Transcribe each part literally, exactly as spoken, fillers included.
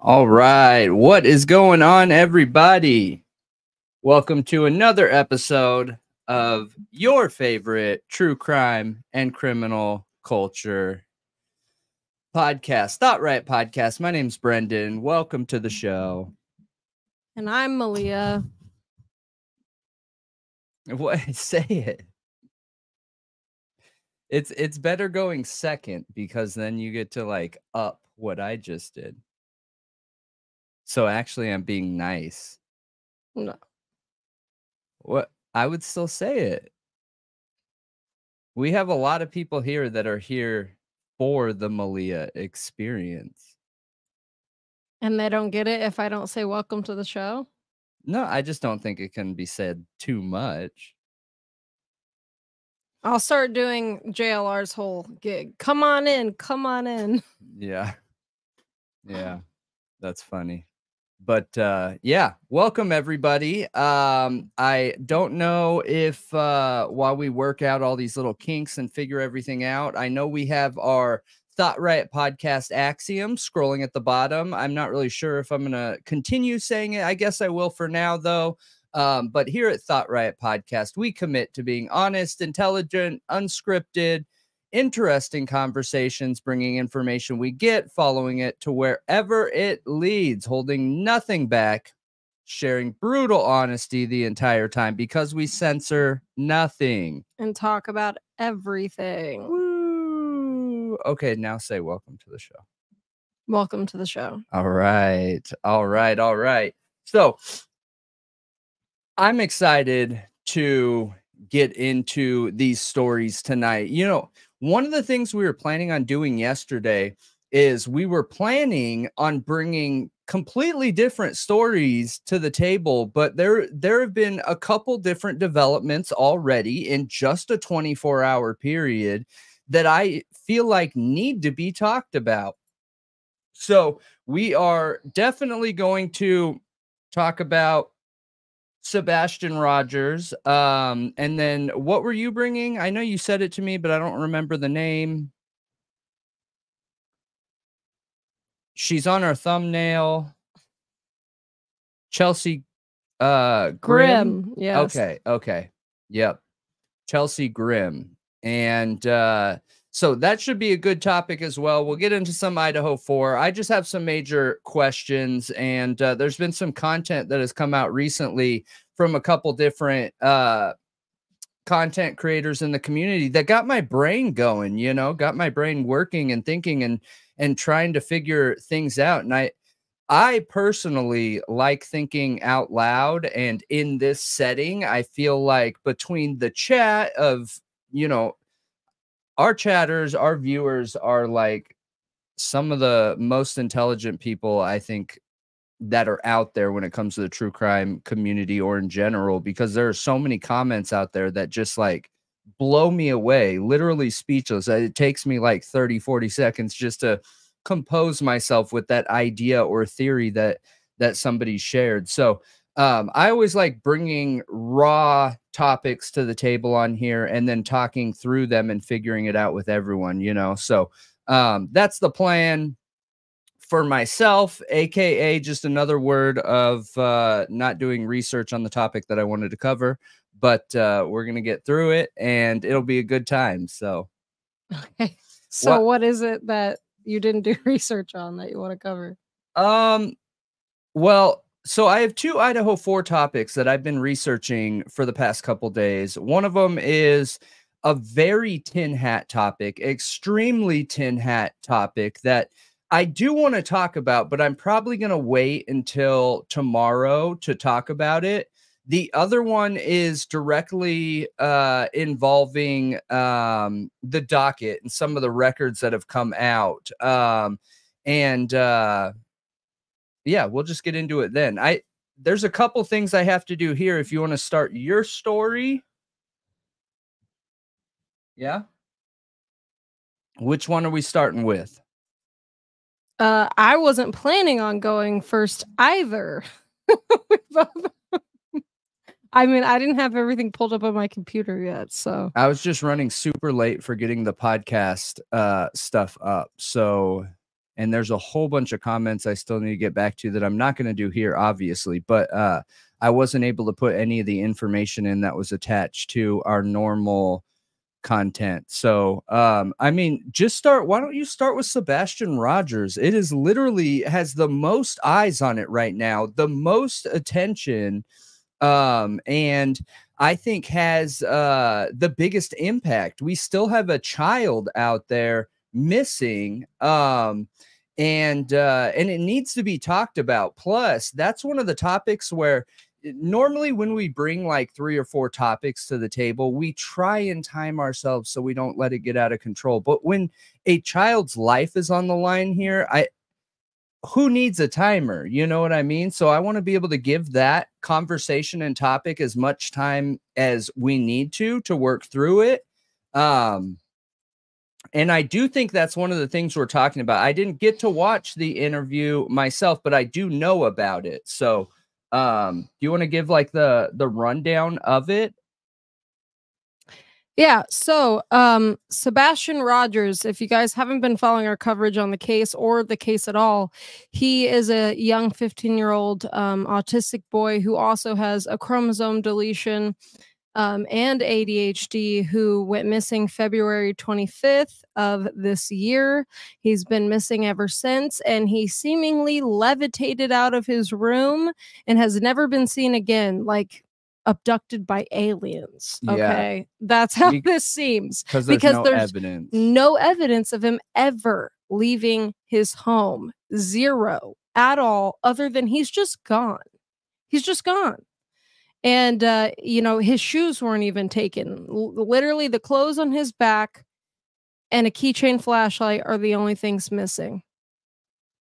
All right, what is going on, everybody? Welcome to another episode of your favorite true crime and criminal culture podcast, Thought Riot Podcast. My name's Brendan. Welcome to the show. And I'm Malia. What? Say it. It's it's better going second because then you get to like up what I just did. So actually, I'm being nice. No. What? I would still say it. We have a lot of people here that are here for the Malia experience. And they don't get it if I don't say welcome to the show? No, I just don't think it can be said too much. I'll start doing J L R's whole gig. Come on in. Come on in. Yeah. Yeah. That's funny. But uh, yeah, welcome everybody. Um, I don't know if uh, while we work out all these little kinks and figure everything out, I know we have our Thought Riot Podcast axiom scrolling at the bottom. I'm not really sure if I'm going to continue saying it. I guess I will for now, though. Um, but here at Thought Riot Podcast, we commit to being honest, intelligent, unscripted, interesting conversations, bringing information we get, following it to wherever it leads, holding nothing back, sharing brutal honesty the entire time because we censor nothing and talk about everything. Woo. Okay, now say welcome to the show. Welcome to the show. All right. All right. All right. So I'm excited to get into these stories tonight. You know, one of the things we were planning on doing yesterday is we were planning on bringing completely different stories to the table, but there there have been a couple different developments already in just a twenty-four hour period that I feel like need to be talked about. So we are definitely going to talk about Sebastian Rogers. Um, and then what were you bringing? I know you said it to me, but I don't remember the name. She's on our thumbnail. Chelsea uh, Grimm. Grimm. Yes. Okay. Okay. Yep. Chelsea Grimm. And uh, so that should be a good topic as well. We'll get into some Idaho Four. I just have some major questions, and uh, there's been some content that has come out recently from a couple different uh, content creators in the community that got my brain going, you know, got my brain working and thinking and and trying to figure things out. And I, I personally like thinking out loud. And in this setting, I feel like between the chat of, you know, our chatters, our viewers are like some of the most intelligent people, I think, that are out there when it comes to the true crime community or in general, because there are so many comments out there that just like blow me away, literally speechless. It takes me like thirty, forty seconds just to compose myself with that idea or theory that that somebody shared. So um, I always like bringing raw topics to the table on here and then talking through them and figuring it out with everyone, you know. So um, that's the plan for myself, A K A just another word of uh, not doing research on the topic that I wanted to cover, but uh, we're going to get through it and it'll be a good time. So, okay. So what, what is it that you didn't do research on that you want to cover? Um, well, So I have two Idaho Four topics that I've been researching for the past couple days. One of them is a very tin hat topic, extremely tin hat topic that I do want to talk about, but I'm probably going to wait until tomorrow to talk about it. The other one is directly uh, involving um, the docket and some of the records that have come out. Um, and, uh, Yeah, we'll just get into it then. I there's a couple things I have to do here if you want to start your story. Yeah. Which one are we starting with? Uh, I wasn't planning on going first either. I mean, I didn't have everything pulled up on my computer yet, so I was just running super late for getting the podcast uh, stuff up. So And there's a whole bunch of comments I still need to get back to that I'm not going to do here, obviously. But uh, I wasn't able to put any of the information in that was attached to our normal content. So, um, I mean, just start. Why don't you start with Sebastian Rogers? It is literally has the most eyes on it right now, the most attention. Um, and I think has uh, the biggest impact. We still have a child out there missing, um and uh and it needs to be talked about. Plus, that's one of the topics where normally when we bring like three or four topics to the table, we try and time ourselves so we don't let it get out of control. But when a child's life is on the line here, I who needs a timer? You know what I mean? So I want to be able to give that conversation and topic as much time as we need to to work through it. um And I do think that's one of the things we're talking about. I didn't get to watch the interview myself, but I do know about it. So um, do you want to give like the, the rundown of it? Yeah. So um, Sebastian Rogers, if you guys haven't been following our coverage on the case or the case at all, he is a young fifteen year old um, autistic boy who also has a chromosome deletion Um, and A D H D, who went missing February twenty-fifth of this year. He's been missing ever since, and he seemingly levitated out of his room and has never been seen again, like abducted by aliens. Okay, yeah. That's how we, this seems. Because there's, no, there's evidence. no evidence of him ever leaving his home. Zero at all, other than he's just gone. He's just gone. And, uh, you know, his shoes weren't even taken. L- literally, the clothes on his back and a keychain flashlight are the only things missing.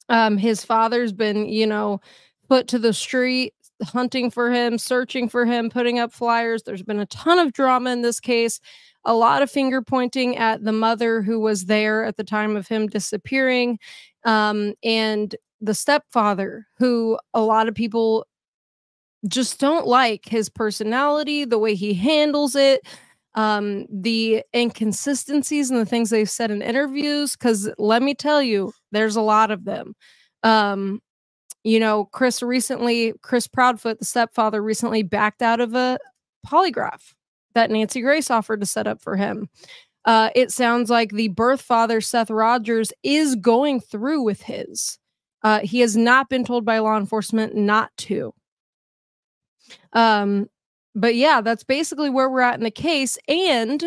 Um, his father's been, you know, put to the street, hunting for him, searching for him, putting up flyers. There's been a ton of drama in this case. A lot of finger pointing at the mother who was there at the time of him disappearing. Um, and the stepfather, who a lot of people just don't like his personality, the way he handles it, um, the inconsistencies and the things they've said in interviews, because let me tell you, there's a lot of them. Um, you know, Chris recently, Chris Proudfoot, the stepfather, recently backed out of a polygraph that Nancy Grace offered to set up for him. Uh, it sounds like the birth father, Seth Rogers, is going through with his. Uh, he has not been told by law enforcement not to. Um, but yeah, that's basically where we're at in the case. And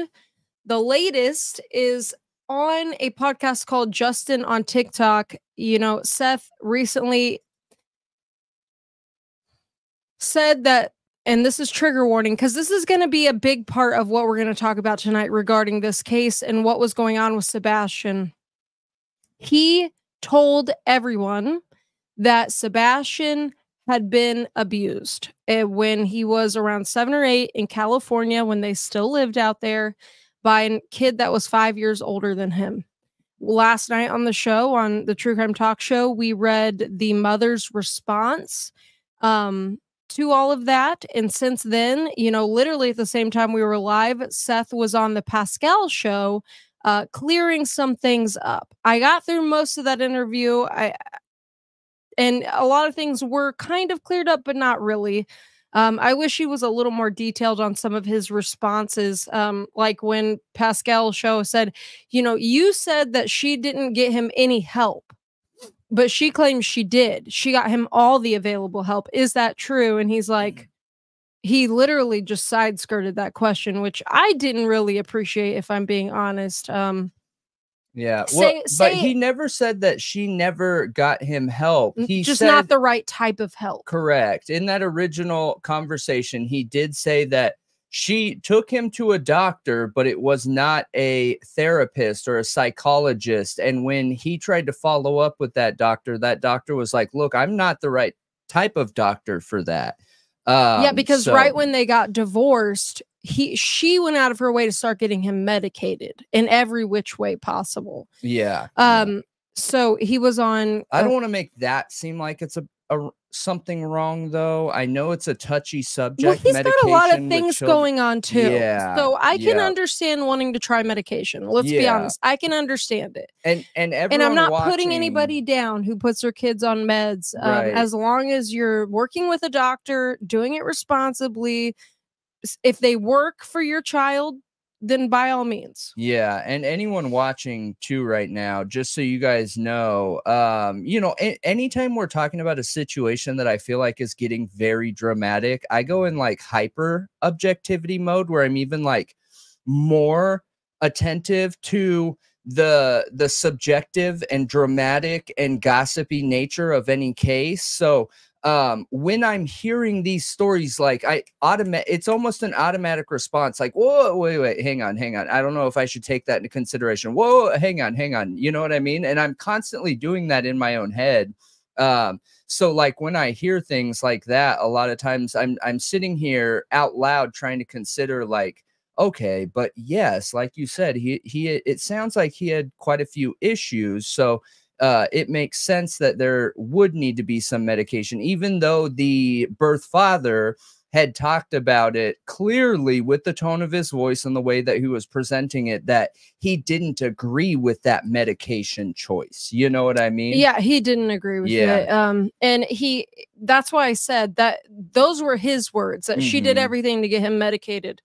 the latest is on a podcast called Justin on TikTok. You know, Seth recently said that, and this is trigger warning, because this is going to be a big part of what we're going to talk about tonight regarding this case and what was going on with Sebastian. He told everyone that Sebastian had been abused when he was around seven or eight in California, when they still lived out there, by a kid that was five years older than him. Last night on the show, on the True Crime Talk show, we read the mother's response um, to all of that. And since then, you know, literally at the same time we were live, Seth was on the Pascal show, uh, clearing some things up. I got through most of that interview. I And a lot of things were kind of cleared up, but not really. Um, I wish he was a little more detailed on some of his responses. Um, like when Pascal's show said, you know, you said that she didn't get him any help, but she claims she did. She got him all the available help. Is that true? And he's like, he literally just side-skirted that question, which I didn't really appreciate, if I'm being honest. Um Yeah, well, say, say, but he never said that she never got him help. He just said, not the right type of help. Correct. In that original conversation, he did say that she took him to a doctor, but it was not a therapist or a psychologist. And when he tried to follow up with that doctor, that doctor was like, look, I'm not the right type of doctor for that. Um, yeah, because so. right when they got divorced, he she went out of her way to start getting him medicated in every which way possible. Yeah. Um. So he was on. I don't uh, want to make that seem like it's a, a something wrong, though? I know it's a touchy subject. Well, he's medication got a lot of things going on, too. Yeah, so I can yeah. understand wanting to try medication. Let's yeah. be honest. I can understand it. And and, and I'm not watching... putting anybody down who puts their kids on meds. Um, right. As long as you're working with a doctor, doing it responsibly, if they work for your child, then by all means. Yeah. And anyone watching too right now, just so you guys know, um, you know, anytime we're talking about a situation that I feel like is getting very dramatic, I go in like hyper objectivity mode where I'm even like more attentive to the, the subjective and dramatic and gossipy nature of any case. So, Um, when I'm hearing these stories, like I automate, it's almost an automatic response. Like, whoa, wait, wait, hang on, hang on. I don't know if I should take that into consideration. Whoa, hang on, hang on. You know what I mean? And I'm constantly doing that in my own head. Um, so like when I hear things like that, a lot of times I'm, I'm sitting here out loud trying to consider like, okay, but yes, like you said, he, he, it sounds like he had quite a few issues. So Uh, it makes sense that there would need to be some medication, even though the birth father had talked about it clearly with the tone of his voice and the way that he was presenting it, that he didn't agree with that medication choice. You know what I mean? Yeah, he didn't agree with yeah. it. Um, and he, that's why I said that those were his words, that mm-hmm. she did everything to get him medicated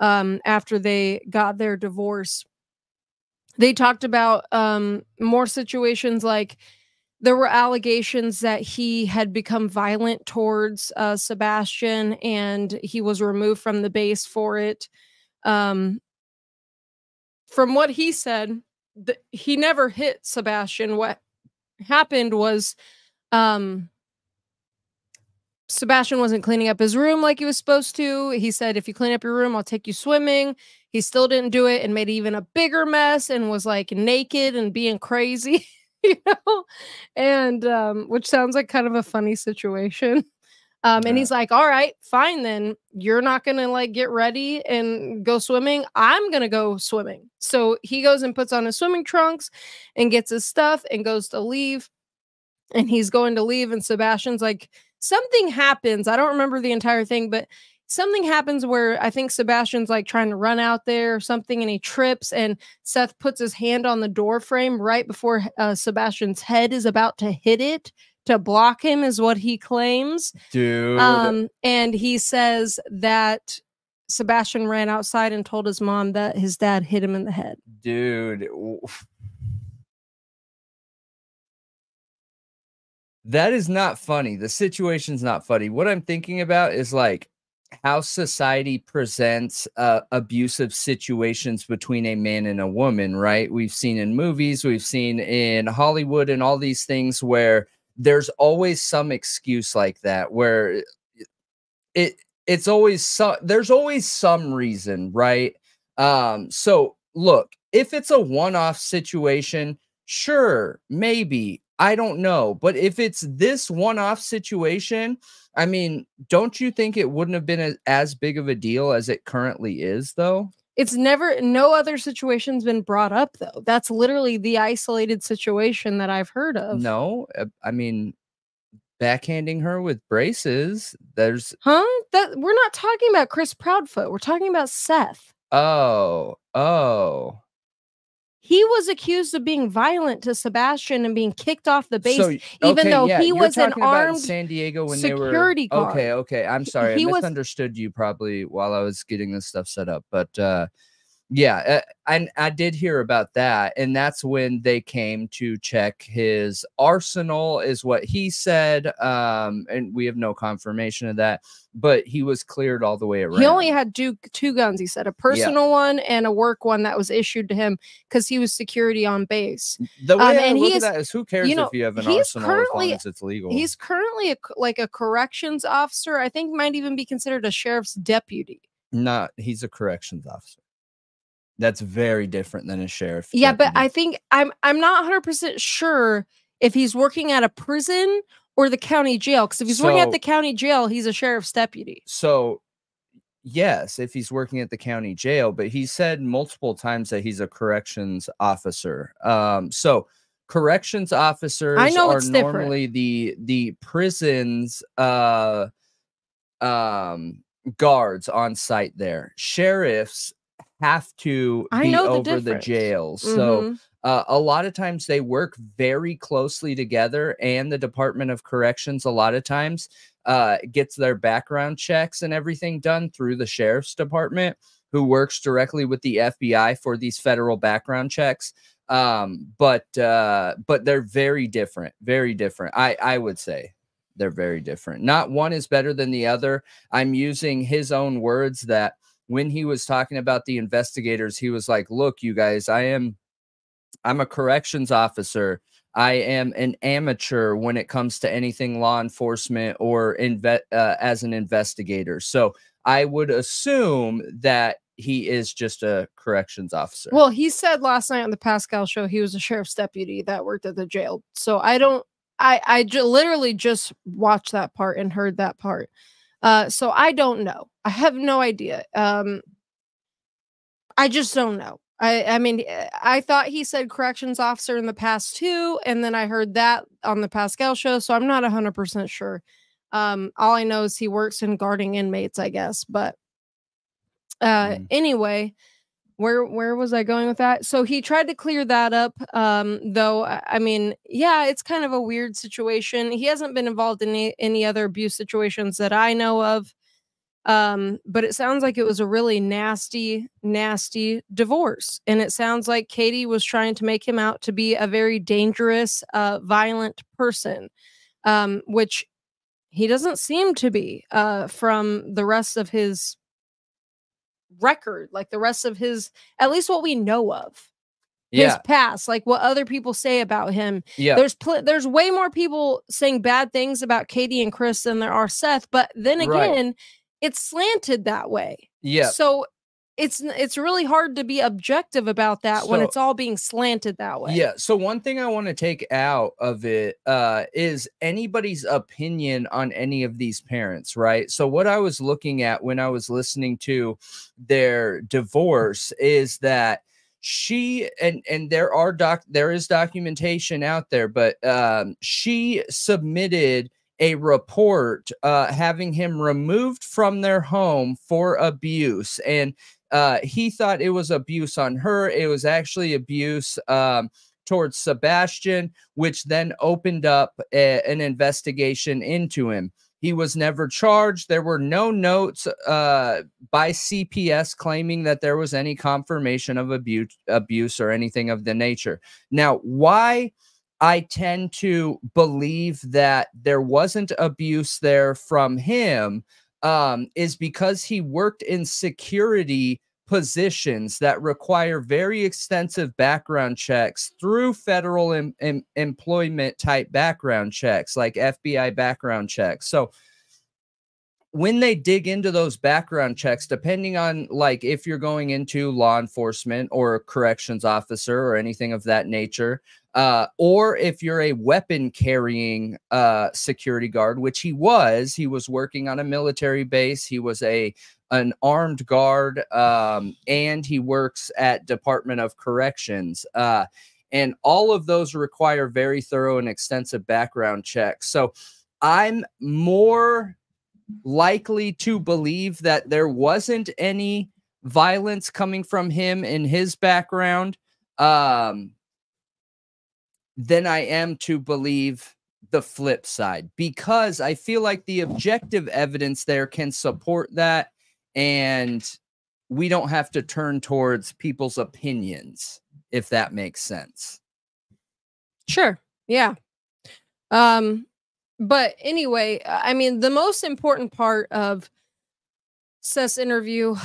um, after they got their divorce. They talked about um, more situations like there were allegations that he had become violent towards uh, Sebastian and he was removed from the base for it. Um, from what he said, th he never hit Sebastian. What happened was um, Sebastian wasn't cleaning up his room like he was supposed to. He said, if you clean up your room, I'll take you swimming. He still didn't do it and made even a bigger mess and was like naked and being crazy, you know, and um, which sounds like kind of a funny situation. Um, yeah. And he's like, all right, fine, then you're not going to like get ready and go swimming. I'm going to go swimming. So he goes and puts on his swimming trunks and gets his stuff and goes to leave. And he's going to leave. And Sebastian's like, something happens. I don't remember the entire thing, but something happens where I think Sebastian's like trying to run out there or something and he trips and Seth puts his hand on the door frame right before uh, Sebastian's head is about to hit it to block him is what he claims. Dude. Um, and he says that Sebastian ran outside and told his mom that his dad hit him in the head. Dude. That is not funny. The situation's not funny. What I'm thinking about is like, how society presents uh, abusive situations between a man and a woman, right? We've seen in movies, we've seen in Hollywood and all these things where there's always some excuse like that, where it it's always, so, there's always some reason, right? Um, so look, if it's a one-off situation, sure, maybe, I don't know. But if it's this one-off situation, I mean, don't you think it wouldn't have been a, as big of a deal as it currently is, though? It's never, no other situation's been brought up, though. That's literally the isolated situation that I've heard of. No, I mean, backhanding her with braces, there's... Huh? That, we're not talking about Chris Proudfoot. We're talking about Seth. Oh, oh. He was accused of being violent to Sebastian and being kicked off the base, so, okay, even though yeah, he you're was an armed San Diego when security they were, guard. Okay, okay. I'm sorry. He I misunderstood was, you probably while I was getting this stuff set up. But uh, yeah, I, I did hear about that. And that's when they came to check his arsenal is what he said. Um, and we have no confirmation of that. But he was cleared all the way around. He only had two, two guns, he said, a personal yeah. one and a work one that was issued to him because he was security on base. The way um, I and look he is, at that is who cares you know, if you have an arsenal as long as it's legal? He's currently a, like a corrections officer. I think might even be considered a sheriff's deputy. Not, he's a corrections officer. That's very different than a sheriff. Yeah, deputy. But I think I'm, I'm not one hundred percent sure if he's working at a prison or the county jail, because if he's so, working at the county jail, he's a sheriff's deputy. So, yes, if he's working at the county jail, but he said multiple times that he's a corrections officer. Um, so corrections officers I know are normally different. the the prison's uh, um, guards on site there. Sheriffs have to I be over the, the jails. Mm-hmm. So uh, a lot of times they work very closely together, and the Department of Corrections a lot of times uh, gets their background checks and everything done through the Sheriff's Department, who works directly with the F B I for these federal background checks. Um, but, uh, but they're very different, very different. I, I would say they're very different. Not one is better than the other. I'm using his own words that when he was talking about the investigators, he was like, look, you guys, I am, I'm a corrections officer. I am an amateur when it comes to anything law enforcement or inve- uh, as an investigator. So I would assume that he is just a corrections officer. Well, he said last night on the Pascal show he was a sheriff's deputy that worked at the jail. So I don't, I, I j literally just watched that part and heard that part. Uh, so I don't know. I have no idea. Um, I just don't know. I, I mean, I thought he said corrections officer in the past too, and then I heard that on the Pascal show. So I'm not a hundred percent sure. Um, all I know is he works in guarding inmates, I guess. But uh, mm. anyway, where where was I going with that? So he tried to clear that up, um, though. I mean, yeah, it's kind of a weird situation. He hasn't been involved in any, any other abuse situations that I know of. Um, but it sounds like it was a really nasty, nasty divorce. And it sounds like Katie was trying to make him out to be a very dangerous, uh, violent person, um, which he doesn't seem to be, uh, from the rest of his record, like the rest of his, at least what we know of. Yeah. His past, like what other people say about him. Yeah. There's pl there's way more people saying bad things about Katie and Chris than there are Seth. But then again, right. It's slanted that way. Yeah. So it's it's really hard to be objective about that so, when it's all being slanted that way. Yeah. So one thing I want to take out of it uh, is anybody's opinion on any of these parents, right? So what I was looking at when I was listening to their divorce is that she and and there are doc there is documentation out there, but um, she submitted a report uh, having him removed from their home for abuse. And uh, he thought it was abuse on her. It was actually abuse um, towards Sebastian, which then opened up a, an investigation into him. He was never charged. There were no notes uh, by C P S claiming that there was any confirmation of abuse, abuse or anything of the nature. Now, why... I tend to believe that there wasn't abuse there from him um, is because he worked in security positions that require very extensive background checks through federal em em employment type background checks, like F B I background checks. So when they dig into those background checks, depending on like if you're going into law enforcement or a corrections officer or anything of that nature, Uh, or if you're a weapon carrying uh, security guard, which he was, he was working on a military base. He was a an armed guard, um, and he works at Department of Corrections. Uh, and all of those require very thorough and extensive background checks. So I'm more likely to believe that there wasn't any violence coming from him in his background. Um, than I am to believe the flip side, because I feel like the objective evidence there can support that, and we don't have to turn towards people's opinions, if that makes sense. Sure. Yeah. Um, but anyway, I mean, the most important part of Seth's interview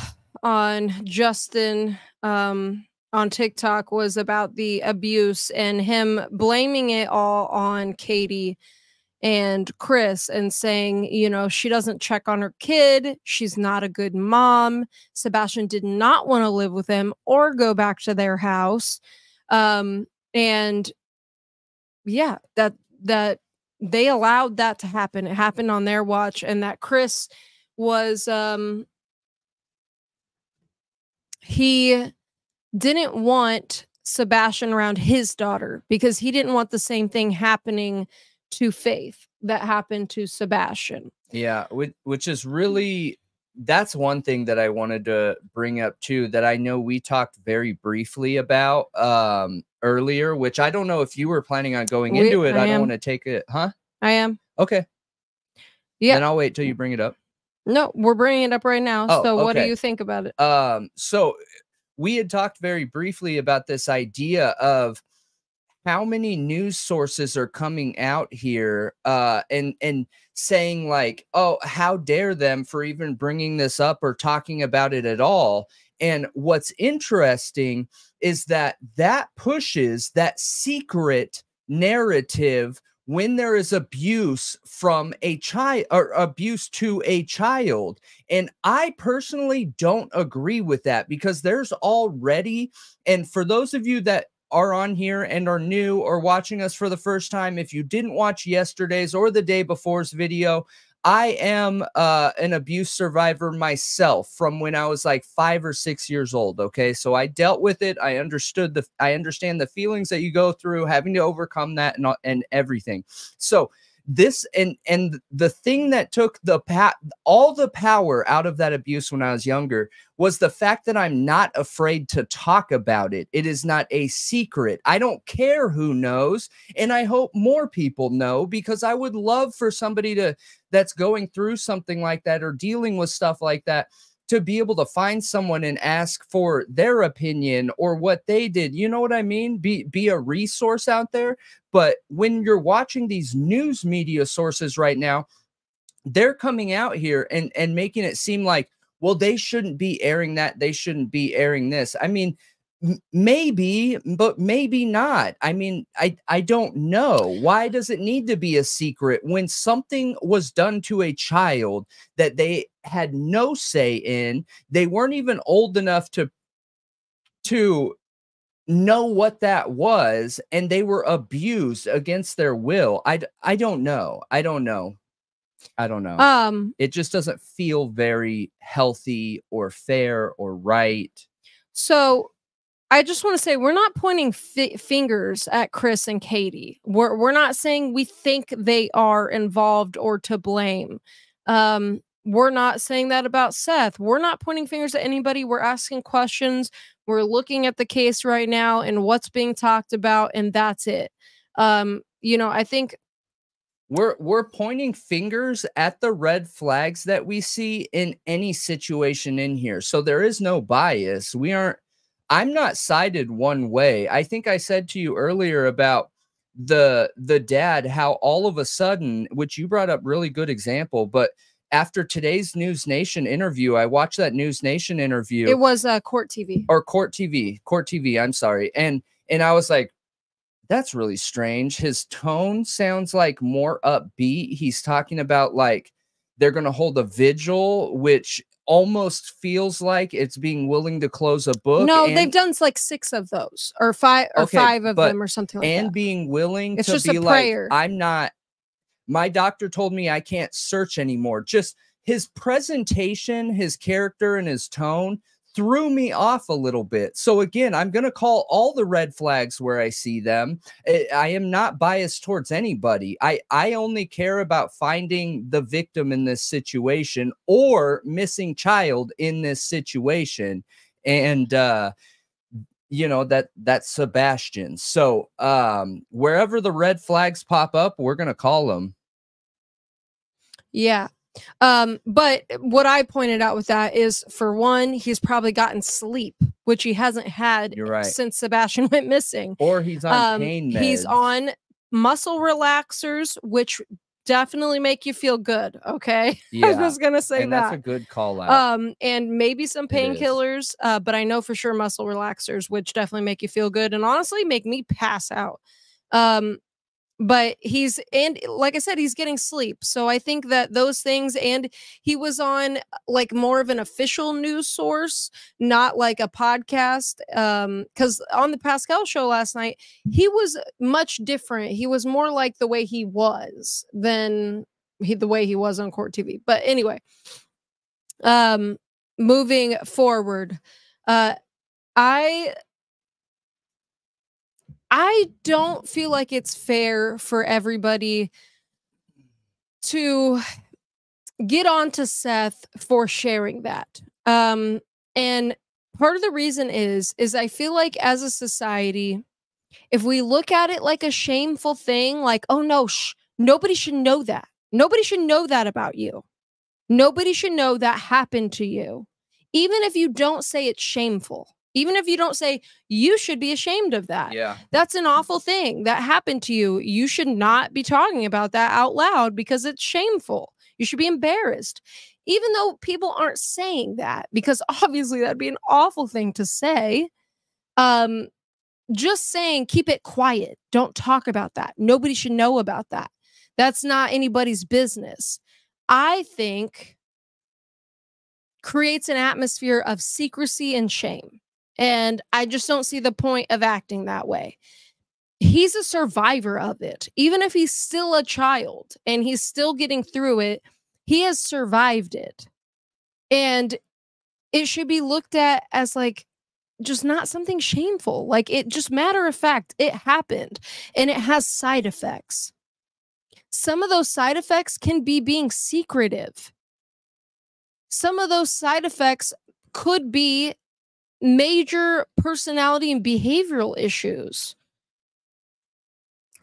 on Justin, um, on TikTok was about the abuse and him blaming it all on Katie and Chris and saying, you know, she doesn't check on her kid. She's not a good mom. Sebastian did not want to live with him or go back to their house. Um, and yeah, that, that they allowed that to happen. It happened on their watch, and that Chris was, um, he didn't want Sebastian around his daughter because he didn't want the same thing happening to Faith that happened to Sebastian. Yeah, which, which is really, that's one thing that I wanted to bring up too, that I know we talked very briefly about um, earlier, which I don't know if you were planning on going we, into it. I, I don't want to take it. Huh? I am. Okay. Yeah. Then I'll wait till you bring it up. No, we're bringing it up right now. Oh, so okay. What do you think about it? Um, so we had talked very briefly about this idea of how many news sources are coming out here uh, and, and saying like, oh, how dare them for even bringing this up or talking about it at all. And what's interesting is that that pushes that secret narrative when there is abuse from a child or abuse to a child. And I personally don't agree with that because there's already, and for those of you that are on here and are new or watching us for the first time, if you didn't watch yesterday's or the day before's video, I am uh, an abuse survivor myself from when I was like five or six years old. Okay. So I dealt with it. I understood the, I understand the feelings that you go through having to overcome that and, and everything. So this, and, and the thing that took the pa- all the power out of that abuse when I was younger was the fact that I'm not afraid to talk about it. It is not a secret. I don't care who knows. And I hope more people know, because I would love for somebody to that's going through something like that or dealing with stuff like that to be able to find someone and ask for their opinion or what they did. You know what I mean? Be, be a resource out there. But when you're watching these news media sources right now, they're coming out here and, and making it seem like, well, they shouldn't be airing that. They shouldn't be airing this. I mean, maybe, but maybe not. I mean, I, I don't know. Why does it need to be a secret when something was done to a child that they had no say in? They weren't even old enough to, to know what that was, and they were abused against their will. I, I don't know. I don't know. I don't know. Um, it just doesn't feel very healthy or fair or right. So I just want to say we're not pointing fi fingers at Chris and Katie. We're, we're not saying we think they are involved or to blame. Um, we're not saying that about Seth. We're not pointing fingers at anybody. We're asking questions. We're looking at the case right now and what's being talked about, and that's it. Um, you know, I think We're we're pointing fingers at the red flags that we see in any situation in here. So there is no bias. We aren't, I'm not sided one way. I think I said to you earlier about the the dad, how all of a sudden, which you brought up really good example, but after today's News Nation interview, I watched that News Nation interview. It was uh, Court T V. Or Court T V. Court T V, I'm sorry. And and I was like, that's really strange. His tone sounds like more upbeat. He's talking about like they're going to hold a vigil, which almost feels like it's being willing to close a book. No, and they've done like six of those or five or okay, five of but, them or something like and that. And being willing it's to just be like, I'm not, my doctor told me I can't search anymore. Just his presentation, his character and his tone threw me off a little bit. So again, I'm going to call all the red flags where I see them. I am not biased towards anybody. I, I only care about finding the victim in this situation or missing child in this situation. And, uh, you know, that that's Sebastian. So um, wherever the red flags pop up, we're going to call them. Yeah. Um, but what I pointed out with that is, for one, he's probably gotten sleep, which he hasn't had You're right. since Sebastian went missing. Or he's on um, pain meds. He's on muscle relaxers, which definitely make you feel good. Okay. Yeah. I was going to say and that. That's a good call out. Um, and maybe some painkillers, uh, but I know for sure muscle relaxers, which definitely make you feel good and honestly make me pass out. Um, But he's, and like I said, he's getting sleep. So I think that those things, and he was on like more of an official news source, not like a podcast. Um, because on the Pascal show last night, he was much different. He was more like the way he was than he, the way he was on Court T V. But anyway, um, moving forward, uh, I I don't feel like it's fair for everybody to get on to Seth for sharing that. Um, and part of the reason is, is I feel like as a society, if we look at it like a shameful thing, like, oh no, shh, nobody should know that. Nobody should know that about you. Nobody should know that happened to you. Even if you don't say it's shameful, even if you don't say you should be ashamed of that, yeah, that's an awful thing that happened to you. You should not be talking about that out loud because it's shameful. You should be embarrassed, even though people aren't saying that, because obviously that'd be an awful thing to say. Um, just saying, keep it quiet. Don't talk about that. Nobody should know about that. That's not anybody's business. I think creates an atmosphere of secrecy and shame. And I just don't see the point of acting that way. He's a survivor of it. Even if he's still a child and he's still getting through it, he has survived it. And it should be looked at as like, just not something shameful. Like, it just matter of fact, it happened and it has side effects. Some of those side effects can be being secretive. Some of those side effects could be major personality and behavioral issues.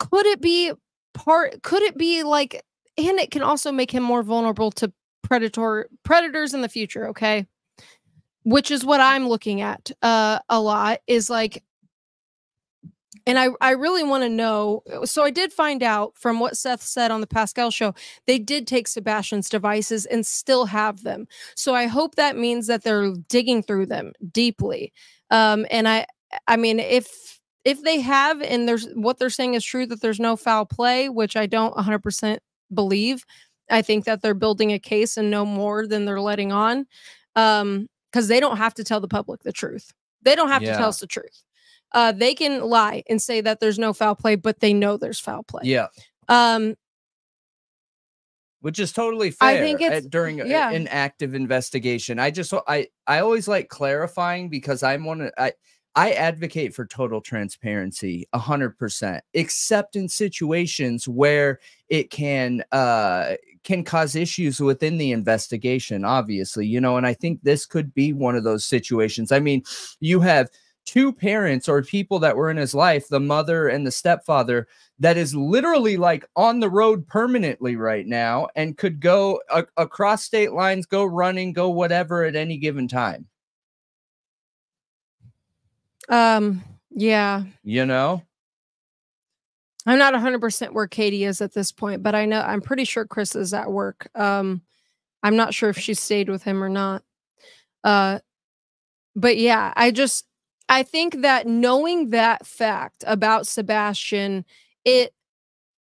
Could it be part, could it be like, and it can also make him more vulnerable to predator predators in the future, okay? Which is what I'm looking at uh, a lot is like, and I, I really want to know. So I did find out from what Seth said on the Pascal show, they did take Sebastian's devices and still have them. So I hope that means that they're digging through them deeply. Um, and I, I mean, if, if they have, and there's what they're saying is true, that there's no foul play, which I don't one hundred percent believe. I think that they're building a case and no more than they're letting on. Um, Because they don't have to tell the public the truth. They don't have yeah. to tell us the truth. Uh, they can lie and say that there's no foul play, but they know there's foul play. Yeah. Um, Which is totally fair I think it's, at, during yeah. a, an active investigation. I just I I always like clarifying because I'm one of, I I advocate for total transparency, a hundred percent, except in situations where it can. Uh, can cause issues within the investigation, obviously, you know, and I think this could be one of those situations. I mean, you have two parents or people that were in his life, the mother and the stepfather, that is literally like on the road permanently right now and could go a across state lines, go running, go whatever at any given time. Um, yeah. You know? I'm not one hundred percent where Katie is at this point, but I know I'm pretty sure Chris is at work. Um, I'm not sure if she stayed with him or not. Uh, but yeah, I just, I think that knowing that fact about Sebastian, it,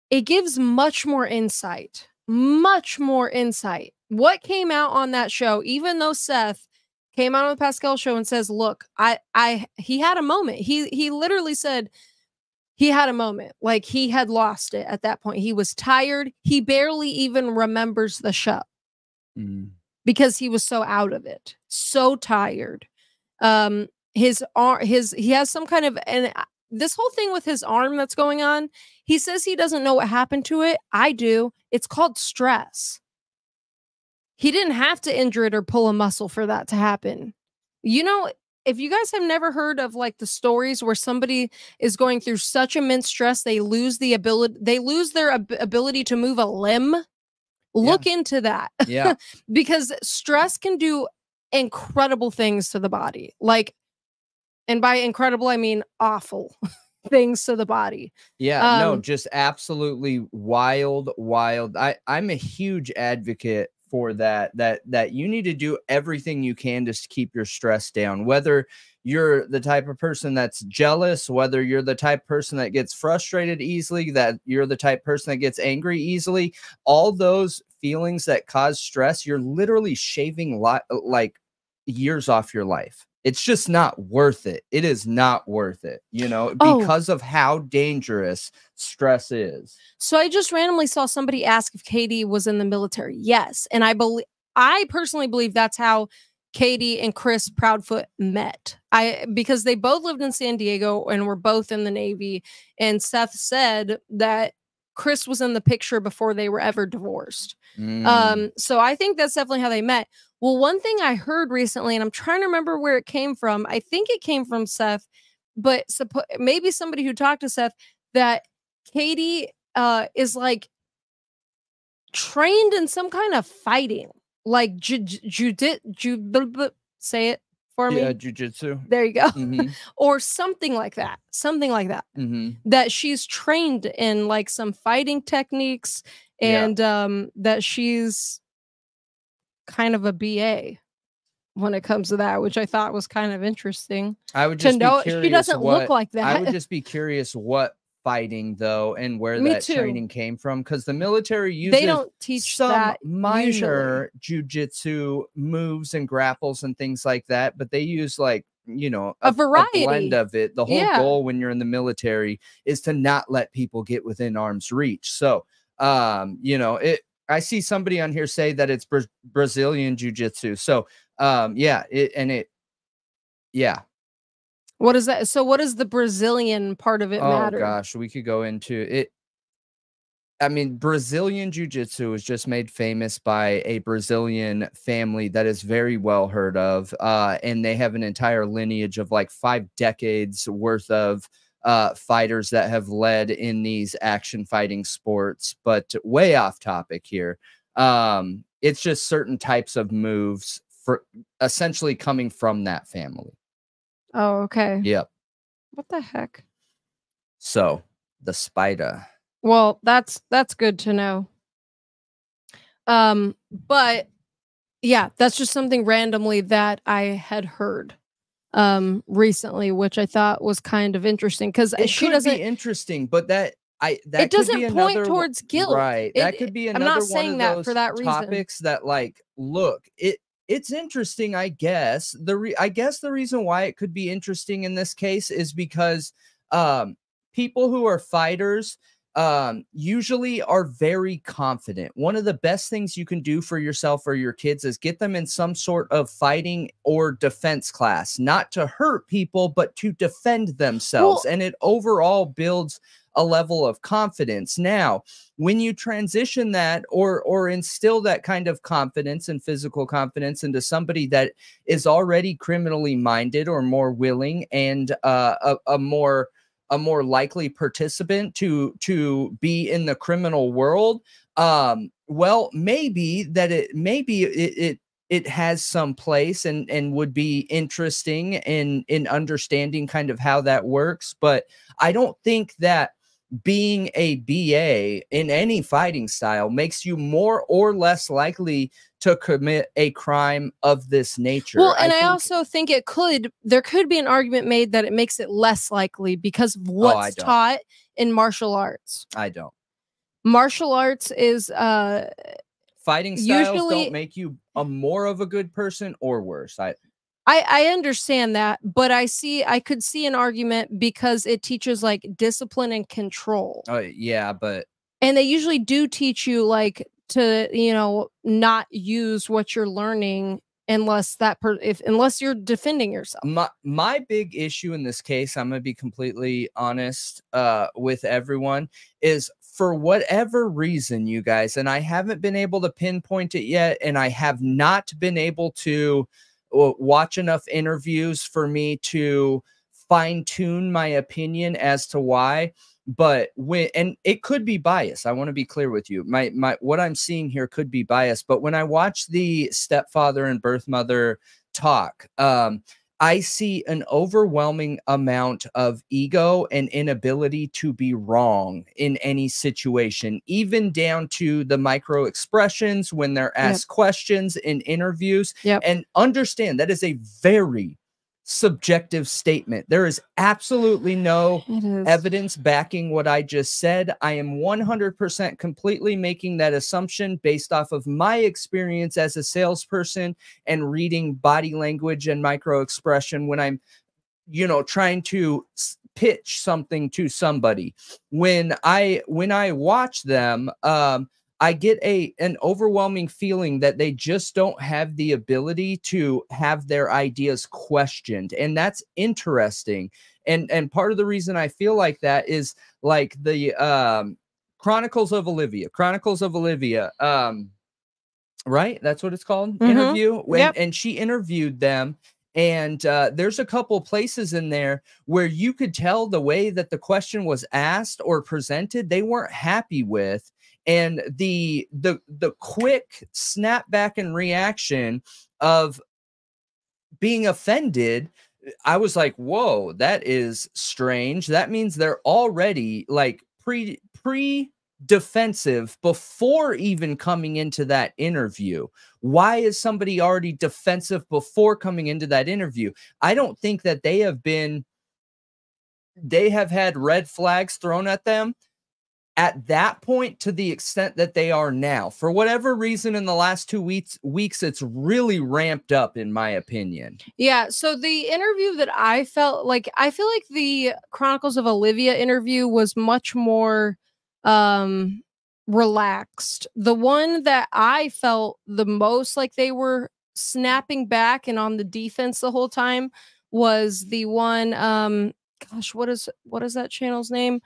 it gives much more insight, much more insight. What came out on that show, even though Seth came out on the Pascal show and says, look, I, I, he had a moment. He, he literally said, he had a moment, like he had lost it at that point. He was tired. He barely even remembers the show mm. because he was so out of it, so tired. Um, his arm, his he has some kind of and this whole thing with his arm that's going on. He says he doesn't know what happened to it. I do. It's called stress. He didn't have to injure it or pull a muscle for that to happen. You know. If you guys have never heard of like the stories where somebody is going through such immense stress, they lose the ability, they lose their ab ability to move a limb. Look yeah. into that. Yeah. Because stress can do incredible things to the body. Like, and by incredible, I mean awful things to the body. Yeah. Um, no, just absolutely wild, wild. I, I'm a huge advocate for that, that, that you need to do everything you can to keep your stress down, whether you're the type of person that's jealous, whether you're the type of person that gets frustrated easily, that you're the type of person that gets angry easily, all those feelings that cause stress, you're literally shaving lot, like years off your life. It's just not worth it. It is not worth it, you know, because oh. of how dangerous stress is. So I just randomly saw somebody ask if Katie was in the military. Yes. And I believe, I personally believe that's how Katie and Chris Proudfoot met. I because they both lived in San Diego and were both in the Navy. And Seth said that Chris was in the picture before they were ever divorced. Mm. Um, so I think that's definitely how they met. Well, one thing I heard recently, and I'm trying to remember where it came from. I think it came from Seth, but maybe somebody who talked to Seth, that Katie uh, is like trained in some kind of fighting, like ju ju ju ju blah, blah, say it for me. Yeah, jiu-jitsu. There you go. Mm-hmm. Or something like that. Something like that. Mm-hmm. That she's trained in like some fighting techniques, and yeah. um, that she's kind of a B A when it comes to that, which I thought was kind of interesting. I would just to know be curious, she doesn't what, look like that. I would just be curious what fighting though and where Me that too. training came from, because the military uses they don't teach some that minor jujitsu moves and grapples and things like that, but they use like, you know, a, a variety a blend of it. The whole yeah. goal when you're in the military is to not let people get within arm's reach. So, um, you know, it. I see somebody on here say that it's Bra Brazilian jiu-jitsu. So, um, yeah, it, and it, yeah. What is that? So what does the Brazilian part of it oh, matter? Oh, gosh, we could go into it. I mean, Brazilian jiu-jitsu was just made famous by a Brazilian family that is very well heard of, uh, and they have an entire lineage of like five decades worth of Uh, fighters that have led in these action fighting sports. But way off topic here. Um, it's just certain types of moves for essentially coming from that family. Oh, okay. Yep. What the heck? So the spider. Well, that's that's good to know. Um, but yeah, that's just something randomly that I had heard um recently, which I thought was kind of interesting, because she doesn't be interesting, but that I that it doesn't could be point another, towards guilt, right? It, that could be another. I'm not saying one that for that reason. Topics that like look it it's interesting, I guess. The re I guess the reason why it could be interesting in this case is because um people who are fighters um usually are very confident. One of the best things you can do for yourself or your kids is get them in some sort of fighting or defense class, not to hurt people, but to defend themselves. Well, and it overall builds a level of confidence. Now, when you transition that or or instill that kind of confidence and physical confidence into somebody that is already criminally minded or more willing and uh, a, a more a more likely participant to, to be in the criminal world. Um, well, maybe that it, maybe it, it, it has some place and, and would be interesting in, in understanding kind of how that works. But I don't think that being a B A in any fighting style makes you more or less likely to commit a crime of this nature. Well, and I, I think, also think it could, there could be an argument made that it makes it less likely because of what's oh, taught in martial arts. I don't. Martial arts is uh, fighting styles usually, don't make you a more of a good person or worse. I, I, I understand that, but I see, I could see an argument because it teaches like discipline and control. Oh, yeah, but. And they usually do teach you like to, you know, not use what you're learning unless that, per if, unless you're defending yourself. My, my big issue in this case, I'm going to be completely honest uh, with everyone, is for whatever reason, you guys, and I haven't been able to pinpoint it yet, and I have not been able to watch enough interviews for me to fine tune my opinion as to why, but when, and it could be biased. I want to be clear with you. My, my, what I'm seeing here could be biased, but when I watch the stepfather and birth mother talk, um, I see an overwhelming amount of ego and inability to be wrong in any situation, even down to the micro expressions when they're asked yep. questions in interviews. Yep. And understand that is a very subjective statement. There is absolutely no is. evidence backing what I just said. I am one hundred percent completely making that assumption based off of my experience as a salesperson and reading body language and micro expression when I'm, you know, trying to pitch something to somebody. When I, when I watch them, um, I get a an overwhelming feeling that they just don't have the ability to have their ideas questioned. And that's interesting. And, and part of the reason I feel like that is like the um, Chronicles of Olivia, Chronicles of Olivia. Um, right. That's what it's called. Mm-hmm. Interview. When, yep. And she interviewed them. And uh, there's a couple places in there where you could tell the way that the question was asked or presented, they weren't happy with. And the the the quick snapback and reaction of being offended, I was like, whoa, that is strange. That means they're already like pre pre defensive before even coming into that interview. Why is somebody already defensive before coming into that interview? I don't think that they have been, they have had red flags thrown at them at that point to the extent that they are now. For whatever reason, in the last two weeks, weeks it's really ramped up, in my opinion. Yeah, so the interview that I felt like, I feel like the Chronicles of Olivia interview was much more um, relaxed. The one that I felt the most like they were snapping back and on the defense the whole time was the one, um, gosh, what is, what is that channel's name?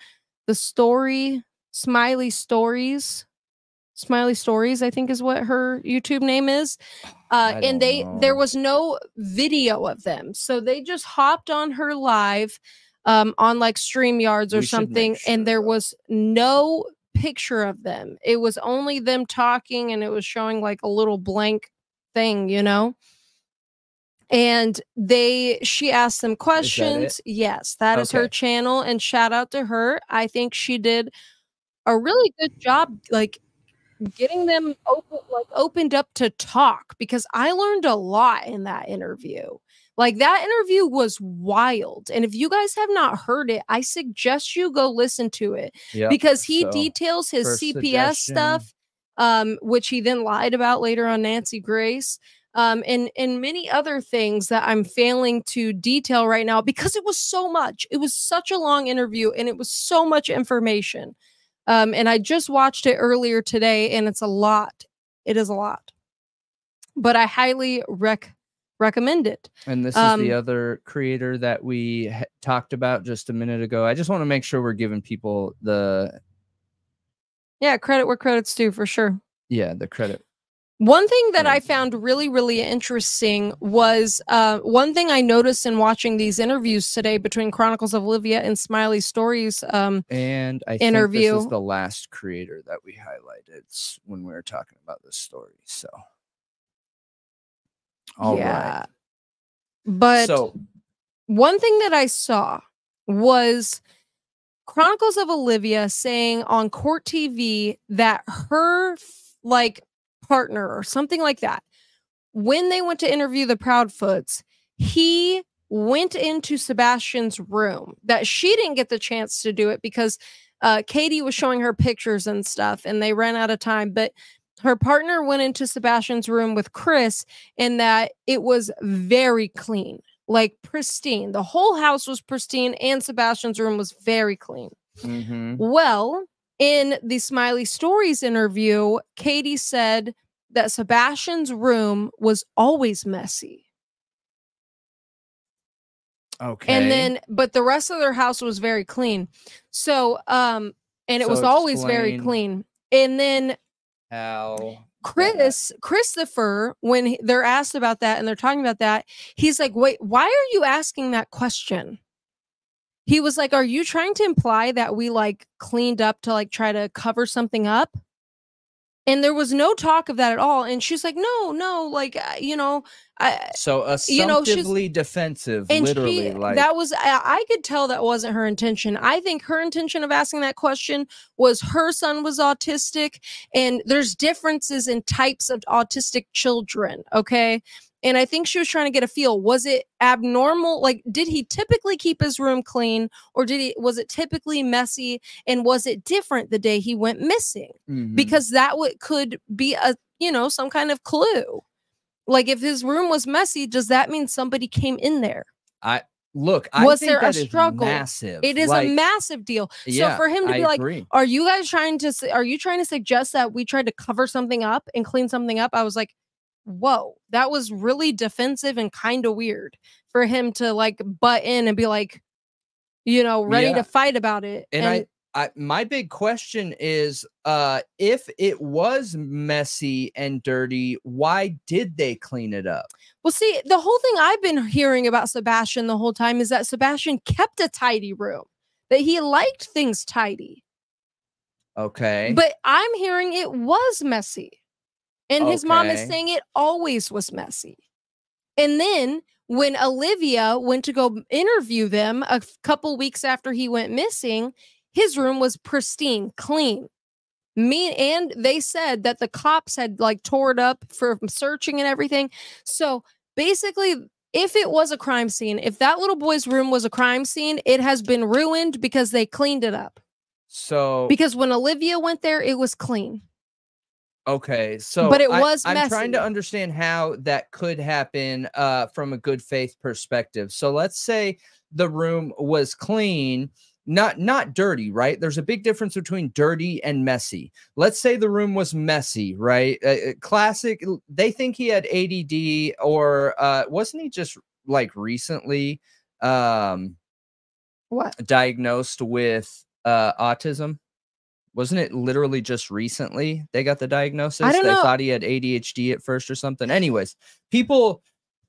The story... Smiley Stories, Smiley Stories, I think is what her YouTube name is. Uh, and they, know. there was no video of them. So they just hopped on her live um, on like StreamYards or we something. Sure. And there was no picture of them. It was only them talking, and it was showing like a little blank thing, you know? And they, she asked them questions. That yes, that okay. is her channel. And shout out to her. I think she did a really good job, like getting them open, like opened up to talk, because I learned a lot in that interview. Like that interview was wild. And if you guys have not heard it, I suggest you go listen to it, yep, because he so details his C P S stuff, um, which he then lied about later on Nancy Grace. Um, and, and many other things that I'm failing to detail right now because it was so much. It was such a long interview and it was so much information. Um, and I just watched it earlier today and it's a lot. It is a lot. But I highly rec recommend it. And this um, is the other creator that we talked about just a minute ago. I just want to make sure we're giving people the... Yeah, credit where credit's due for sure. Yeah, the credit. One thing that I found really, really interesting was uh, one thing I noticed in watching these interviews today between Chronicles of Olivia and Smiley Stories um, and I interview. think this is the last creator that we highlighted when we were talking about this story. So, all yeah. right. But so. one thing that I saw was Chronicles of Olivia saying on Court T V that her, like, partner or something like that, when they went to interview the Proudfoots, he went into Sebastian's room, that she didn't get the chance to do it because uh, Katie was showing her pictures and stuff and they ran out of time. But her partner went into Sebastian's room with Chris and that it was very clean, like pristine. The whole house was pristine and Sebastian's room was very clean. Mm-hmm. Well, in the Smiley Stories interview, Katie said that Sebastian's room was always messy. Okay. And then, but the rest of their house was very clean. So, um, and it so was always very clean. And then how Chris, Christopher, when he, they're asked about that and they're talking about that, he's like, wait, why are you asking that question? He was like, are you trying to imply that we like cleaned up to like try to cover something up? And there was no talk of that at all. And she's like, no, no, like, uh, you know, I, so assumptively you know, defensive, and literally. She, like that was, I, I could tell that wasn't her intention. I think her intention of asking that question was her son was autistic and there's differences in types of autistic children. Okay. And I think she was trying to get a feel. Was it abnormal? Like, did he typically keep his room clean or did he, was it typically messy? And was it different the day he went missing? Mm-hmm. Because that would, could be a, you know, some kind of clue. Like if his room was messy, does that mean somebody came in there? I, Look, I was think there that a struggle? Is massive. It is like, a massive deal. So yeah, for him to be I like, agree. Are you guys trying to, are you trying to suggest that we tried to cover something up and clean something up? I was like, whoa, that was really defensive and kind of weird for him to like butt in and be like, you know, ready yeah. to fight about it. And, and I, I, my big question is, uh, if it was messy and dirty, why did they clean it up? Well, see, the whole thing I've been hearing about Sebastian the whole time is that Sebastian kept a tidy room, that he liked things tidy. Okay. But I'm hearing it was messy. And okay. his mom is saying it always was messy. And then when Olivia went to go interview them a couple weeks after he went missing, his room was pristine, clean. Me and they said that the cops had like tore it up for searching and everything. So basically, if it was a crime scene, if that little boy's room was a crime scene, it has been ruined because they cleaned it up. So because when Olivia went there, it was clean. Okay, so but it was I, I'm trying to understand how that could happen uh, from a good faith perspective. So let's say the room was clean, not not dirty, right? There's a big difference between dirty and messy. Let's say the room was messy, right? Uh, classic. They think he had A D D, or uh, wasn't he just like recently um, what diagnosed with uh, autism? Wasn't it literally just recently they got the diagnosis? I don't know. They thought he had A D H D at first or something. Anyways, people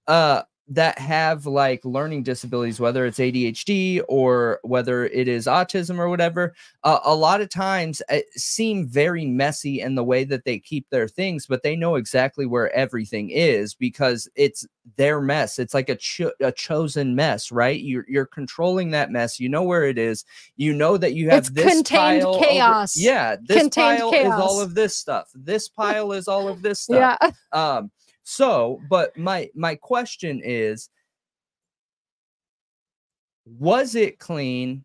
uh, that have like learning disabilities, whether it's A D H D or whether it is autism or whatever, uh, a lot of times it seem very messy in the way that they keep their things, but they know exactly where everything is because it's their mess. It's like a, cho a chosen mess, right? You're, you're controlling that mess. You know where it is. You know that you have it's this contained pile chaos. Over, yeah. This contained pile chaos. Is all of this stuff. This pile is all of this stuff. Yeah. Um, So, but my, my question is, was it clean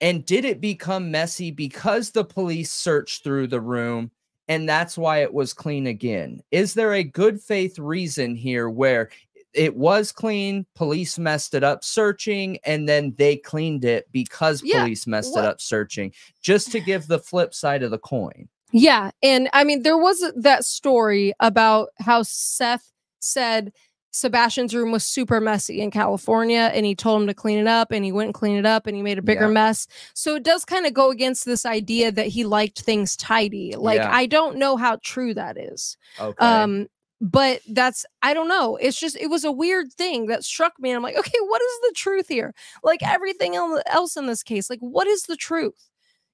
and did it become messy because the police searched through the room and that's why it was clean again? Is there a good faith reason here where it was clean, police messed it up searching, and then they cleaned it because yeah, police messed what? it up searching, just to give the flip side of the coin? Yeah. And I mean, there was that story about how Seth said Sebastian's room was super messy in California and he told him to clean it up and he went and cleaned it up and he made a bigger yeah. mess. So it does kind of go against this idea that he liked things tidy. Like, yeah. I don't know how true that is. Okay. Um, but that's, I don't know. It's just, it was a weird thing that struck me. And I'm like, okay, what is the truth here? Like everything else in this case, like what is the truth?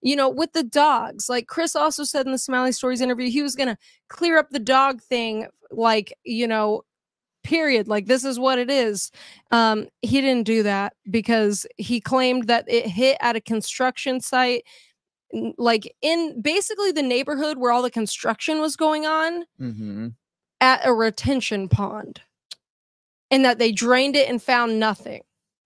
You know, with the dogs, like Chris also said in the Smiley Stories interview, he was going to clear up the dog thing, like, you know, period. Like, this is what it is. Um, he didn't do that because he claimed that it hit at a construction site, like in basically the neighborhood where all the construction was going on, mm-hmm. at a retention pond, and that they drained it and found nothing.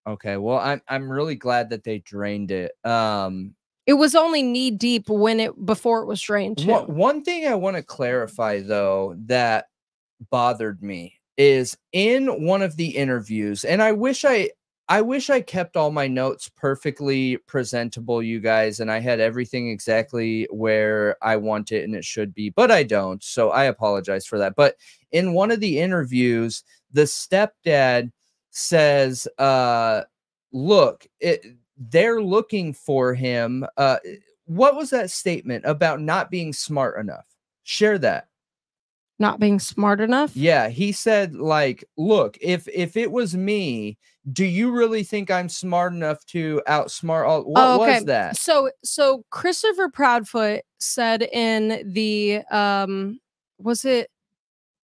Okay, well, I'm, I'm really glad that they drained it. Um, It was only knee deep when it before it was drained. Too. One, one thing I want to clarify, though, that bothered me is in one of the interviews, and I wish I I wish I kept all my notes perfectly presentable, you guys, and I had everything exactly where I want it and it should be, but I don't. So I apologize for that. But in one of the interviews, the stepdad says, uh, look, it. They're looking for him. Uh, what was that statement about not being smart enough? Share that. Not being smart enough? Yeah. He said, like, look, if if it was me, do you really think I'm smart enough to outsmart all? What oh, okay. was that? So so Christopher Proudfoot said in the um was it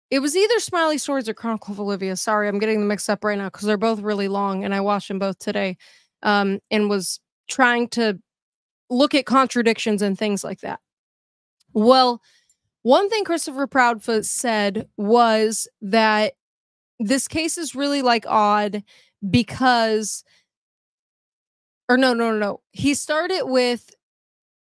It was either Smiley Stories or Chronicle of Olivia. Sorry, I'm getting them mixed up right now because they're both really long and I watched them both today. Um, and was trying to look at contradictions and things like that. Well, one thing Christopher Proudfoot said was that this case is really like odd because, or no, no, no, no. He started with,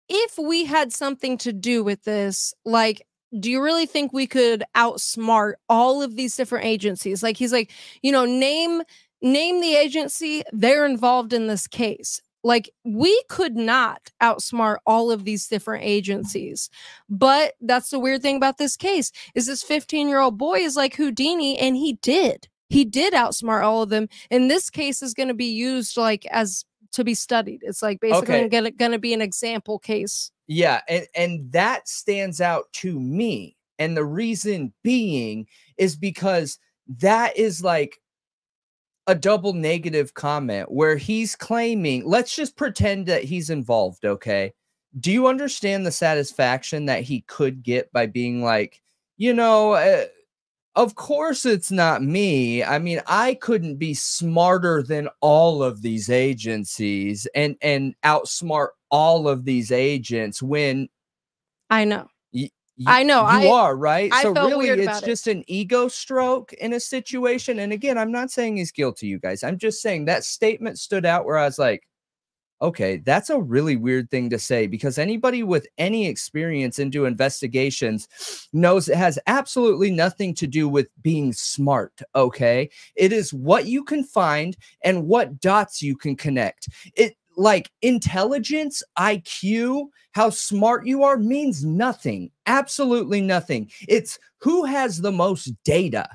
if we had something to do with this, like, do you really think we could outsmart all of these different agencies? Like, he's like, you know, name name the agency, they're involved in this case. Like, we could not outsmart all of these different agencies. But that's the weird thing about this case, is this fifteen-year-old boy is like Houdini, and he did. He did outsmart all of them. And this case is going to be used, like, as to be studied. It's, like, basically okay. going going to be an example case. Yeah, and, and that stands out to me. And the reason being is because that is, like, a double negative comment where he's claiming, let's just pretend that he's involved. Okay. Do you understand the satisfaction that he could get by being like, you know, uh, of course it's not me. I mean, I couldn't be smarter than all of these agencies and, and outsmart all of these agents when I know. You, I know you I, are right. I so really, it's it. just an ego stroke in a situation. And again, I'm not saying he's guilty, you guys. I'm just saying that statement stood out where I was like, okay, that's a really weird thing to say, because anybody with any experience into investigations knows it has absolutely nothing to do with being smart. Okay. It is what you can find and what dots you can connect. It Like intelligence, I Q, how smart you are means nothing. Absolutely nothing. It's who has the most data,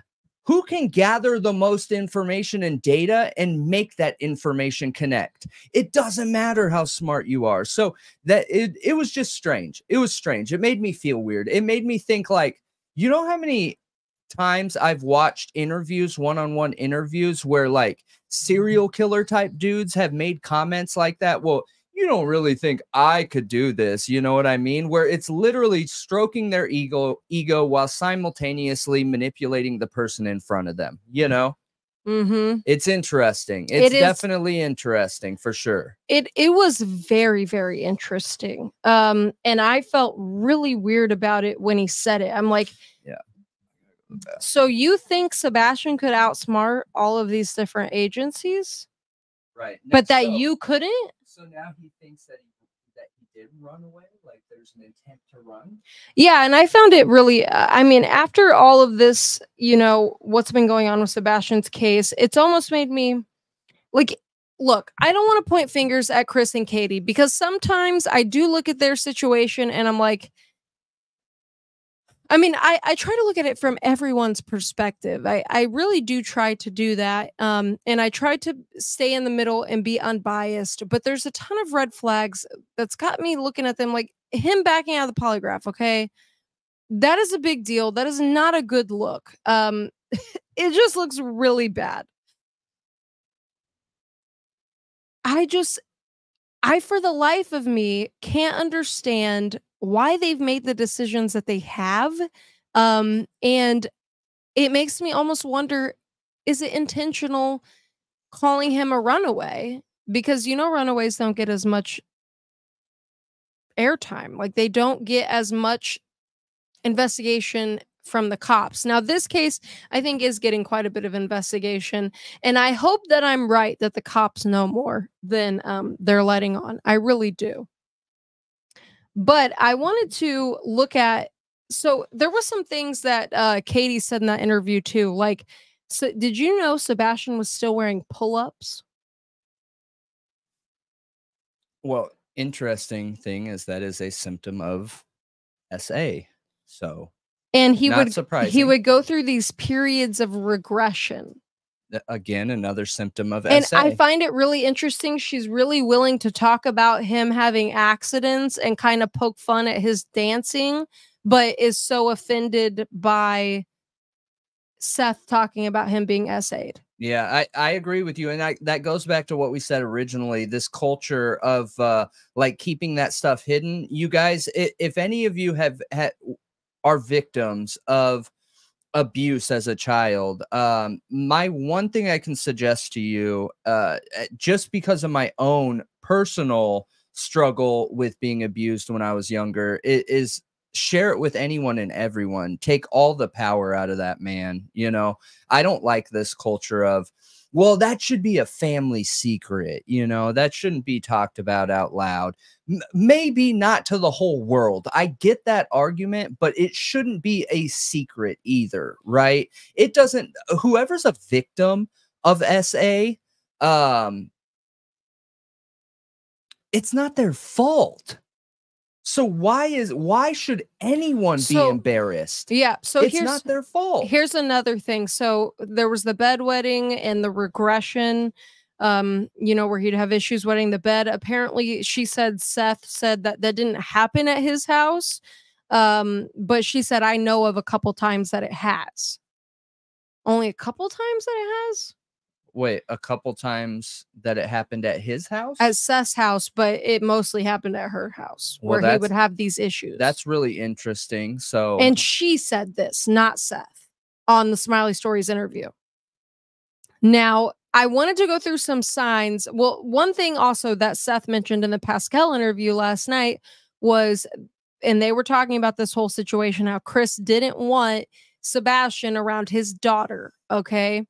who can gather the most information and data and make that information connect. It doesn't matter how smart you are. So that it, it was just strange. It was strange. It made me feel weird. It made me think, like, you know how many times I've watched interviews, one-on-one interviews where, like, serial killer type dudes have made comments like that. Well, you don't really think I could do this. You know what I mean? Where it's literally stroking their ego, ego while simultaneously manipulating the person in front of them. You know, mm-hmm. It's interesting. It's it definitely interesting for sure. It, it was very, very interesting. Um, and I felt really weird about it when he said it. I'm like, yeah. So you think Sebastian could outsmart all of these different agencies? Right. But that so, you couldn't? So now he thinks that he, that he did run away? Like there's an intent to run? Yeah, and I found it really, uh, I mean, after all of this, you know, what's been going on with Sebastian's case, it's almost made me, like, look, I don't want to point fingers at Chris and Katie, because sometimes I do look at their situation and I'm like, I mean, I, I try to look at it from everyone's perspective. I, I really do try to do that. Um, and I try to stay in the middle and be unbiased. But there's a ton of red flags that's got me looking at them, like him backing out of the polygraph, okay? That is a big deal. That is not a good look. Um, it just looks really bad. I just, I for the life of me can't understand why they've made the decisions that they have. Um, and it makes me almost wonder, is it intentional calling him a runaway? Because, you know, runaways don't get as much airtime. Like, they don't get as much investigation from the cops. Now, this case, I think, is getting quite a bit of investigation. And I hope that I'm right, that the cops know more than um, they're letting on. I really do. But I wanted to look at, so there were some things that uh, Katie said in that interview too. Like, so did you know Sebastian was still wearing pull-ups? Well, interesting thing is that is a symptom of S A. So, and he would surprising. he would go through these periods of regression. Again, another symptom of S A. And I find it really interesting. She's really willing to talk about him having accidents and kind of poke fun at his dancing, but is so offended by Seth talking about him being S A'd. Yeah, I, I agree with you. And I, that goes back to what we said originally, this culture of uh, like keeping that stuff hidden. You guys, if, if any of you have ha are victims of abuse as a child, um my one thing I can suggest to you, uh just because of my own personal struggle with being abused when I was younger, is share it with anyone and everyone. Take all the power out of that man. You know, I don't like this culture of, well, that should be a family secret. You know, that shouldn't be talked about out loud. M- maybe not to the whole world. I get that argument, but it shouldn't be a secret either, right? It doesn't, whoever's a victim of S A, um, it's not their fault. So why is why should anyone so, be embarrassed? Yeah, so it's here's, not their fault. Here's another thing. So there was the bedwetting and the regression, um, you know, where he'd have issues wetting the bed. Apparently, she said Seth said that that didn't happen at his house, um, but she said, I know of a couple times that it has. Only a couple times that it has? Wait, a couple times that it happened at his house? At Seth's house, but it mostly happened at her house, well, where he would have these issues. That's really interesting. So, and she said this, not Seth, on the Smiley Stories interview. Now, I wanted to go through some signs. Well, one thing also that Seth mentioned in the Pascal interview last night was, and they were talking about this whole situation, how Chris didn't want Sebastian around his daughter, okay?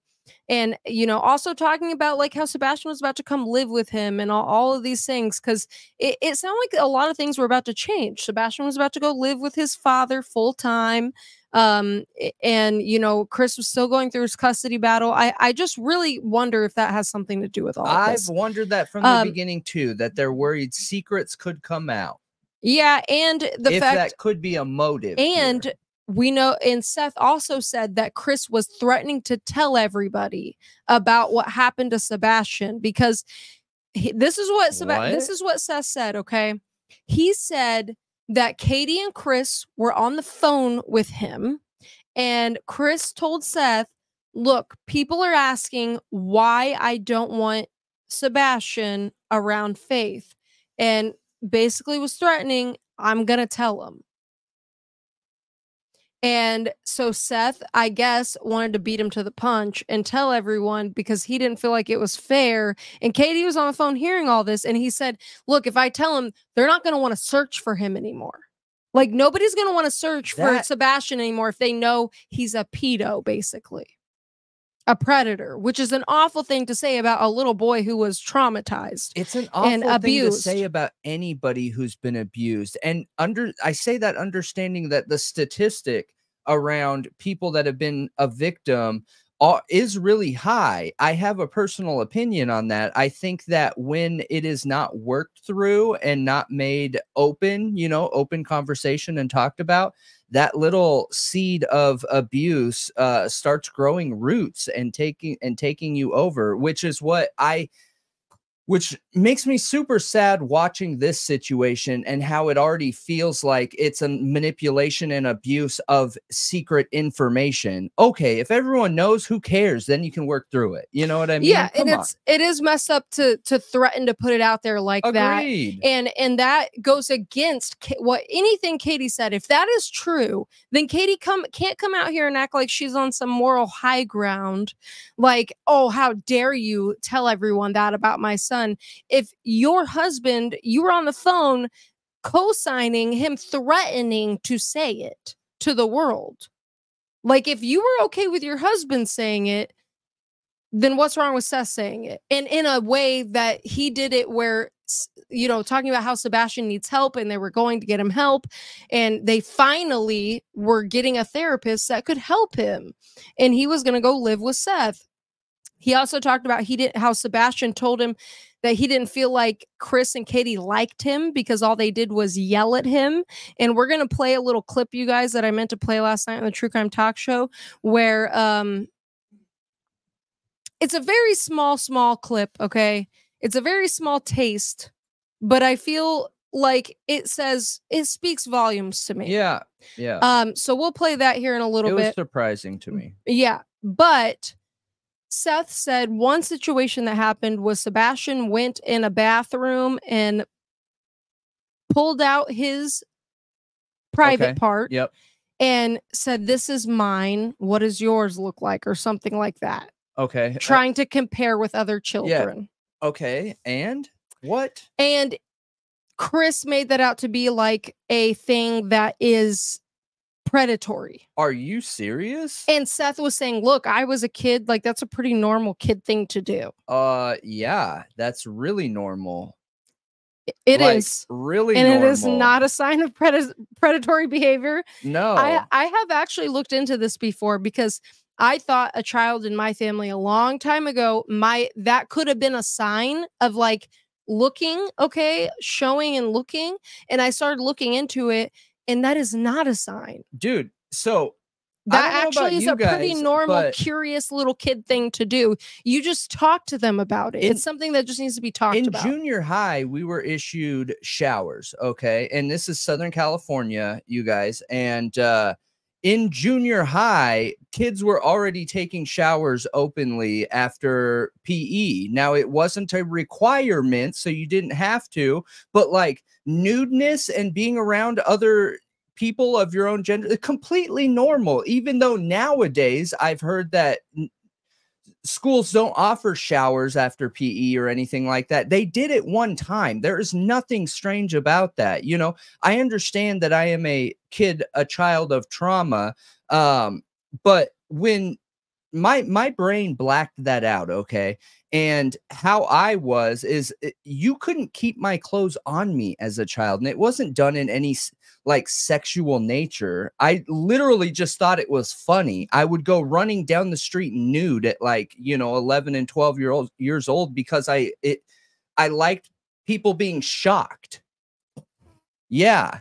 And, you know, also talking about like how Sebastian was about to come live with him and all, all of these things, because it, it sounded like a lot of things were about to change. Sebastian was about to go live with his father full time. Um, and, you know, Chris was still going through his custody battle. I, I just really wonder if that has something to do with all of this. I've wondered that from the um, beginning, too, that they're worried secrets could come out. Yeah. And the if fact that could be a motive. And here. We know, and Seth also said that Chris was threatening to tell everybody about what happened to Sebastian, because he, this is what, Seb what this is what Seth said. Okay, he said that Katie and Chris were on the phone with him, and Chris told Seth, "Look, people are asking why I don't want Sebastian around Faith," and basically was threatening, "I'm gonna tell him." And so Seth, I guess, wanted to beat him to the punch and tell everyone because he didn't feel like it was fair. And Katie was on the phone hearing all this. And he said, look, if I tell him, they're not going to want to search for him anymore. Like, nobody's going to want to search that... for Sebastian anymore if they know he's a pedo, basically. A predator, which is an awful thing to say about a little boy who was traumatized. It's an awful and abused. thing to say about anybody who's been abused. And under, I say that understanding that the statistic around people that have been a victim are, is really high. I have a personal opinion on that. I think that when it is not worked through and not made open, you know, open conversation and talked about, that little seed of abuse uh, starts growing roots and taking and taking you over, which is what I, which makes me super sad watching this situation and how it already feels like it's a manipulation and abuse of secret information. Okay, if everyone knows, who cares? Then you can work through it. You know what I mean? Yeah, Come and on. it's it is messed up to to threaten to put it out there like Agreed. that, and and that goes against Ka what anything Katie said. If that is true, then Katie come can't come out here and act like she's on some moral high ground, like, oh, how dare you tell everyone that about my son. If your husband, you were on the phone co-signing him threatening to say it to the world. Like, if you were okay with your husband saying it, then what's wrong with Seth saying it? And in a way that he did it where, you know, talking about how Sebastian needs help and they were going to get him help. And they finally were getting a therapist that could help him. And he was going to go live with Seth. He also talked about he didn't how Sebastian told him that he didn't feel like Chris and Katie liked him because all they did was yell at him. And we're going to play a little clip, you guys, that I meant to play last night on the True Crime Talk show, where um, it's a very small, small clip. OK, it's a very small taste, but I feel like it says it speaks volumes to me. Yeah. Yeah. Um. So we'll play that here in a little bit. It was surprising to me. Yeah, but. Seth said one situation that happened was Sebastian went in a bathroom and pulled out his private okay. part yep. and said, this is mine. What does yours look like? Or something like that. Okay. Trying uh, to compare with other children. Yeah. Okay. And what? And Chris made that out to be like a thing that is predatory. Are you serious? And Seth was saying, look, I was a kid, like that's a pretty normal kid thing to do. Uh yeah, that's really normal. It like, is really and normal. It is not a sign of pred predatory behavior. No. I I have actually looked into this before because I thought a child in my family a long time ago, my that could have been a sign of like looking, okay, showing and looking. And I started looking into it, and that is not a sign. Dude, so that actually is a guys, pretty normal, but... curious little kid thing to do. You just talk to them about it. In, it's something that just needs to be talked in about. In junior high, we were issued showers, okay? And this is Southern California, you guys. And uh, in junior high, kids were already taking showers openly after P E. Now, it wasn't a requirement, so you didn't have to. But, like, nudeness and being around other people of your own gender, completely normal, even though nowadays I've heard that schools don't offer showers after P E or anything like that. They did it one time. There is nothing strange about that. You know, I understand that I am a kid, a child of trauma. Um, but when my, my brain blacked that out, okay. And how I was is you couldn't keep my clothes on me as a child. And it wasn't done in any like sexual nature. I literally just thought it was funny. I would go running down the street nude at like, you know, eleven and twelve year old years old because I, it, I liked people being shocked. Yeah.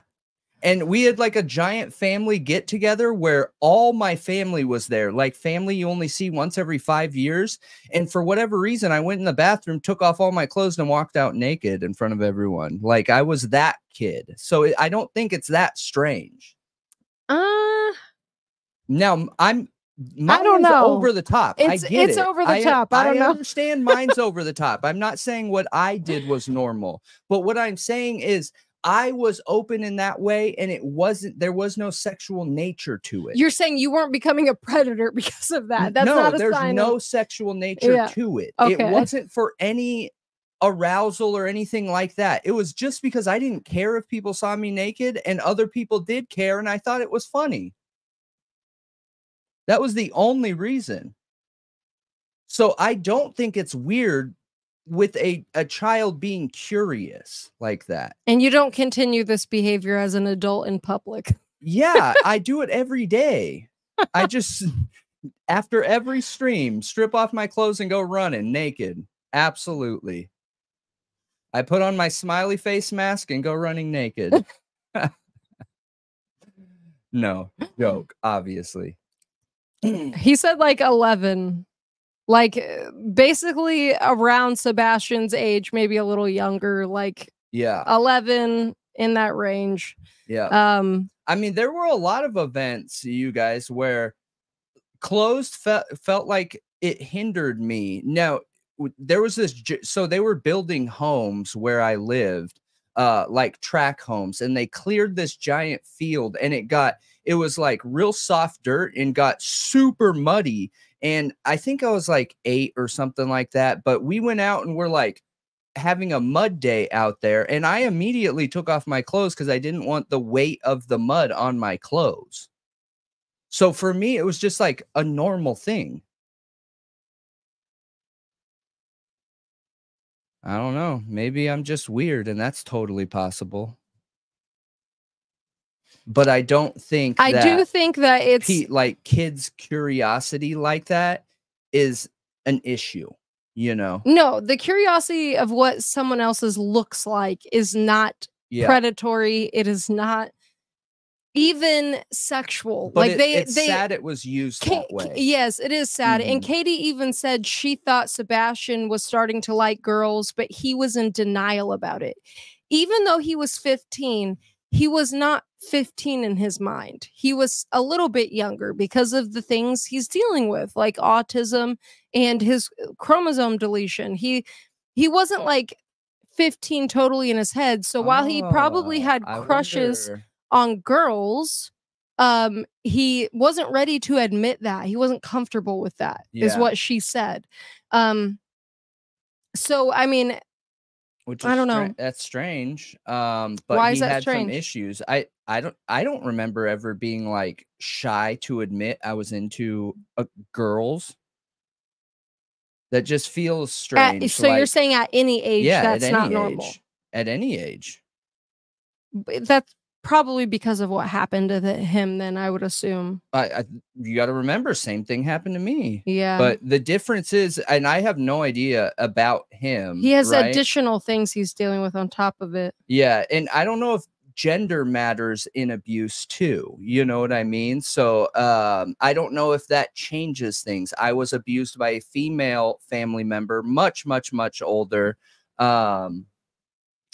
And we had like a giant family get together where all my family was there, like family you only see once every five years. And for whatever reason, I went in the bathroom, took off all my clothes and walked out naked in front of everyone. Like I was that kid. So it, I don't think it's that strange. Uh, now, I'm I don't know. Over the top. It's, I get it's it. over the I, top. I, I don't know. I understand mine's over the top. I'm not saying what I did was normal, but what I'm saying is I was open in that way, and it wasn't, there was no sexual nature to it. You're saying you weren't becoming a predator because of that. That's no, not a there's sign no of... sexual nature yeah. to it. Okay. It wasn't for any arousal or anything like that. It was just because I didn't care if people saw me naked, and other people did care, and I thought it was funny. That was the only reason. So I don't think it's weird with a, a child being curious like that. And you don't continue this behavior as an adult in public. Yeah, I do it every day. I just, after every stream, strip off my clothes and go running naked. Absolutely. I put on my smiley face mask and go running naked. No, joke, obviously. He said like eleven. Like basically around Sebastian's age, maybe a little younger, like yeah, eleven, in that range. Yeah. Um, I mean, there were a lot of events, you guys, where closed fe felt like it hindered me. Now, there was this, so they were building homes where I lived, uh, like track homes, and they cleared this giant field, and it got, it was like real soft dirt and got super muddy. And I think I was like eight or something like that. But we went out and we're like having a mud day out there. And I immediately took off my clothes because I didn't want the weight of the mud on my clothes. So for me, it was just like a normal thing. I don't know. Maybe I'm just weird, and that's totally possible. But I don't think I that do think that it's Pete, like kids' curiosity like that is an issue, you know? No, the curiosity of what someone else's looks like is not yeah. predatory. It is not even sexual. But like it, they, it's they, sad it was used Ka that way. Yes, it is sad. Mm-hmm. And Katie even said she thought Sebastian was starting to like girls, but he was in denial about it. Even though he was fifteen, he was not fifteen in his mind. He was a little bit younger because of the things he's dealing with, like autism and his chromosome deletion. He he wasn't like fifteen totally in his head. So while oh, he probably had crushes on girls, um, he wasn't ready to admit that. He wasn't comfortable with that, yeah. is what she said. Um, so, I mean... Which I don't know. That's strange. Um, but Why is he that had strange? some issues. I, I don't I don't remember ever being like shy to admit I was into uh, girls. That just feels strange. At, so like, you're saying at any age yeah, that's at any not age, normal. At any age. But that's probably because of what happened to the, him, then I would assume. I, I you got to remember, same thing happened to me. Yeah. But the difference is, and I have no idea about him. He has right? additional things he's dealing with on top of it. Yeah. And I don't know if gender matters in abuse too. You know what I mean? So um, I don't know if that changes things. I was abused by a female family member, much, much, much older. Um,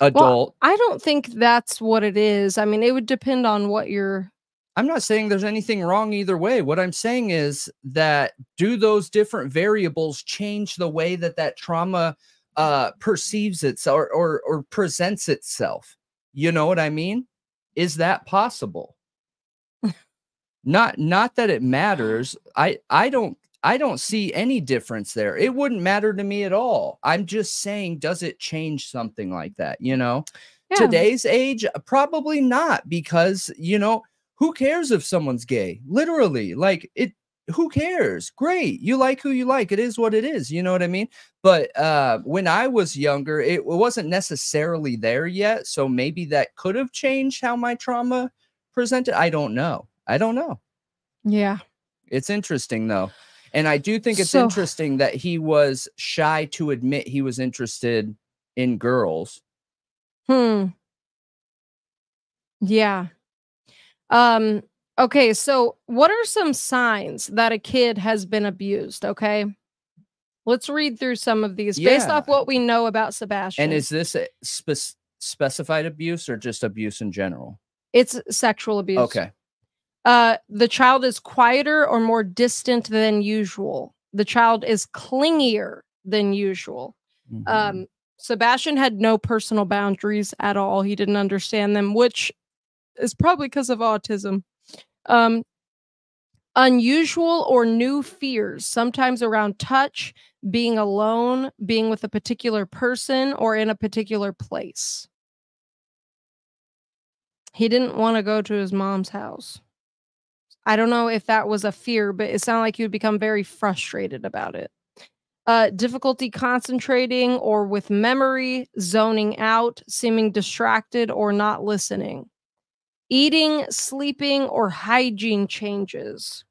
adult. Well, I don't think that's what it is. I mean, it would depend on what you're... I'm not saying there's anything wrong either way. What I'm saying is that do those different variables change the way that that trauma uh, perceives itself or, or, or presents itself? You know what I mean? Is that possible? not, not that it matters. I, I don't, I don't see any difference there. It wouldn't matter to me at all. I'm just saying, does it change something like that? You know, yeah. Today's age, probably not, because, you know, who cares if someone's gay? Literally, like it, who cares? Great. You like who you like. It is what it is. You know what I mean? But uh, when I was younger, it wasn't necessarily there yet. So maybe that could have changed how my trauma presented. I don't know. I don't know. Yeah. It's interesting though. And I do think it's so interesting that he was shy to admit he was interested in girls. Hmm. Yeah. Um, okay. So what are some signs that a kid has been abused? Okay. Let's read through some of these yeah. based off what we know about Sebastian. And is this a spe- specified abuse or just abuse in general? It's sexual abuse. Okay. Uh, the child is quieter or more distant than usual. The child is clingier than usual. Mm-hmm. Um, Sebastian had no personal boundaries at all. He didn't understand them, which is probably because of autism. Um, unusual or new fears, sometimes around touch, being alone, being with a particular person, or in a particular place. He didn't want to go to his mom's house. I don't know if that was a fear, but it sounded like you'd become very frustrated about it. Uh, difficulty concentrating or with memory, zoning out, seeming distracted or not listening. Eating, sleeping, or hygiene changes.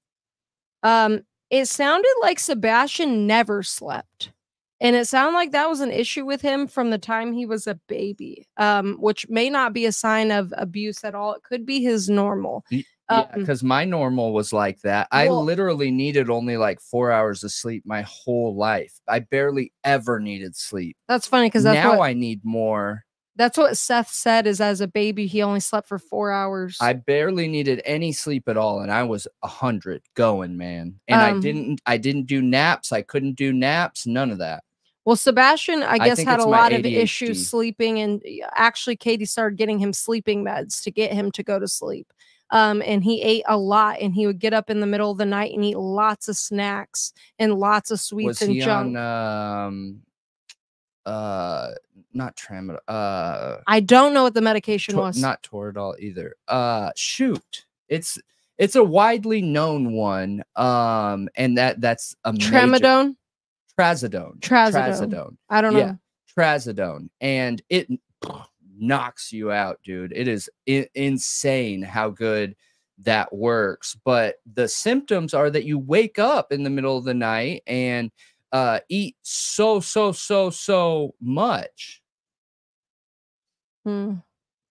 Um, it sounded like Sebastian never slept. And it sounded like that was an issue with him from the time he was a baby, um, which may not be a sign of abuse at all. It could be his normal. He Yeah, because my normal was like that. I well, literally needed only like four hours of sleep my whole life. I barely ever needed sleep. That's funny because now what, I need more. That's what Seth said is as a baby, he only slept for four hours. I barely needed any sleep at all. And I was a hundred going, man. And um, I didn't I didn't do naps. I couldn't do naps. None of that. Well, Sebastian, I guess, I had a lot of issues sleeping. And actually, Katie started getting him sleeping meds to get him to go to sleep. Um, and he ate a lot, and he would get up in the middle of the night and eat lots of snacks and lots of sweets was and he junk. On, um, uh, not tramadol. Uh, I don't know what the medication was. Not Toradol either. Uh, shoot, it's it's a widely known one. Um, and that that's a tramadone, major, trazodone, trazodone, trazodone. I don't know. Yeah, trazodone, and it knocks you out, dude. It is i- insane how good that works. But the symptoms are that you wake up in the middle of the night and uh, eat so, so, so, so much. Hmm.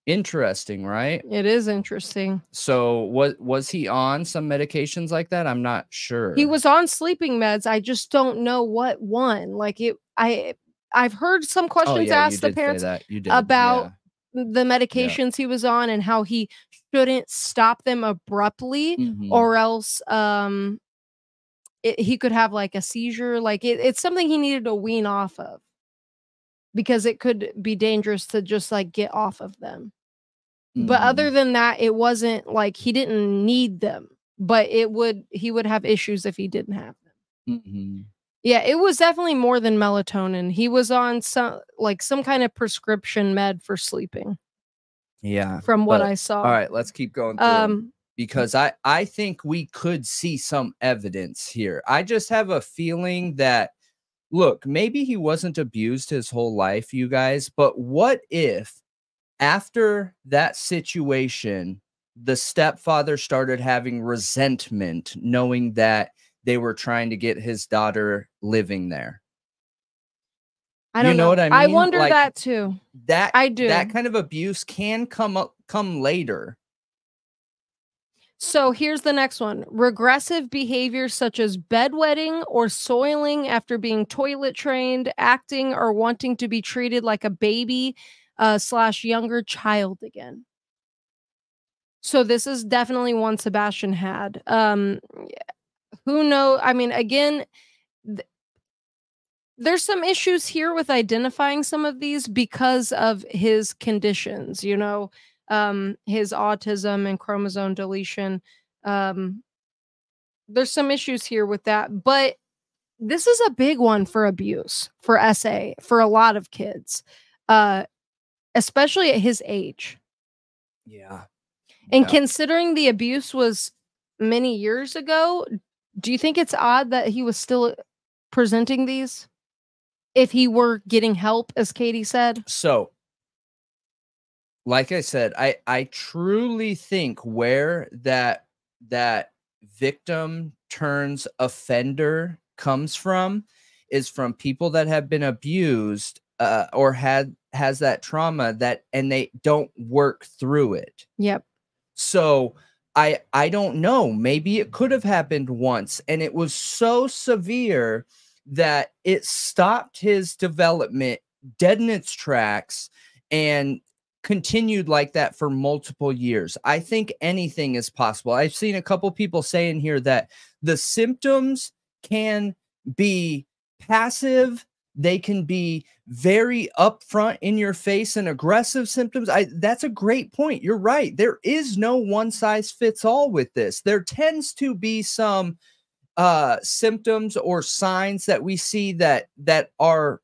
Interesting, right? It is interesting. So what was he on some medications like that? I'm not sure. He was on sleeping meds. I just don't know what one. Like it, I... I've heard some questions oh, yeah, asked the parents did, about yeah. the medications yeah. he was on and how he shouldn't stop them abruptly mm-hmm. or else um, it, he could have like a seizure. Like it, it's something he needed to wean off of because it could be dangerous to just like get off of them. Mm-hmm. But other than that, it wasn't like he didn't need them, but it would he would have issues if he didn't have them. Mm-hmm. Yeah, it was definitely more than melatonin. He was on some like some kind of prescription med for sleeping. Yeah. From what but, I saw. All right, let's keep going through um, because I, I think we could see some evidence here. I just have a feeling that, look, maybe he wasn't abused his whole life, you guys, but what if after that situation, the stepfather started having resentment, knowing that they were trying to get his daughter living there. I don't you know, know what I mean? I wonder like, that too. That I do. That kind of abuse can come up, come later. So here's the next one. Regressive behaviors such as bedwetting or soiling after being toilet trained, acting or wanting to be treated like a baby uh, slash younger child again. So this is definitely one Sebastian had. Um, who knows? I mean, again, th there's some issues here with identifying some of these because of his conditions, you know. Um, his autism and chromosome deletion. Um, there's some issues here with that, but this is a big one for abuse, for S A, for a lot of kids, uh, especially at his age. Yeah. And yeah. Considering the abuse was many years ago, do you think it's odd that he was still presenting these if he were getting help, as Katie said? So, like I said, I, I truly think where that that victim turns offender comes from is from people that have been abused uh, or had has that trauma that and they don't work through it. Yep. So I I don't know. Maybe it could have happened once and it was so severe that it stopped his development dead in its tracks and continued like that for multiple years. I think anything is possible. I've seen a couple people say in here that the symptoms can be passive. They can be very upfront in your face and aggressive symptoms. I, that's a great point. You're right. There is no one size fits all with this. There tends to be some uh, symptoms or signs that we see that, that are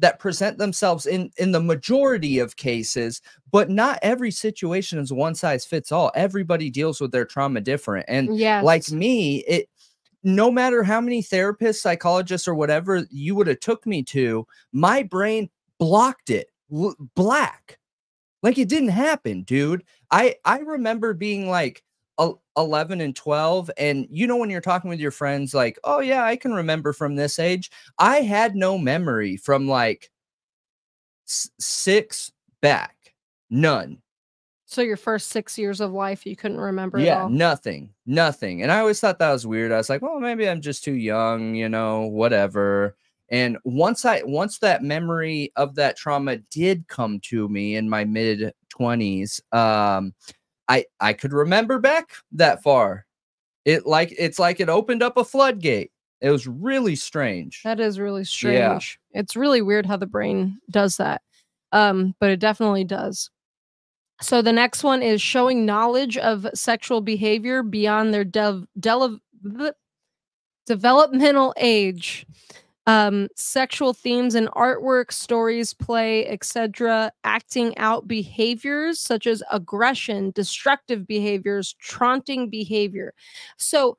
that present themselves in, in the majority of cases, but not every situation is one size fits all. Everybody deals with their trauma different. And yes. Like me, it, no matter how many therapists, psychologists, or whatever you would have took me to, my brain blocked it black. Like it didn't happen, dude. I, I remember being like eleven and twelve. And you know, when you're talking with your friends, like, oh yeah, I can remember from this age, I had no memory from like six back, none. So your first six years of life, you couldn't remember yeah, at all? Yeah, nothing, nothing. And I always thought that was weird. I was like, well, maybe I'm just too young, you know, whatever. And once I, once that memory of that trauma did come to me in my mid twenties, um, I, I could remember back that far. It like, it's like it opened up a floodgate. It was really strange. That is really strange. Yeah. It's really weird how the brain does that. Um, but it definitely does. So the next one is showing knowledge of sexual behavior beyond their dev, del, developmental age. Um, sexual themes in artwork, stories, play, et cetera. Acting out behaviors such as aggression, destructive behaviors, taunting behavior. So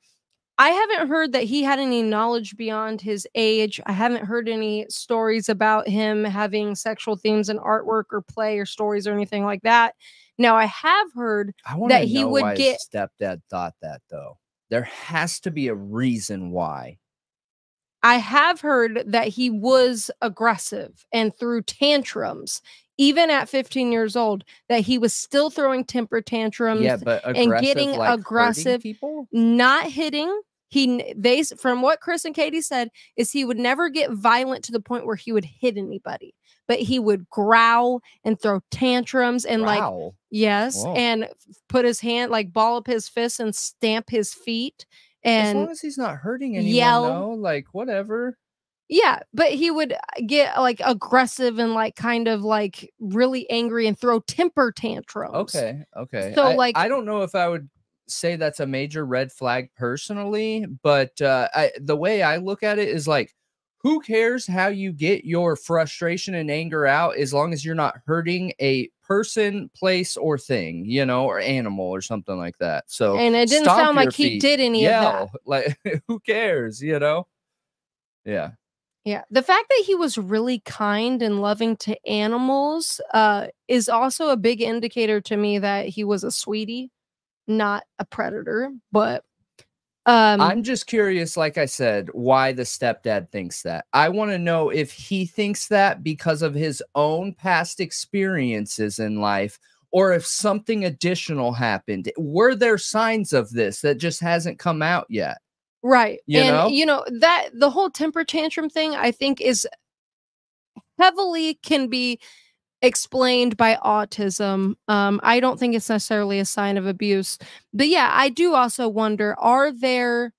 I haven't heard that he had any knowledge beyond his age. I haven't heard any stories about him having sexual themes in artwork or play or stories or anything like that. Now, I have heard I that he would why get his stepdad thought that, though. There has to be a reason why. I have heard that he was aggressive and threw tantrums, even at fifteen years old, that he was still throwing temper tantrums yeah, but and getting like aggressive, people? Not hitting. He, they, from what Chris and Katie said, is he would never get violent to the point where he would hit anybody, but he would growl and throw tantrums and growl. like, yes, Whoa. and put his hand, like ball up his fist and stamp his feet. And as long as he's not hurting anyone, yell, though, like whatever. Yeah, but he would get like aggressive and like kind of like really angry and throw temper tantrums. Okay, okay. So I, like, I don't know if I would say that's a major red flag personally, but uh, I, the way I look at it is like, who cares how you get your frustration and anger out as long as you're not hurting a person, place, or thing, you know, or animal or something like that. So, and it didn't sound like he did any of that. Like, who cares, you know? Yeah. Yeah. The fact that he was really kind and loving to animals uh, is also a big indicator to me that he was a sweetie, not a predator. But um, I'm just curious, like I said, why the stepdad thinks that. I want to know if he thinks that because of his own past experiences in life, or if something additional happened. Were there signs of this that just hasn't come out yet? Right. You and, know? you know, that the whole temper tantrum thing, I think, is heavily can be explained by autism. Um, I don't think it's necessarily a sign of abuse. But yeah, I do also wonder, are there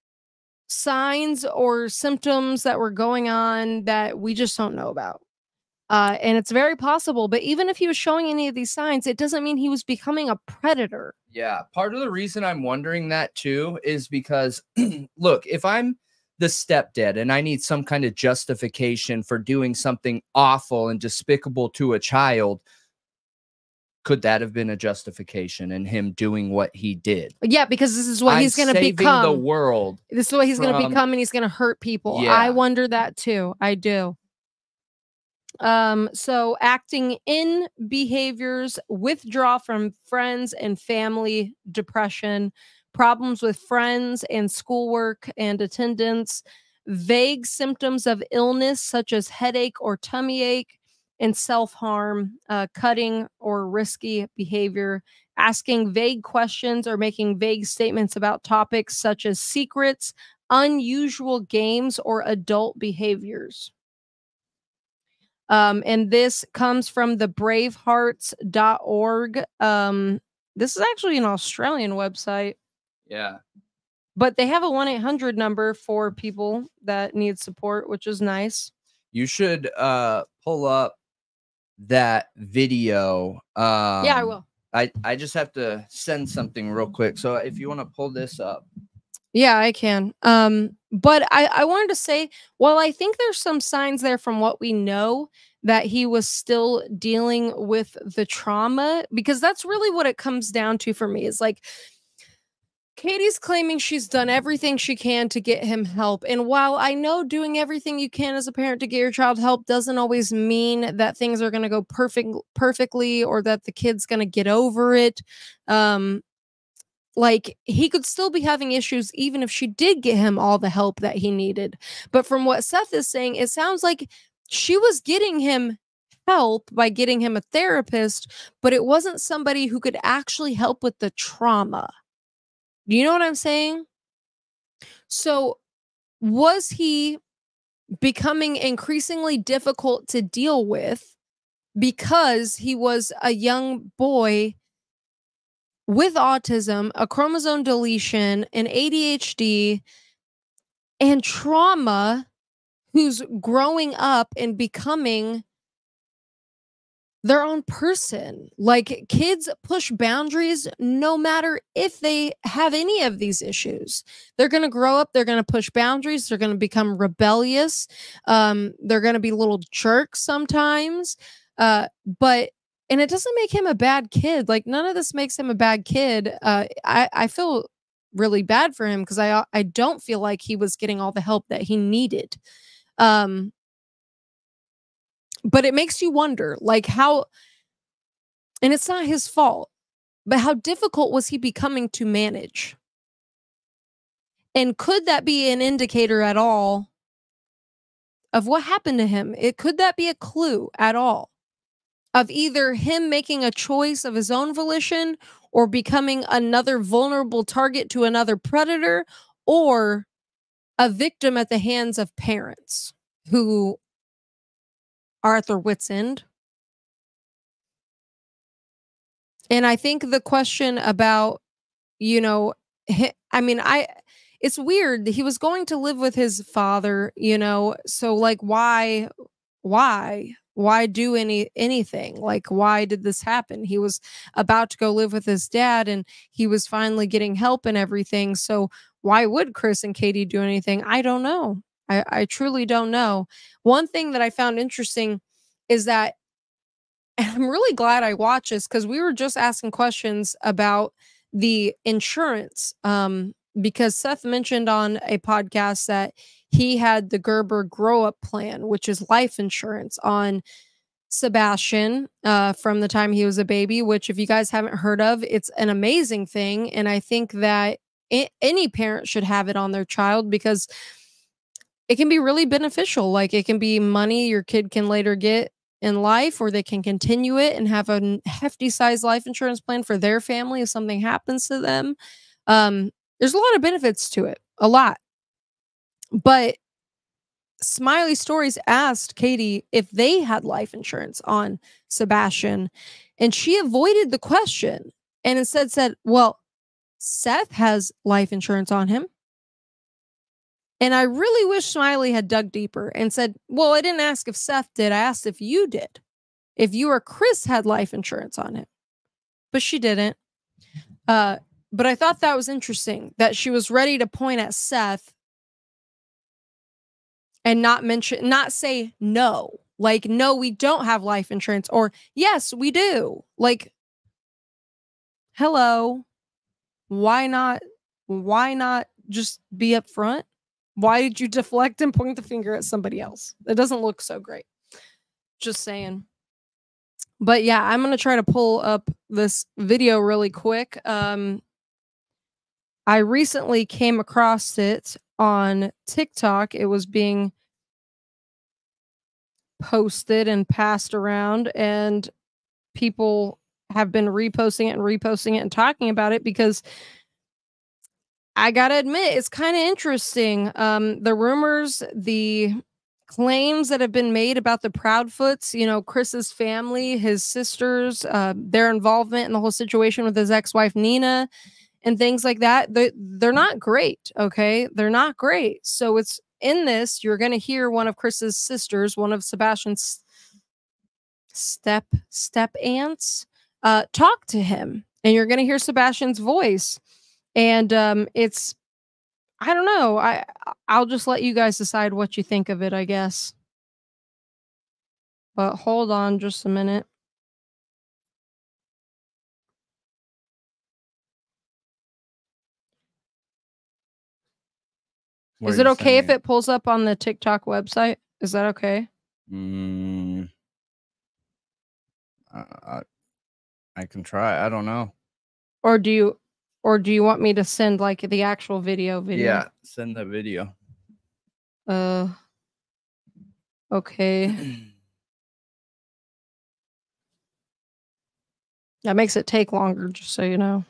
signs or symptoms that were going on that we just don't know about? Uh, and it's very possible. But even if he was showing any of these signs, it doesn't mean he was becoming a predator. Yeah. Part of the reason I'm wondering that, too, is because, look, if I'm the stepdad and I need some kind of justification for doing something awful and despicable to a child, could that have been a justification in him doing what he did? Yeah, because this is what I'm he's going to become. the world. This is what he's going to become, and he's going to hurt people. Yeah. I wonder that, too. I do. Um, so acting in behaviors, withdraw from friends and family, depression, problems with friends and schoolwork and attendance, vague symptoms of illness such as headache or tummy ache, and self-harm, uh, cutting or risky behavior, asking vague questions or making vague statements about topics such as secrets, unusual games, or adult behaviors. Um, and this comes from the Bravehearts dot org. Um, this is actually an Australian website. Yeah. But they have a one eight hundred number for people that need support, which is nice. You should uh, pull up that video. Um, yeah, I will. I, I just have to send something real quick. So if you want to pull this up. Yeah, I can. Um, but I, I wanted to say, while I think there's some signs there from what we know that he was still dealing with the trauma, because that's really what it comes down to for me, is like, Katie's claiming she's done everything she can to get him help. And while I know doing everything you can as a parent to get your child help doesn't always mean that things are going to go perfect, perfectly, or that the kid's going to get over it, um, like, he could still be having issues even if she did get him all the help that he needed. But from what Seth is saying, it sounds like she was getting him help by getting him a therapist, but it wasn't somebody who could actually help with the trauma. Do you know what I'm saying? So was he becoming increasingly difficult to deal with because he was a young boy with autism, a chromosome deletion, and A D H D, and trauma, who's growing up and becoming their own person? Like, kids push boundaries no matter if they have any of these issues. They're going to grow up, they're going to push boundaries, they're going to become rebellious, um, they're going to be little jerks sometimes, uh, but And it doesn't make him a bad kid. Like, none of this makes him a bad kid. Uh, I, I feel really bad for him because I, I don't feel like he was getting all the help that he needed. Um, but it makes you wonder, like, how, and it's not his fault, but how difficult was he becoming to manage? And could that be an indicator at all of what happened to him? It could that be a clue at all of either him making a choice of his own volition, or becoming another vulnerable target to another predator, or a victim at the hands of parents who are at their wits' end? And I think the question about, you know, I mean, I, it's weird. He was going to live with his father, you know, so like, why, why? Why do any anything? Like, why did this happen? He was about to go live with his dad, and he was finally getting help and everything. So why would Chris and Katie do anything? I don't know. I, I truly don't know. One thing that I found interesting is that, and I'm really glad I watched this because we were just asking questions about the insurance, um, because Seth mentioned on a podcast that he had the Gerber grow up plan, which is life insurance on Sebastian uh, from the time he was a baby, which if you guys haven't heard of, it's an amazing thing. And I think that any parent should have it on their child because it can be really beneficial. Like it can be money your kid can later get in life, or they can continue it and have a hefty size life insurance plan for their family if something happens to them. Um, there's a lot of benefits to it, a lot. But Smiley Stories asked Katie if they had life insurance on Sebastian, and she avoided the question and instead said, well, Seth has life insurance on him. And I really wish Smiley had dug deeper and said, well, I didn't ask if Seth did. I asked if you did, if you or Chris had life insurance on him. But she didn't. Uh, but I thought that was interesting that she was ready to point at Seth and not mention, not say no, like, no, we don't have life insurance, or yes, we do. Like, hello, why not? Why not just be upfront? Why did you deflect and point the finger at somebody else? It doesn't look so great. Just saying. But yeah, I'm going to try to pull up this video really quick. Um, I recently came across it on TikTok. It was being posted and passed around, and people have been reposting it and reposting it and talking about it because I gotta admit, it's kind of interesting. Um, the rumors, the claims that have been made about the Proudfoots, you know, Chris's family, his sisters, uh, their involvement in the whole situation with his ex-wife, Nina, and things like that, they, they're not great, okay? They're not great. So it's in this, you're going to hear one of Chris's sisters, one of Sebastian's step, step aunts, uh, talk to him. And you're going to hear Sebastian's voice. And um, it's, I don't know, I, I'll just let you guys decide what you think of it, I guess. But hold on just a minute. What Is it okay saying? If it pulls up on the TikTok website? Is that okay? Mm, I, I can try. I don't know. Or do you, or do you want me to send like the actual video? Video? Yeah, send the video. Uh. Okay. That makes it take longer, just so you know.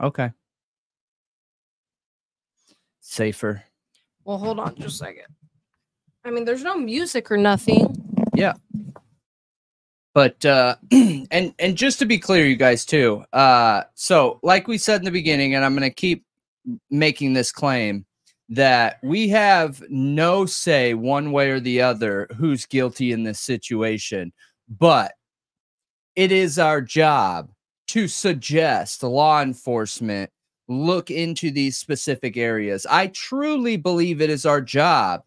Okay. Safer. Well, hold on just a second. I mean, there's no music or nothing. Yeah. But, uh, and, and just to be clear, you guys, too. Uh, so, like we said in the beginning, and I'm going to keep making this claim, that we have no say one way or the other who's guilty in this situation. But it is our job to suggest law enforcement look into these specific areas. I truly believe it is our job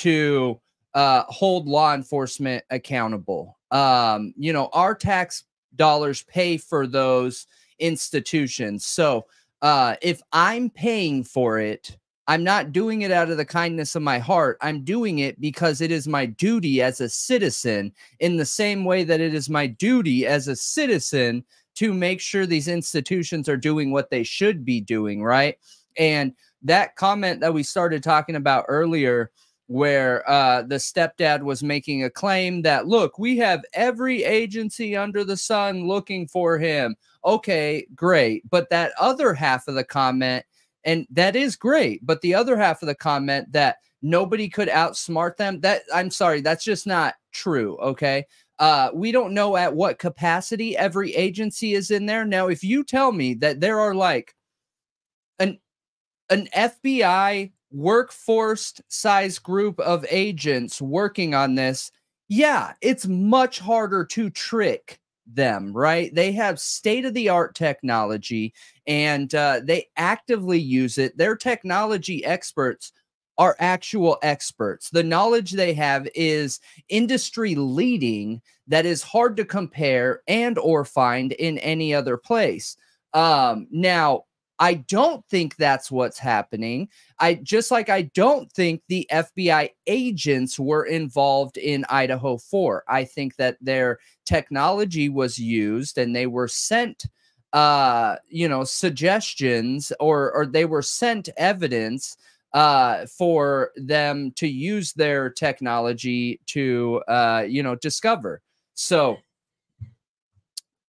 to uh, hold law enforcement accountable. Um, you know, our tax dollars pay for those institutions. So uh, if I'm paying for it, I'm not doing it out of the kindness of my heart. I'm doing it because it is my duty as a citizen, in the same way that it is my duty as a citizen to make sure these institutions are doing what they should be doing, right? And that comment that we started talking about earlier, where uh, the stepdad was making a claim that, look, we have every agency under the sun looking for him. Okay, great. But that other half of the comment, and that is great, but the other half of the comment that nobody could outsmart them, that, I'm sorry, that's just not true, okay? Uh, we don't know at what capacity every agency is in there. Now, if you tell me that there are like an, an F B I workforce size group of agents working on this, yeah, it's much harder to trick them, right? They have state-of-the-art technology, and uh, they actively use it. They're technology experts. Are actual experts. The knowledge they have is industry leading, that is hard to compare and or find in any other place. Um, now, I don't think that's what's happening. I just like I don't think the F B I agents were involved in Idaho Four. I think that their technology was used and they were sent uh you know suggestions or or they were sent evidence uh for them to use their technology to uh you know discover. So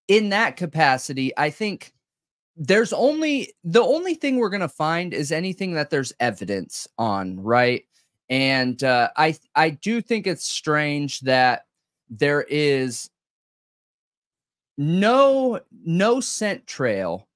in that capacity, I think there's only the only thing we're going to find is anything that there's evidence on, right? And uh I I do think it's strange that there is no no scent trail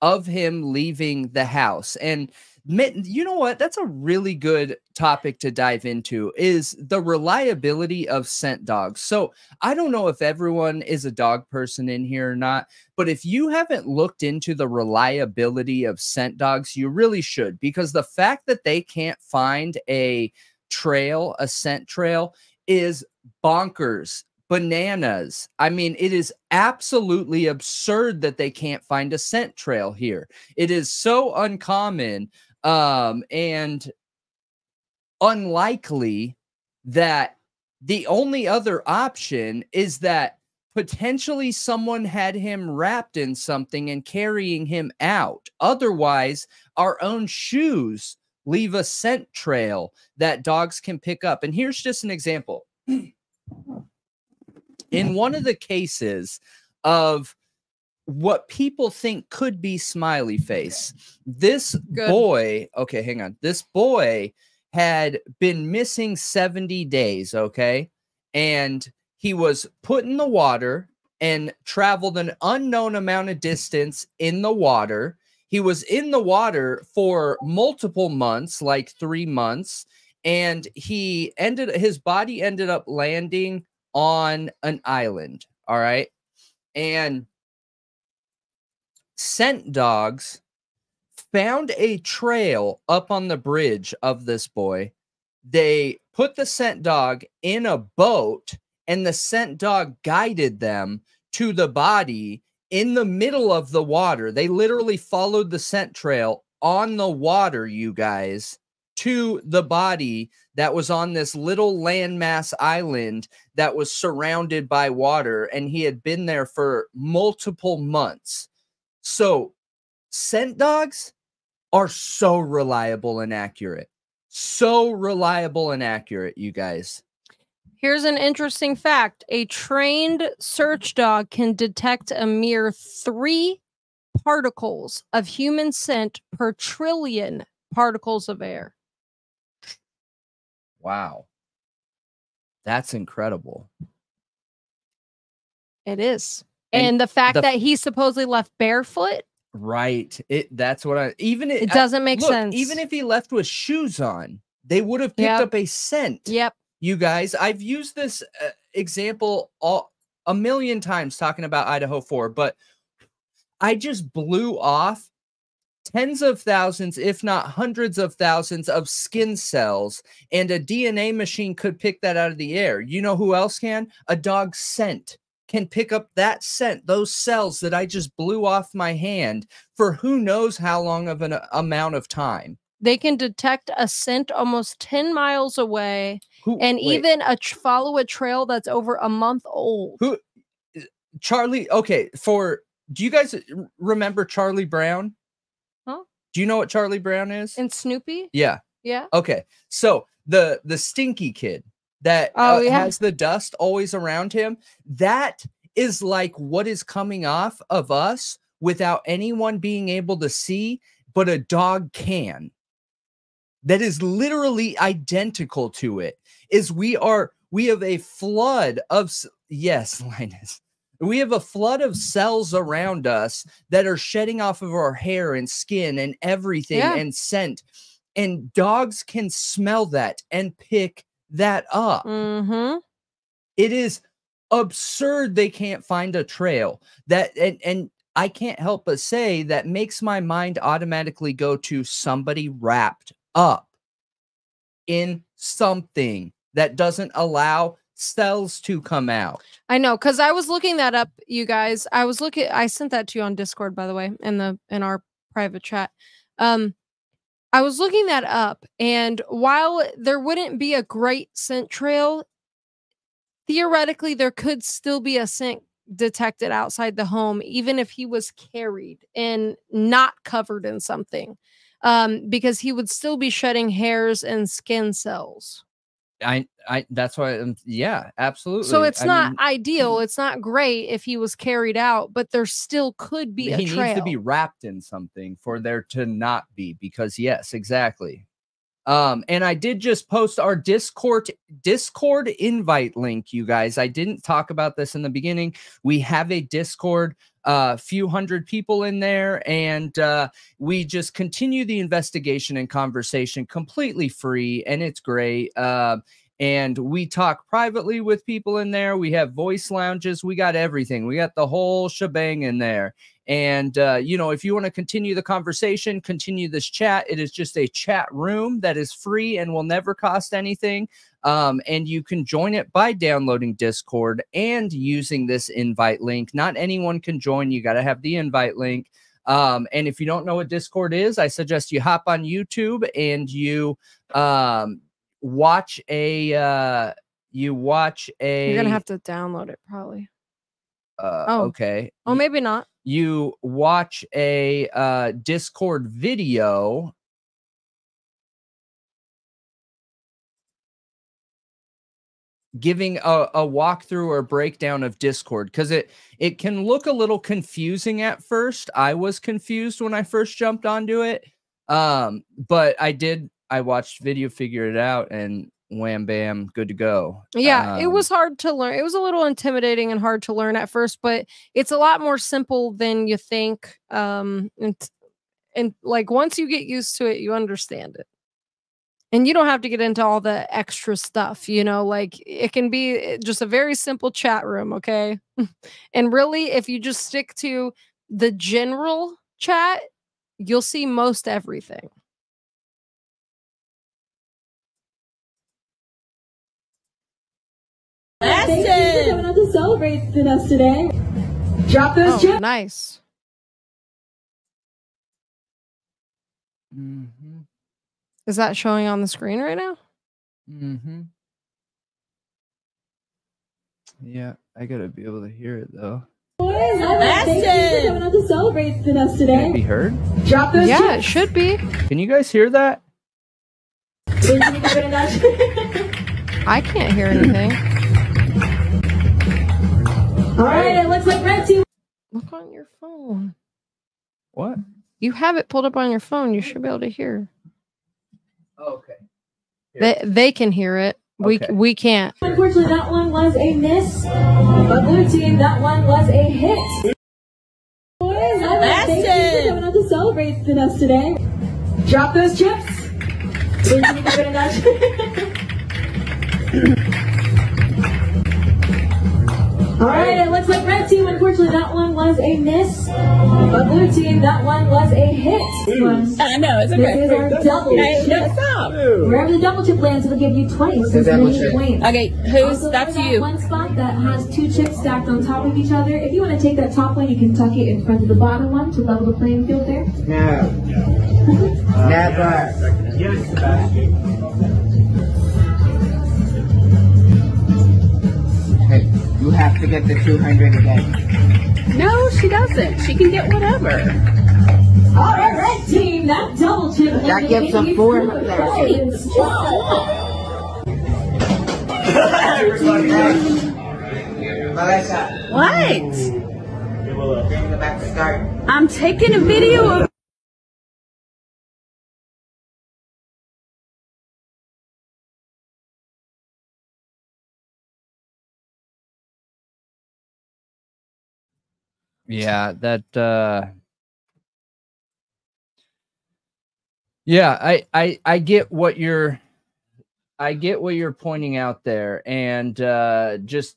of him leaving the house. And you know what, that's a really good topic to dive into, is the reliability of scent dogs. So I don't know if everyone is a dog person in here or not, but if you haven't looked into the reliability of scent dogs, you really should, because the fact that they can't find a trail, a scent trail, is bonkers. Bananas. I mean, it is absolutely absurd that they can't find a scent trail here. It is so uncommon um, and unlikely that the only other option is that potentially someone had him wrapped in something and carrying him out. Otherwise, our own shoes leave a scent trail that dogs can pick up. And here's just an example. In one of the cases of what people think could be Smiley Face, this Good. boy, okay, hang on. This boy had been missing seventy days, okay? And he was put in the water and traveled an unknown amount of distance in the water. He was in the water for multiple months, like three months, and he ended his body ended up landing on an island, all right? And scent dogs found a trail up on the bridge of this boy. They put the scent dog in a boat, and the scent dog guided them to the body in the middle of the water. They literally followed the scent trail on the water, you guys, to the body that was on this little landmass island that was surrounded by water, and he had been there for multiple months. So scent dogs are so reliable and accurate. So reliable and accurate, you guys. Here's an interesting fact. A trained search dog can detect a mere three particles of human scent per trillion particles of air. Wow. That's incredible. It is. And, and the fact the, that he supposedly left barefoot. Right. It that's what I even it, it doesn't make I, look, sense. Even if he left with shoes on, they would have picked yep. up a scent. Yep. You guys, I've used this uh, example all a million times talking about Idaho Four, but I just blew off tens of thousands, if not hundreds of thousands of skin cells, and a D N A machine could pick that out of the air. You know who else can? A dog's scent can pick up that scent, those cells that I just blew off my hand for who knows how long of an amount of time. They can detect a scent almost ten miles away who, and wait. even a follow a trail that's over a month old. Who, Charlie, okay, for, do you guys remember Charlie Brown? Do you know what Charlie Brown is? And Snoopy? Yeah. Yeah. Okay. So the the stinky kid that oh, uh, yeah. has the dust always around him, that is like what is coming off of us without anyone being able to see, but a dog can. That is literally identical to it. Is we are we have a flood of yes, Linus. We have a flood of cells around us that are shedding off of our hair and skin and everything yeah. and scent. And dogs can smell that and pick that up. Mm-hmm. It is absurd they can't find a trail. That and, and I can't help but say that makes my mind automatically go to somebody wrapped up in something that doesn't allow cells to come out. I know, because I was looking that up, you guys. I was looking I sent that to you on Discord, by the way, in the in our private chat. Um, I was looking that up, and while there wouldn't be a great scent trail, theoretically there could still be a scent detected outside the home, even if he was carried and not covered in something, um, because he would still be shedding hairs and skin cells. I, I, that's why, um, yeah, absolutely. So it's I not mean, ideal. It's not great if he was carried out, but there still could be a trail. He needs to be wrapped in something for there to not be, because yes, exactly. Um, and I did just post our Discord, Discord invite link, you guys. I didn't talk about this in the beginning. We have a Discord, a uh, few hundred people in there, and uh, we just continue the investigation and conversation completely free, and it's great. Uh, and we talk privately with people in there. We have voice lounges. We got everything. We got the whole shebang in there. And, uh, you know, if you want to continue the conversation, continue this chat, it is just a chat room that is free and will never cost anything. Um, and you can join it by downloading Discord and using this invite link. Not anyone can join. You got to have the invite link. Um, and if you don't know what Discord is, I suggest you hop on YouTube and you um, watch a, uh, you watch a, you're going to have to download it probably. Uh, oh, okay. Oh, maybe not. You watch a uh, Discord video. Giving a, a walkthrough or breakdown of Discord, because it it can look a little confusing at first. I was confused when I first jumped onto it. Um, but I did. I watched video, figured it out, and wham bam, good to go. Yeah, um, it was hard to learn. It was a little intimidating and hard to learn at first, but it's a lot more simple than you think. Um, and, and like once you get used to it, you understand it, and you don't have to get into all the extra stuff. You know, like it can be just a very simple chat room, okay? And really, if you just stick to the general chat, you'll see most everything. Thank you for coming out to celebrate with us today. Drop those oh, chips. Nice. Mm-hmm. Is that showing on the screen right now? Mm-hmm. Yeah, I gotta be able to hear it though. Boys, Thank it. you for coming out to celebrate with us today. Can it be heard? Drop those yeah, chips. It should be. Can you guys hear that? I can't hear anything. All right, it looks like red team. Look on your phone. What? You have it pulled up on your phone. You should be able to hear. Oh, okay. Here. They they can hear it. Okay. We we can't. Unfortunately, that one was a miss. But blue team, that one was a hit. Boys, that's it. Thank you for coming out to celebrate with us today. Drop those chips. All right, it looks like red team. Unfortunately, that one was a miss. But blue team, that one was a hit. I know, it's okay. This is our double chip. No, stop. Wherever the double chip lands, it'll give you twenty. So it's wins. Okay, who's also, that's you? One spot that has two chips stacked on top of each other. If you want to take that top one, you can tuck it in front of the bottom one to level the playing field there. No. uh, Never. Yes, Sebastian. You have to get the two hundred again. No, she doesn't. She can get whatever. All right, red team, that double chip. That gives them four. What? I'm taking a video of. Yeah, that, uh, yeah, I, I, I get what you're, I get what you're pointing out there. And, uh, just,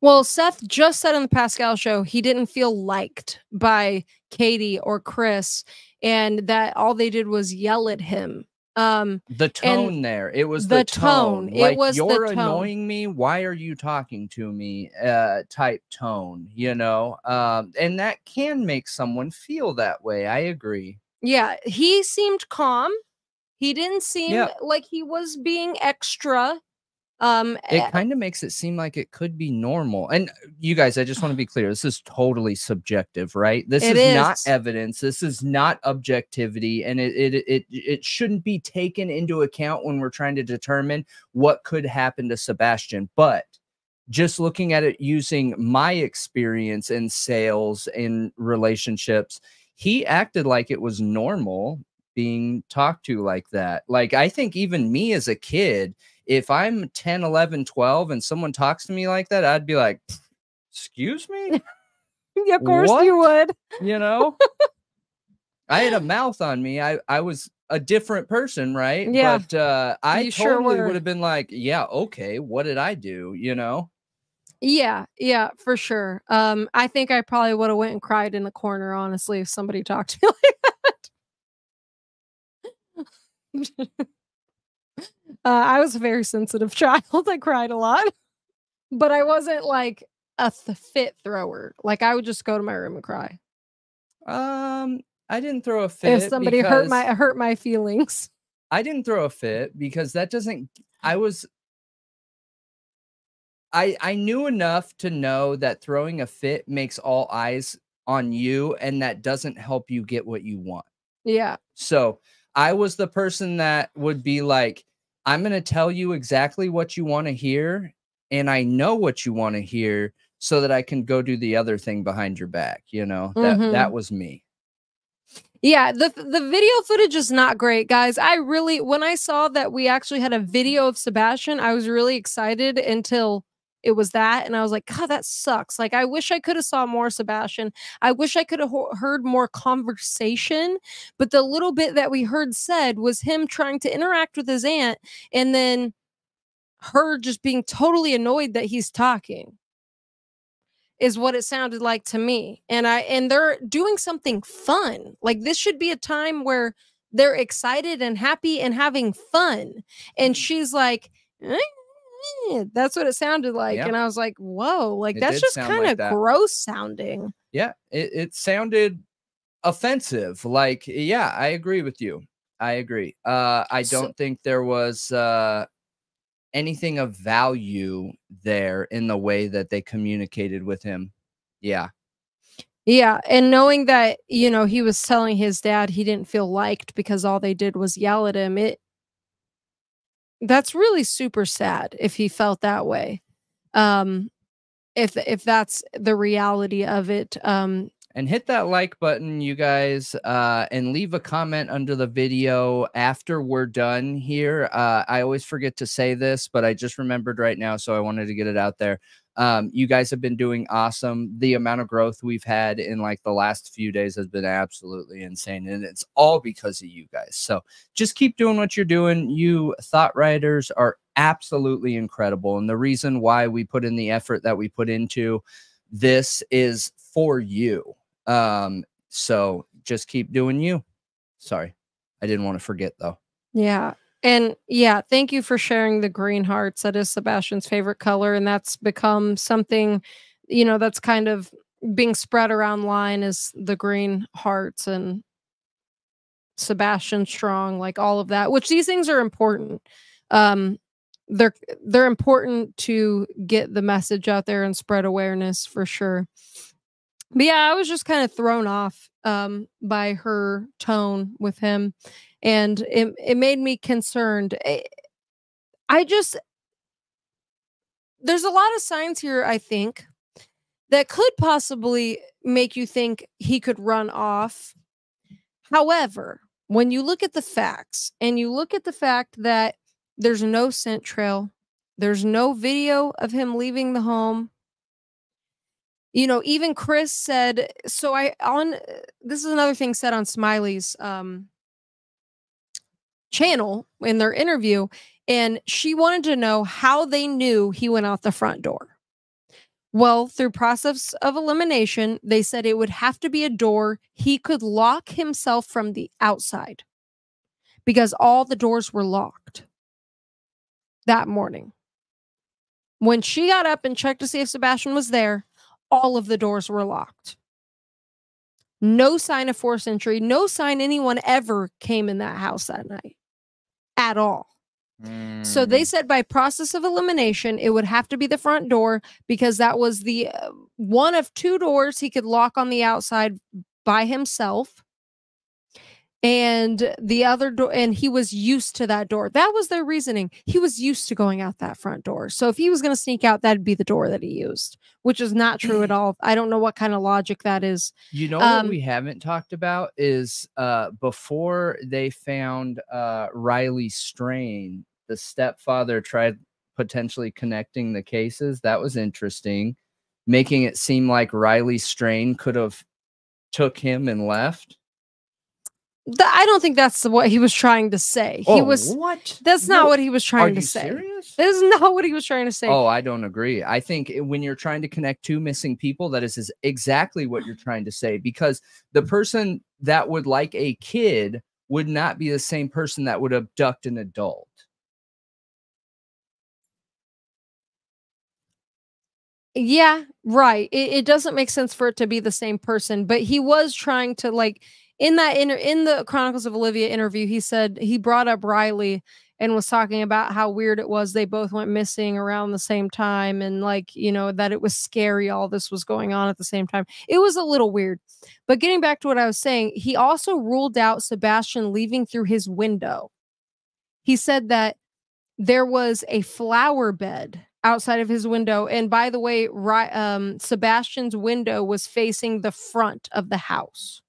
well, Seth just said on the Pascal show, he didn't feel liked by Katie or Chris, and that all they did was yell at him. Um, the tone there, it was the, the tone. tone. Like, it was you're the tone. annoying me. Why are you talking to me? Uh, type tone, you know, um, and that can make someone feel that way. I agree. Yeah. He seemed calm. He didn't seem yeah. like he was being extra. Um, it kind of makes it seem like it could be normal. And you guys, I just want to be clear. This is totally subjective, right? This is, is not evidence. This is not objectivity. And it, it, it, it shouldn't be taken into account when we're trying to determine what could happen to Sebastian. But just looking at it using my experience in sales and relationships, he acted like it was normal being talked to like that. Like, I think even me as a kid, if I'm ten, eleven, twelve and someone talks to me like that, I'd be like, excuse me? Yeah, of course what? you would. You know, I had a mouth on me. I, I was a different person, right? Yeah. But uh, I you totally sure would have been like, yeah, okay, what did I do? You know? Yeah, yeah, for sure. Um, I think I probably would have went and cried in the corner, honestly, if somebody talked to me like that. uh, I was a very sensitive child. I cried a lot, but I wasn't like a th fit thrower. Like, I would just go to my room and cry. Um, I didn't throw a fit. If somebody hurt my hurt my feelings, I didn't throw a fit because that doesn't. I was. I I knew enough to know that throwing a fit makes all eyes on you, and that doesn't help you get what you want. Yeah. So I was the person that would be like, I'm going to tell you exactly what you want to hear, and I know what you want to hear so that I can go do the other thing behind your back. You know, that, mm-hmm. that was me. Yeah. The, the video footage is not great, guys. I really, when I saw that we actually had a video of Sebastian, I was really excited until it was that. And I was like, God, that sucks. Like, I wish I could have saw more Sebastian. I wish I could have heard more conversation. But the little bit that we heard said was him trying to interact with his aunt, and then her just being totally annoyed that he's talking is what it sounded like to me. And I, and they're doing something fun. Like, this should be a time where they're excited and happy and having fun. And she's like, eh? That's what it sounded like. Yep. And I was like, whoa, like, it that's just kind of like gross sounding. Yeah, it, it sounded offensive. Like, yeah, I agree with you. I agree. Uh, I don't so, think there was uh, anything of value there in the way that they communicated with him. Yeah. Yeah. And knowing that, you know, he was telling his dad he didn't feel liked because all they did was yell at him. It, That's really super sad if he felt that way. Um, if if that's the reality of it. Um, and hit that like button, you guys, uh, and leave a comment under the video after we're done here. Uh, I always forget to say this, but I just remembered right now, so I wanted to get it out there. Um, you guys have been doing awesome. The amount of growth we've had in like the last few days has been absolutely insane. And it's all because of you guys. So just keep doing what you're doing. You Thought Writers are absolutely incredible. And the reason why we put in the effort that we put into this is for you. Um, so just keep doing you. Sorry. I didn't want to forget though. Yeah. And yeah, thank you for sharing the green hearts. That is Sebastian's favorite color. And that's become something, you know, that's kind of being spread around line is the green hearts and Sebastian Strong, like all of that, which these things are important. Um, they're, they're important to get the message out there and spread awareness for sure. But yeah, I was just kind of thrown off um, by her tone with him. And it, it made me concerned. I, I just, there's a lot of signs here, I think, that could possibly make you think he could run off. However, when you look at the facts and you look at the fact that there's no scent trail, there's no video of him leaving the home. You know, even Chris said, so I, on, this is another thing said on Smiley's, um, channel in their interview, and she wanted to know how they knew he went out the front door. Well, through process of elimination, they said it would have to be a door he could lock himself from the outside, because all the doors were locked that morning. When she got up and checked to see if Sebastian was there, all of the doors were locked. No sign of forced entry. No sign anyone ever came in that house that night at all. Mm. So they said by process of elimination, it would have to be the front door because that was the uh, one of two doors he could lock on the outside by himself. And the other door, and he was used to that door. That was their reasoning. He was used to going out that front door. So if he was going to sneak out, that'd be the door that he used, which is not true at all. I don't know what kind of logic that is. You know, um, what we haven't talked about is uh, before they found uh, Riley Strain, the stepfather tried potentially connecting the cases. That was interesting, making it seem like Riley Strain could have took him and left. I don't think that's what he was trying to say. Oh, he was what? That's not no. what he was trying Are to say. Serious? That is not what he was trying to say. Oh, I don't agree. I think when you're trying to connect two missing people, that is, is exactly what you're trying to say, because the person that would like a kid would not be the same person that would abduct an adult. Yeah, right. It, it doesn't make sense for it to be the same person, but he was trying to, like, in that inter in the Chronicles of Olivia interview, he said he brought up Riley and was talking about how weird it was. They both went missing around the same time. And, like, you know, that it was scary. All this was going on at the same time. It was a little weird. But getting back to what I was saying, he also ruled out Sebastian leaving through his window. He said that there was a flower bed outside of his window. And by the way, Ri um, Sebastian's window was facing the front of the house.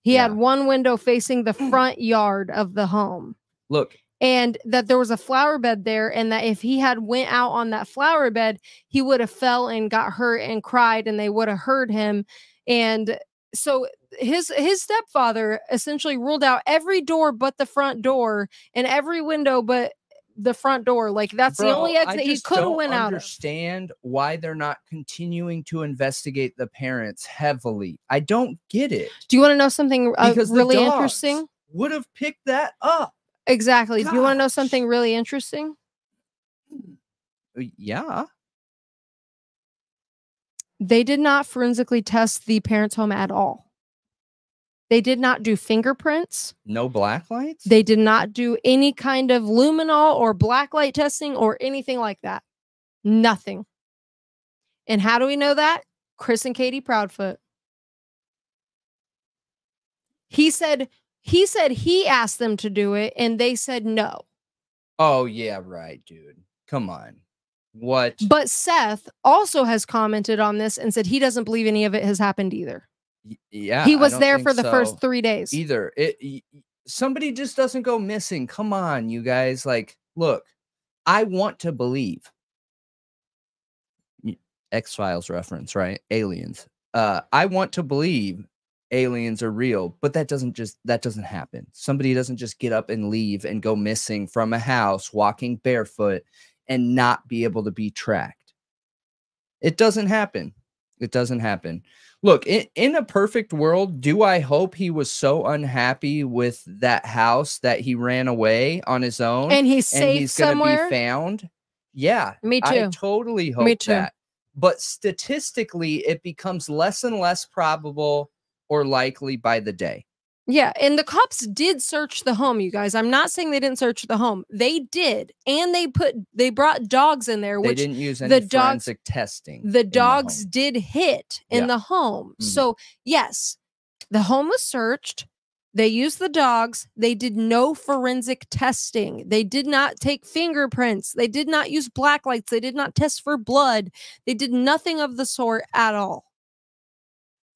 He yeah. had one window facing the front yard of the home. Look, and that there was a flower bed there, and that if he had went out on that flower bed, he would have fell and got hurt and cried, and they would have heard him. And so his his stepfather essentially ruled out every door but the front door and every window but the front door. Like, that's Bro, the only exit he could have went out of. I understand why they're not continuing to investigate the parents heavily. I don't get it. Do you want to know something uh, really interesting? Would have picked that up. Exactly. Gosh. Do you want to know something really interesting? Yeah. They did not forensically test the parents' home at all. They did not do fingerprints. No blacklights? They did not do any kind of luminol or blacklight testing or anything like that. Nothing. And how do we know that? Chris and Katie Proudfoot. He said he said he asked them to do it, and they said no. Oh, yeah, right, dude. Come on. What? But Seth also has commented on this and said he doesn't believe any of it has happened either. Yeah, he was there for the so. first three days. Either it, somebody just doesn't go missing. Come on, you guys. Like, look, I want to believe. X-Files reference, right? Aliens. Uh, I want to believe aliens are real, but that doesn't just that doesn't happen. Somebody doesn't just get up and leave and go missing from a house, walking barefoot, and not be able to be tracked. It doesn't happen. It doesn't happen. Look, in, in a perfect world, do I hope he was so unhappy with that house that he ran away on his own? And he's safe and he's somewhere? Gonna be found? Yeah. Me too. I totally hope Me too. that. But statistically, it becomes less and less probable or likely by the day. Yeah, and the cops did search the home, you guys. I'm not saying they didn't search the home. They did, and they put they brought dogs in there. Which they didn't use any the forensic dogs, testing. The dogs the did hit in yeah. the home. Mm-hmm. So, yes, the home was searched. They used the dogs. They did no forensic testing. They did not take fingerprints. They did not use blacklights. They did not test for blood. They did nothing of the sort at all,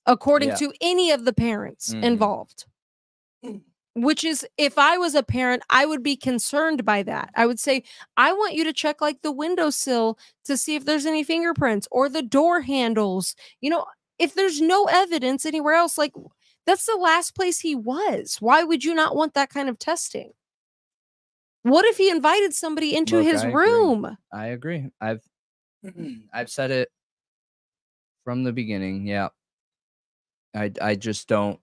according yeah. to any of the parents mm-hmm. involved. Which is, if I was a parent, I would be concerned by that. I would say, I want you to check, like, the windowsill to see if there's any fingerprints or the door handles. You know, if there's no evidence anywhere else, like, that's the last place he was. Why would you not want that kind of testing? What if he invited somebody into Look, his I room? Agree. I agree. I've I've said it from the beginning. Yeah. I I just don't.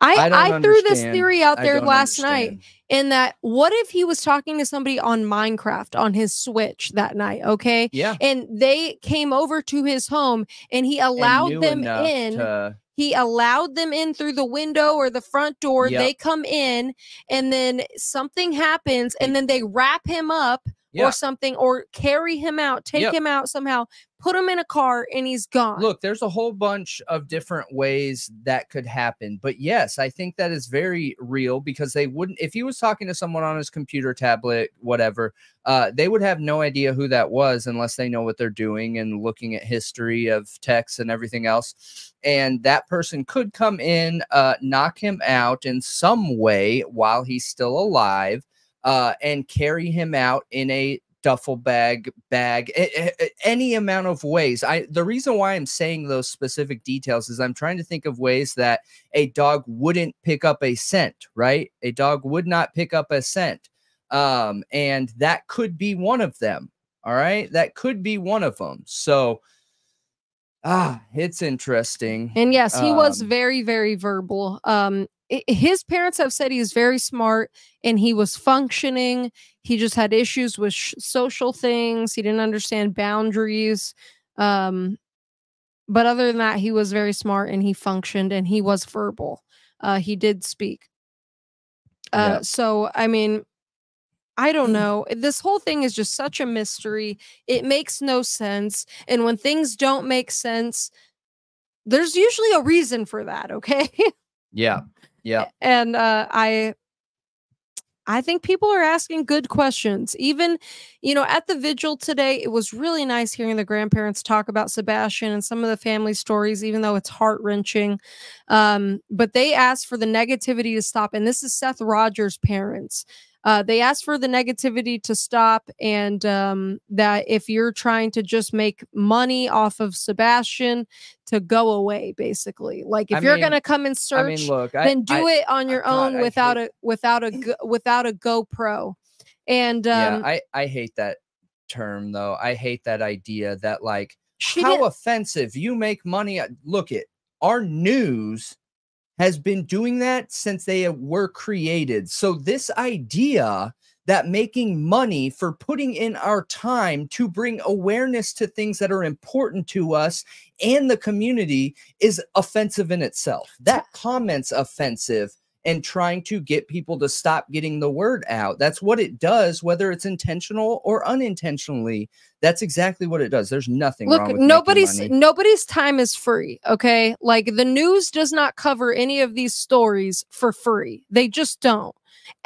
I, I, I threw this theory out there last understand. night in that, what if he was talking to somebody on Minecraft on his Switch that night? Okay. Yeah. And they came over to his home and he allowed and them in. To... He allowed them in through the window or the front door. Yep. They come in and then something happens and then they wrap him up yeah. or something, or carry him out, take yep. him out somehow, put him in a car, and he's gone. Look, there's a whole bunch of different ways that could happen. But yes, I think that is very real, because they wouldn't, if he was talking to someone on his computer, tablet, whatever, uh, they would have no idea who that was unless they know what they're doing and looking at history of texts and everything else. And that person could come in, uh, knock him out in some way while he's still alive, uh, and carry him out in a duffel bag, bag, any amount of ways. I, the reason why I'm saying those specific details is I'm trying to think of ways that a dog wouldn't pick up a scent, right? A dog would not pick up a scent. Um, and that could be one of them. All right. That could be one of them. So, ah, it's interesting. And yes, he um, was very, very verbal. Um, his parents have said he was very smart and he was functioning. He just had issues with sh social things. He didn't understand boundaries. Um, but other than that, he was very smart and he functioned and he was verbal. Uh, he did speak. Uh, yeah. So, I mean, I don't know. This whole thing is just such a mystery. It makes no sense. And when things don't make sense, there's usually a reason for that. Okay. Yeah. Yeah. And uh, I, I think people are asking good questions. Even, you know, at the vigil today, it was really nice hearing the grandparents talk about Sebastian and some of the family stories, even though it's heart-wrenching. Um, but they asked for the negativity to stop. And this is Seth Rogers' parents. Uh, they asked for the negativity to stop, and um, that if you're trying to just make money off of Sebastian, to go away, basically. Like, if I you're mean, gonna come and search, I mean, look, I, then do I, it on your I, own God, without a without a without a GoPro. And um, yeah, I I hate that term though. I hate that idea that, like, how offensive. You make money. Look, it our news has been doing that since they were created. So this idea that making money for putting in our time to bring awareness to things that are important to us and the community is offensive in itself. That comment's offensive, and trying to get people to stop getting the word out. That's what it does, whether it's intentional or unintentionally. That's exactly what it does. There's nothing Look, wrong with nobody's nobody's time is free, okay? Like, the news does not cover any of these stories for free. They just don't.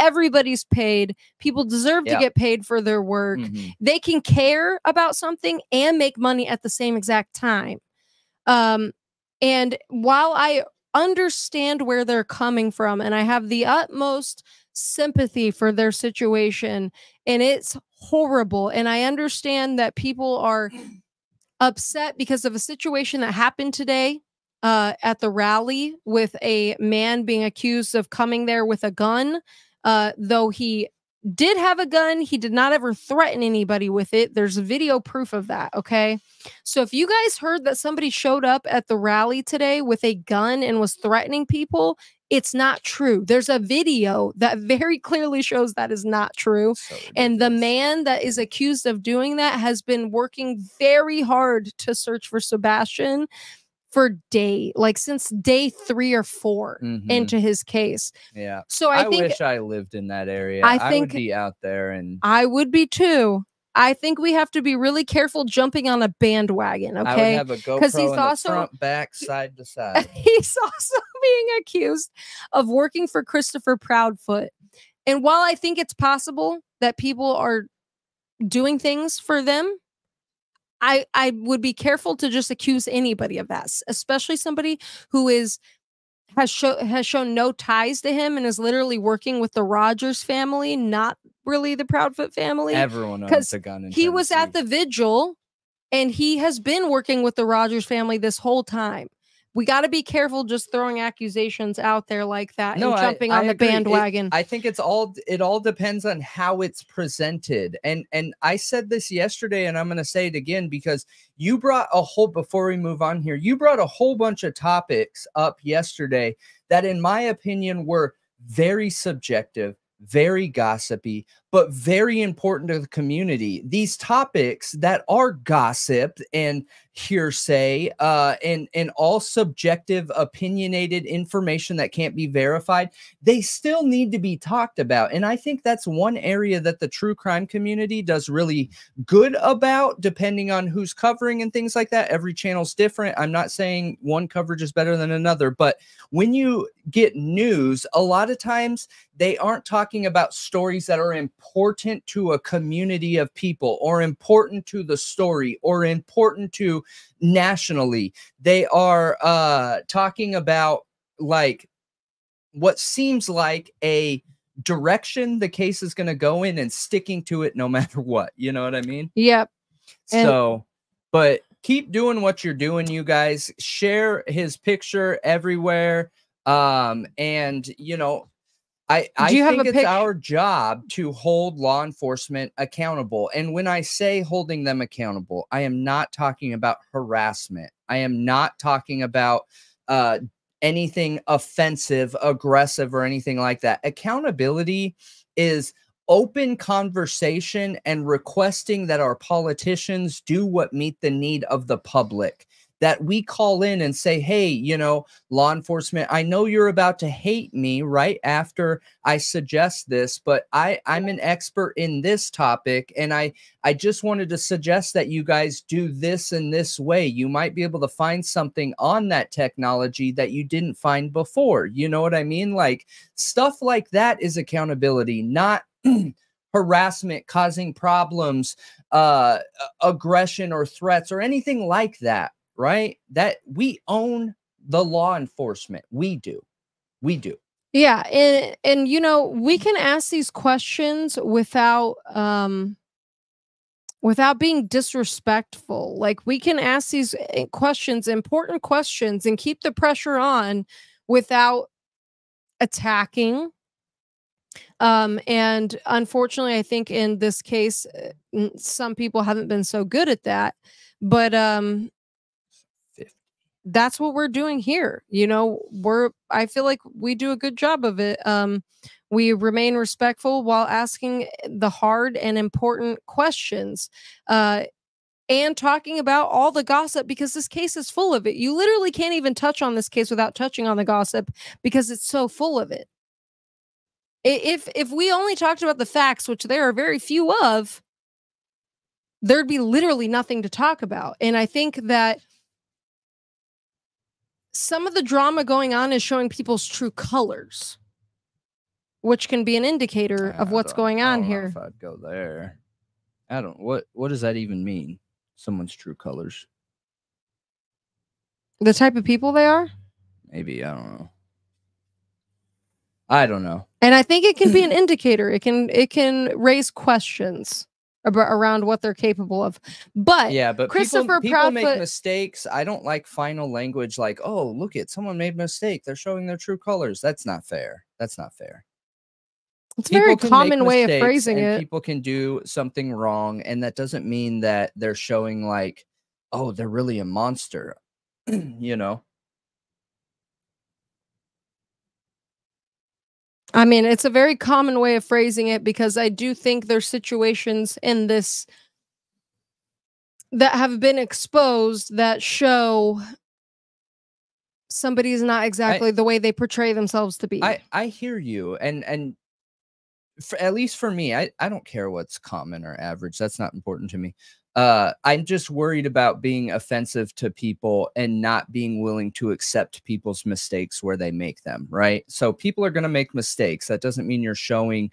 Everybody's paid. People deserve yeah. to get paid for their work. Mm-hmm. They can care about something and make money at the same exact time. Um, and while I understand where they're coming from, and I have the utmost sympathy for their situation, and it's horrible, and I understand that people are upset because of a situation that happened today uh, at the rally, with a man being accused of coming there with a gun, uh, though he did have a gun. He did not ever threaten anybody with it. There's video proof of that, okay? So if you guys heard that somebody showed up at the rally today with a gun and was threatening people, it's not true. There's a video that very clearly shows that is not true. So and the man that is accused of doing that has been working very hard to search for Sebastian for day, like since day three or four mm-hmm. into his case. Yeah. So I, I think, wish I lived in that area. I, think I would be out there, and I would be too. I think we have to be really careful jumping on a bandwagon. Okay. I would have a GoPro he's in also, the front, back, side to side. He's also being accused of working for Christopher Proudfoot. And while I think it's possible that people are doing things for them, I, I would be careful to just accuse anybody of that, especially somebody who is has, show, has shown no ties to him and is literally working with the Rogers family, not really the Proudfoot family. Everyone owns a gun in Tennessee. He was at the vigil, and he has been working with the Rogers family this whole time. we got to be careful just throwing accusations out there like that no, and jumping I, I on the agree. bandwagon. It, I think it's all, it all depends on how it's presented. And, and I said this yesterday, and I'm going to say it again, because you brought a whole, before we move on here, you brought a whole bunch of topics up yesterday that in my opinion were very subjective, very gossipy, but very important to the community. These topics that are gossip and hearsay uh, and, and all subjective, opinionated information that can't be verified, they still need to be talked about. And I think that's one area that the true crime community does really good about, depending on who's covering and things like that. Every channel's different. I'm not saying one coverage is better than another, but when you get news, a lot of times they aren't talking about stories that are important important to a community of people, or important to the story, or important to nationally. They are uh, talking about like what seems like a direction the case is going to go in and sticking to it no matter what. You know what I mean? Yep. And so, but keep doing what you're doing, you guys. Share his picture everywhere. Um, and, you know, I, I think it's our job to hold law enforcement accountable. And when I say holding them accountable, I am not talking about harassment. I am not talking about uh, anything offensive, aggressive, or anything like that. Accountability is open conversation and requesting that our politicians do what meet the need of the public. That we call in and say, hey, you know, law enforcement, I know you're about to hate me right after I suggest this, but I, I'm an expert in this topic, and I, I just wanted to suggest that you guys do this in this way. You might be able to find something on that technology that you didn't find before. You know what I mean? Like, stuff like that is accountability, not harassment, causing problems, uh, aggression or threats or anything like that. Right? That we own the law enforcement. We do. We do. Yeah. And, and, you know, we can ask these questions without, um, without being disrespectful. Like, we can ask these questions, important questions, and keep the pressure on without attacking. Um, and unfortunately, I think in this case, some people haven't been so good at that, but, um, that's what we're doing here. You know, we're, I feel like we do a good job of it. Um, we remain respectful while asking the hard and important questions, uh, and talking about all the gossip, because this case is full of it. You literally can't even touch on this case without touching on the gossip, because it's so full of it. If, if we only talked about the facts, which there are very few of, there'd be literally nothing to talk about. And I think that some of the drama going on is showing people's true colors, which can be an indicator of what's going on here. If I'd go there, I don't. What what does that even mean? Someone's true colors. The type of people they are. Maybe I don't know. I don't know. And I think it can be an indicator. It can it can raise questions around what they're capable of. But yeah, but Christopher people, people Proudfoot make mistakes. I don't like final language like, oh, look at someone made a mistake, they're showing their true colors. That's not fair. That's not fair. It's a very common way of phrasing it. People can do something wrong, and that doesn't mean that they're showing like, oh, they're really a monster. You know, I mean, it's a very common way of phrasing it, because I do think there's situations in this that have been exposed that show somebody's not exactly I, the way they portray themselves to be. I, I hear you. And, and for, at least for me, I, I don't care what's common or average. That's not important to me. Uh, I'm just worried about being offensive to people and not being willing to accept people's mistakes where they make them, right? So people are going to make mistakes. That doesn't mean you're showing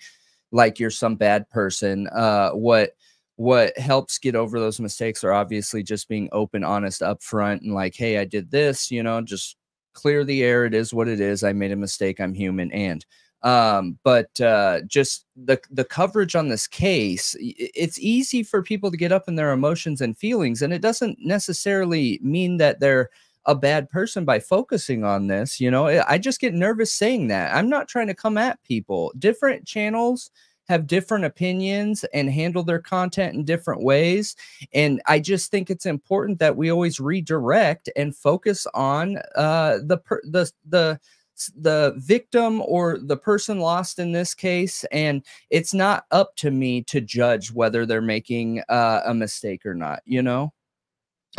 like you're some bad person. Uh, what what helps get over those mistakes are obviously just being open, honest, upfront, and like, hey, I did this, you know, just clear the air. It is what it is. I made a mistake. I'm human. And Um, but, uh, just the, the coverage on this case, it's easy for people to get up in their emotions and feelings, and it doesn't necessarily mean that they're a bad person by focusing on this. You know, I just get nervous saying that. I'm not trying to come at people. Different channels have different opinions and handle their content in different ways. And I just think it's important that we always redirect and focus on uh, the, per the, the, the victim or the person lost in this case. And it's not up to me to judge whether they're making uh, a mistake or not, you know?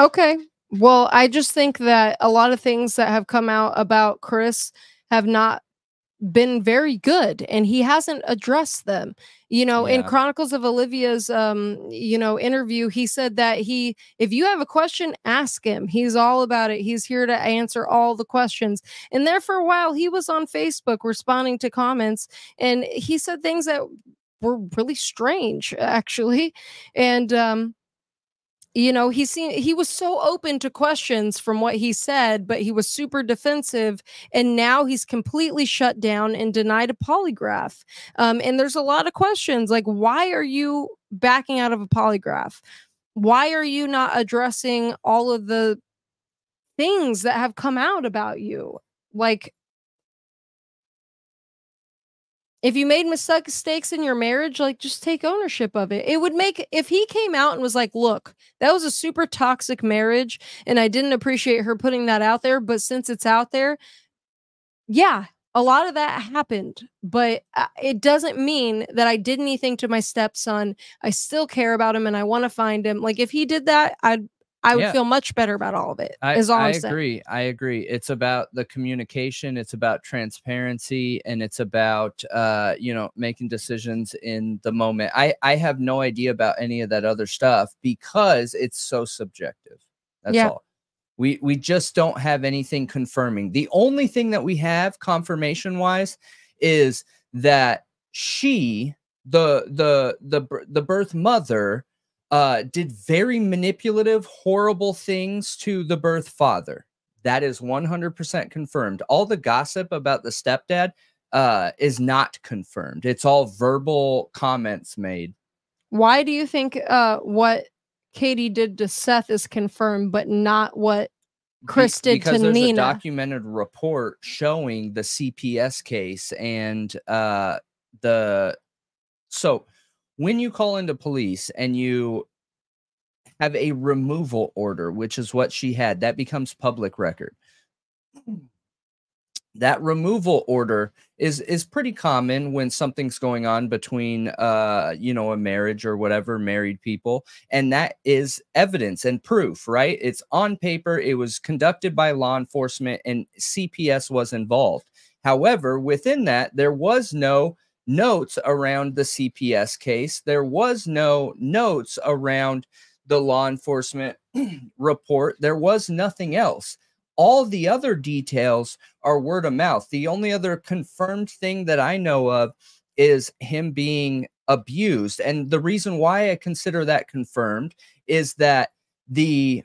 Okay. Well, I just think that a lot of things that have come out about Chris have not been very good, and he hasn't addressed them. You know, yeah. In Chronicles of Olivia's, um, you know, interview, he said that he, if you have a question, ask him. He's all about it. He's here to answer all the questions. And there for a while, he was on Facebook responding to comments, and he said things that were really strange, actually. And, um, you know, he seemed, he was so open to questions from what he said, but he was super defensive, and now he's completely shut down and denied a polygraph. Um, and there's a lot of questions like, why are you backing out of a polygraph? Why are you not addressing all of the things that have come out about you? Like, if you made mistakes in your marriage, like, just take ownership of it. It would make, if he came out and was like, look, that was a super toxic marriage, and I didn't appreciate her putting that out there, but since it's out there, yeah, a lot of that happened, but it doesn't mean that I did anything to my stepson. I still care about him, and I want to find him. Like, if he did that, I'd I would yeah. feel much better about all of it. I, is all I I'm saying. agree. I agree. It's about the communication. It's about transparency, and it's about, uh, you know, making decisions in the moment. I, I have no idea about any of that other stuff because it's so subjective. That's yeah. all. We, we just don't have anything confirming. The only thing that we have confirmation wise is that she, the, the, the, the birth mother, Uh, did very manipulative, horrible things to the birth father. That is one hundred percent confirmed. All the gossip about the stepdad uh, is not confirmed. It's all verbal comments made. Why do you think uh, what Katie did to Seth is confirmed, but not what Chris did to Nina? Because there's a documented report showing the C P S case and uh, the... So... When you call into police and you have a removal order, which is what she had, that becomes public record. That removal order is is pretty common when something's going on between, uh, you know, a marriage or whatever, married people. And that is evidence and proof, right? It's on paper. It was conducted by law enforcement, and C P S was involved. However, within that, there was no notes around the C P S case. There was no notes around the law enforcement report. There was nothing else. All the other details are word of mouth. The only other confirmed thing that I know of is him being abused. And the reason why I consider that confirmed is that the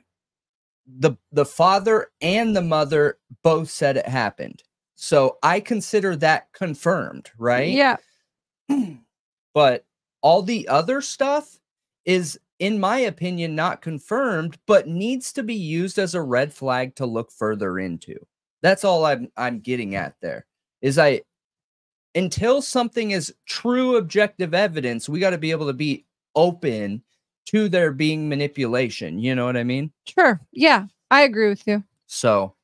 the the father and the mother both said it happened. So I consider that confirmed, right? Yeah. But all the other stuff is, in my opinion, not confirmed, but needs to be used as a red flag to look further into. That's all I'm, I'm getting at there is I, until something is true objective evidence, we got to be able to be open to there being manipulation. You know what I mean? Sure. Yeah, I agree with you. So,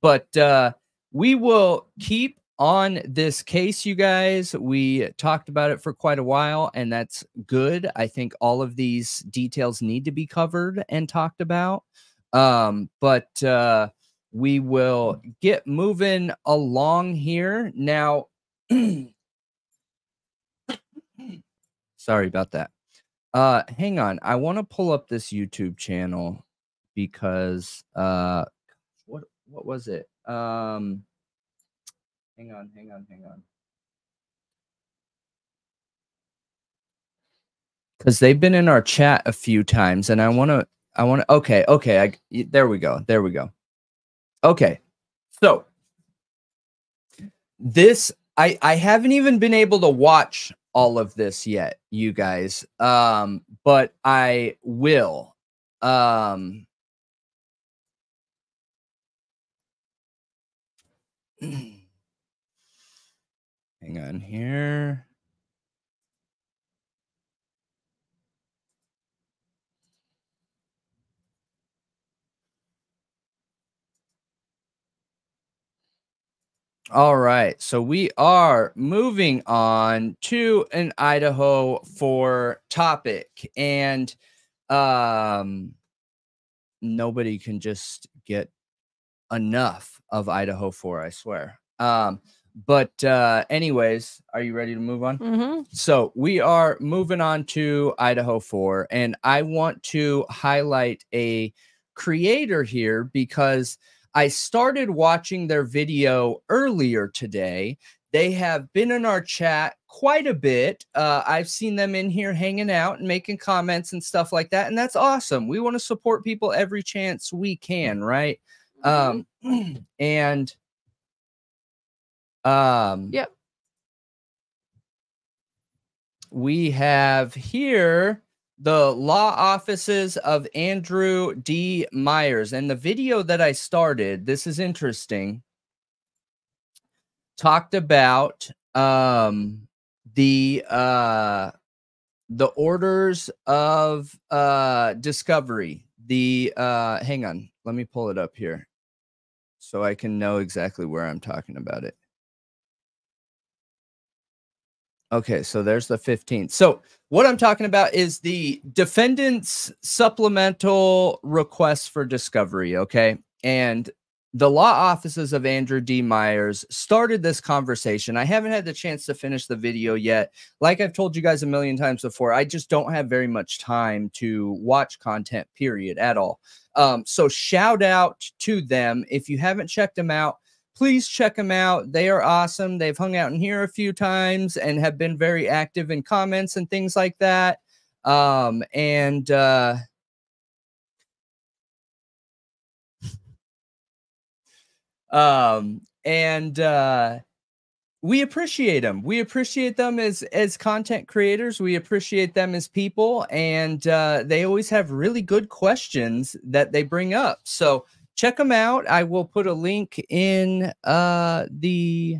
but, uh, we will keep on this case, you guys. We talked about it for quite a while, and that's good. I think all of these details need to be covered and talked about. Um, but uh, we will get moving along here. Now, sorry about that. Uh, hang on. I want to pull up this YouTube channel because uh, what, what was it? Um, hang on, hang on, hang on. Because they've been in our chat a few times, and I want to, I want to, okay, okay, I, there we go, there we go. Okay, so this, I, I haven't even been able to watch all of this yet, you guys, um, but I will, um, Hang on here. All right, so we are moving on to an Idaho Four topic, and um, nobody can just get enough of Idaho Four, I swear. Um, but uh, anyways, are you ready to move on? Mm-hmm. So we are moving on to Idaho Four, and I want to highlight a creator here because I started watching their video earlier today. They have been in our chat quite a bit. Uh, I've seen them in here hanging out and making comments and stuff like that. And that's awesome. We want to support people every chance we can, right? Um, and um, yep. We have here the law offices of Andrew D. Myers. And the video that I started, this is interesting, talked about um, the uh, the orders of uh, discovery. The uh, hang on, let me pull it up here so I can know exactly where I'm talking about it. Okay, so there's the fifteenth. So what I'm talking about is the defendant's supplemental request for discovery, okay? And the law offices of Andrew D. Myers started this conversation. I haven't had the chance to finish the video yet. Like I've told you guys a million times before, I just don't have very much time to watch content, period, at all. Um, so shout out to them. If you haven't checked them out, please check them out. They are awesome. They've hung out in here a few times and have been very active in comments and things like that. Um, and uh, um, and uh, we appreciate them. We appreciate them as as content creators. We appreciate them as people, and uh, they always have really good questions that they bring up. So check them out. I will put a link in uh, the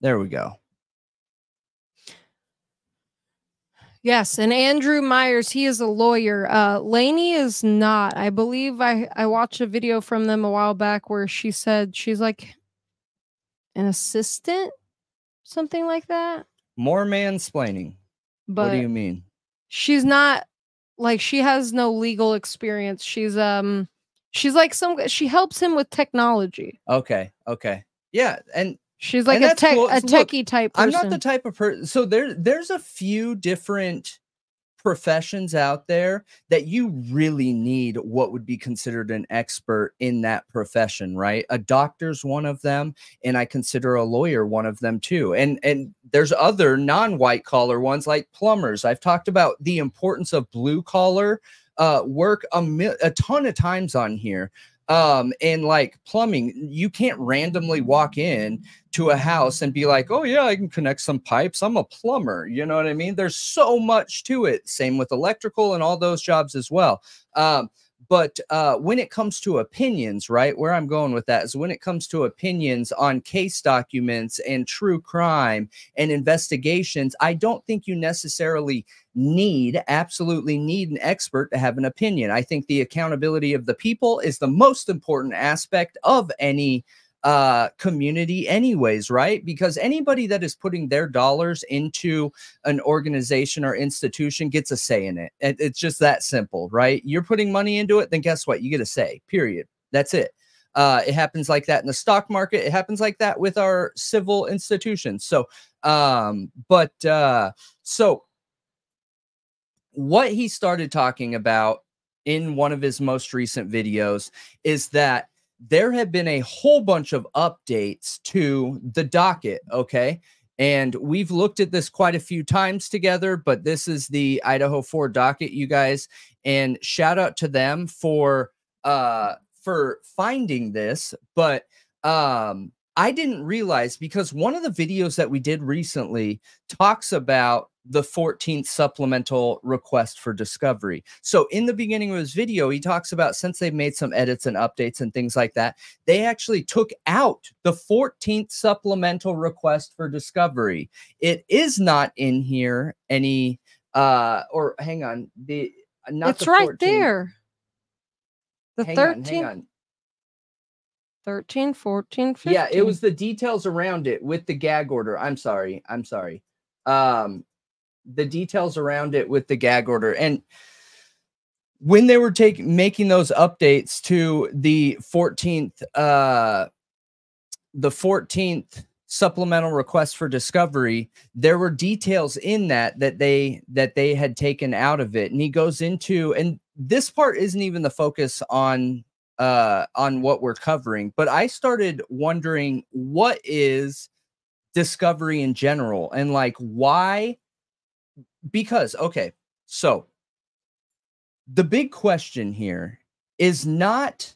there we go. Yes, and Andrew Myers, he is a lawyer. Uh, Lainey is not. I believe I, I watched a video from them a while back where she said she's like an assistant, something like that. More mansplaining. But what do you mean? She's not like, she has no legal experience. She's um she's like some she helps him with technology. Okay, okay. Yeah, and she's like and a tech cool. a techie Look, type person. I'm not the type of person. So there there's a few different professions out there that you really need what would be considered an expert in that profession, right? A doctor's one of them, and I consider a lawyer one of them too. And and there's other non-white collar ones like plumbers. I've talked about the importance of blue collar uh, work a, mi a ton of times on here. Um, and like plumbing, you can't randomly walk in to a house and be like, oh yeah, I can connect some pipes. I'm a plumber. You know what I mean? There's so much to it. Same with electrical and all those jobs as well. Um, but, uh, when it comes to opinions, right, where I'm going with that is when it comes to opinions on case documents and true crime and investigations, I don't think you necessarily need, absolutely need an expert to have an opinion. I think the accountability of the people is the most important aspect of any uh, community anyways, right? Because anybody that is putting their dollars into an organization or institution gets a say in it. It's just that simple, right? You're putting money into it, then guess what? You get a say, period. That's it. Uh, it happens like that in the stock market. It happens like that with our civil institutions. So, um, but, uh, so, what he started talking about in one of his most recent videos is that there have been a whole bunch of updates to the docket, okay? And we've looked at this quite a few times together, but this is the Idaho Four docket, you guys. And shout out to them for, uh, for finding this, but um, I didn't realize, because one of the videos that we did recently talks about the fourteenth supplemental request for discovery. So in the beginning of his video, he talks about, since they've made some edits and updates and things like that, they actually took out the fourteenth supplemental request for discovery. It is not in here any, uh, or hang on, the, not it's the right fourteenth. There. The hang thirteenth. On, hang on. thirteen, fourteen, fifteen. Yeah, it was the details around it with the gag order. I'm sorry. I'm sorry. Um, the details around it with the gag order. And when they were taking making those updates to the fourteenth, uh, the fourteenth supplemental request for discovery, there were details in that that they that they had taken out of it. And he goes into, and this part isn't even the focus on. Uh, on what we're covering, but I started wondering, what is discovery in general, and like why? Because, okay, so the big question here is not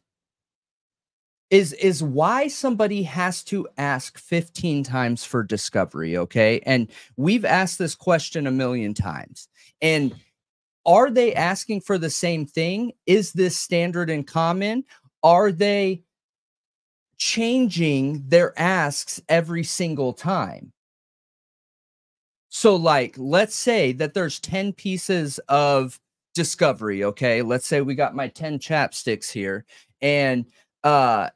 is is why somebody has to ask fifteen times for discovery, okay? And we've asked this question a million times, and are they asking for the same thing? Is this standard and common? Are they changing their asks every single time? So like, let's say that there's ten pieces of discovery, okay? Let's say we got my ten chapsticks here, and uh,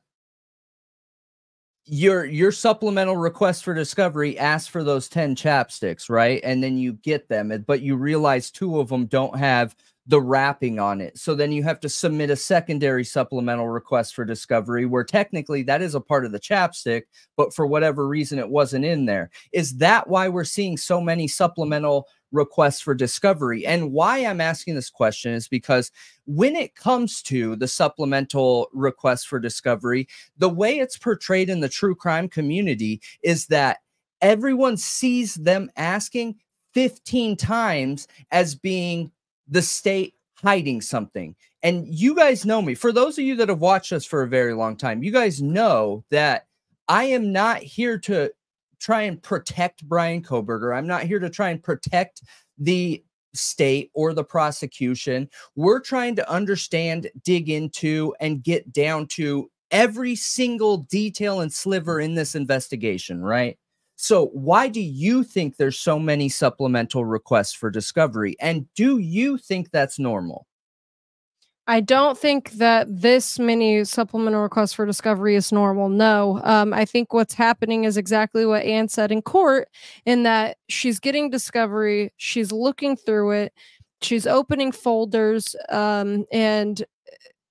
your, your supplemental request for discovery asks for those ten chapsticks, right? And then you get them, but you realize two of them don't have the wrapping on it. So then you have to submit a secondary supplemental request for discovery, where technically that is a part of the chapstick, but for whatever reason, it wasn't in there. Is that why we're seeing so many supplemental requests for discovery? And why I'm asking this question is because when it comes to the supplemental request for discovery, the way it's portrayed in the true crime community is that everyone sees them asking fifteen times as being the state hiding something. And you guys know me. For those of you that have watched us for a very long time, you guys know that I am not here to try and protect Brian Koberger. I'm not here to try and protect the state or the prosecution. We're trying to understand, dig into, and get down to every single detail and sliver in this investigation, right? So why do you think there's so many supplemental requests for discovery? And do you think that's normal? I don't think that this many supplemental requests for discovery is normal. No, um, I think what's happening is exactly what Ann said in court, in that she's getting discovery. She's looking through it. She's opening folders. Um, and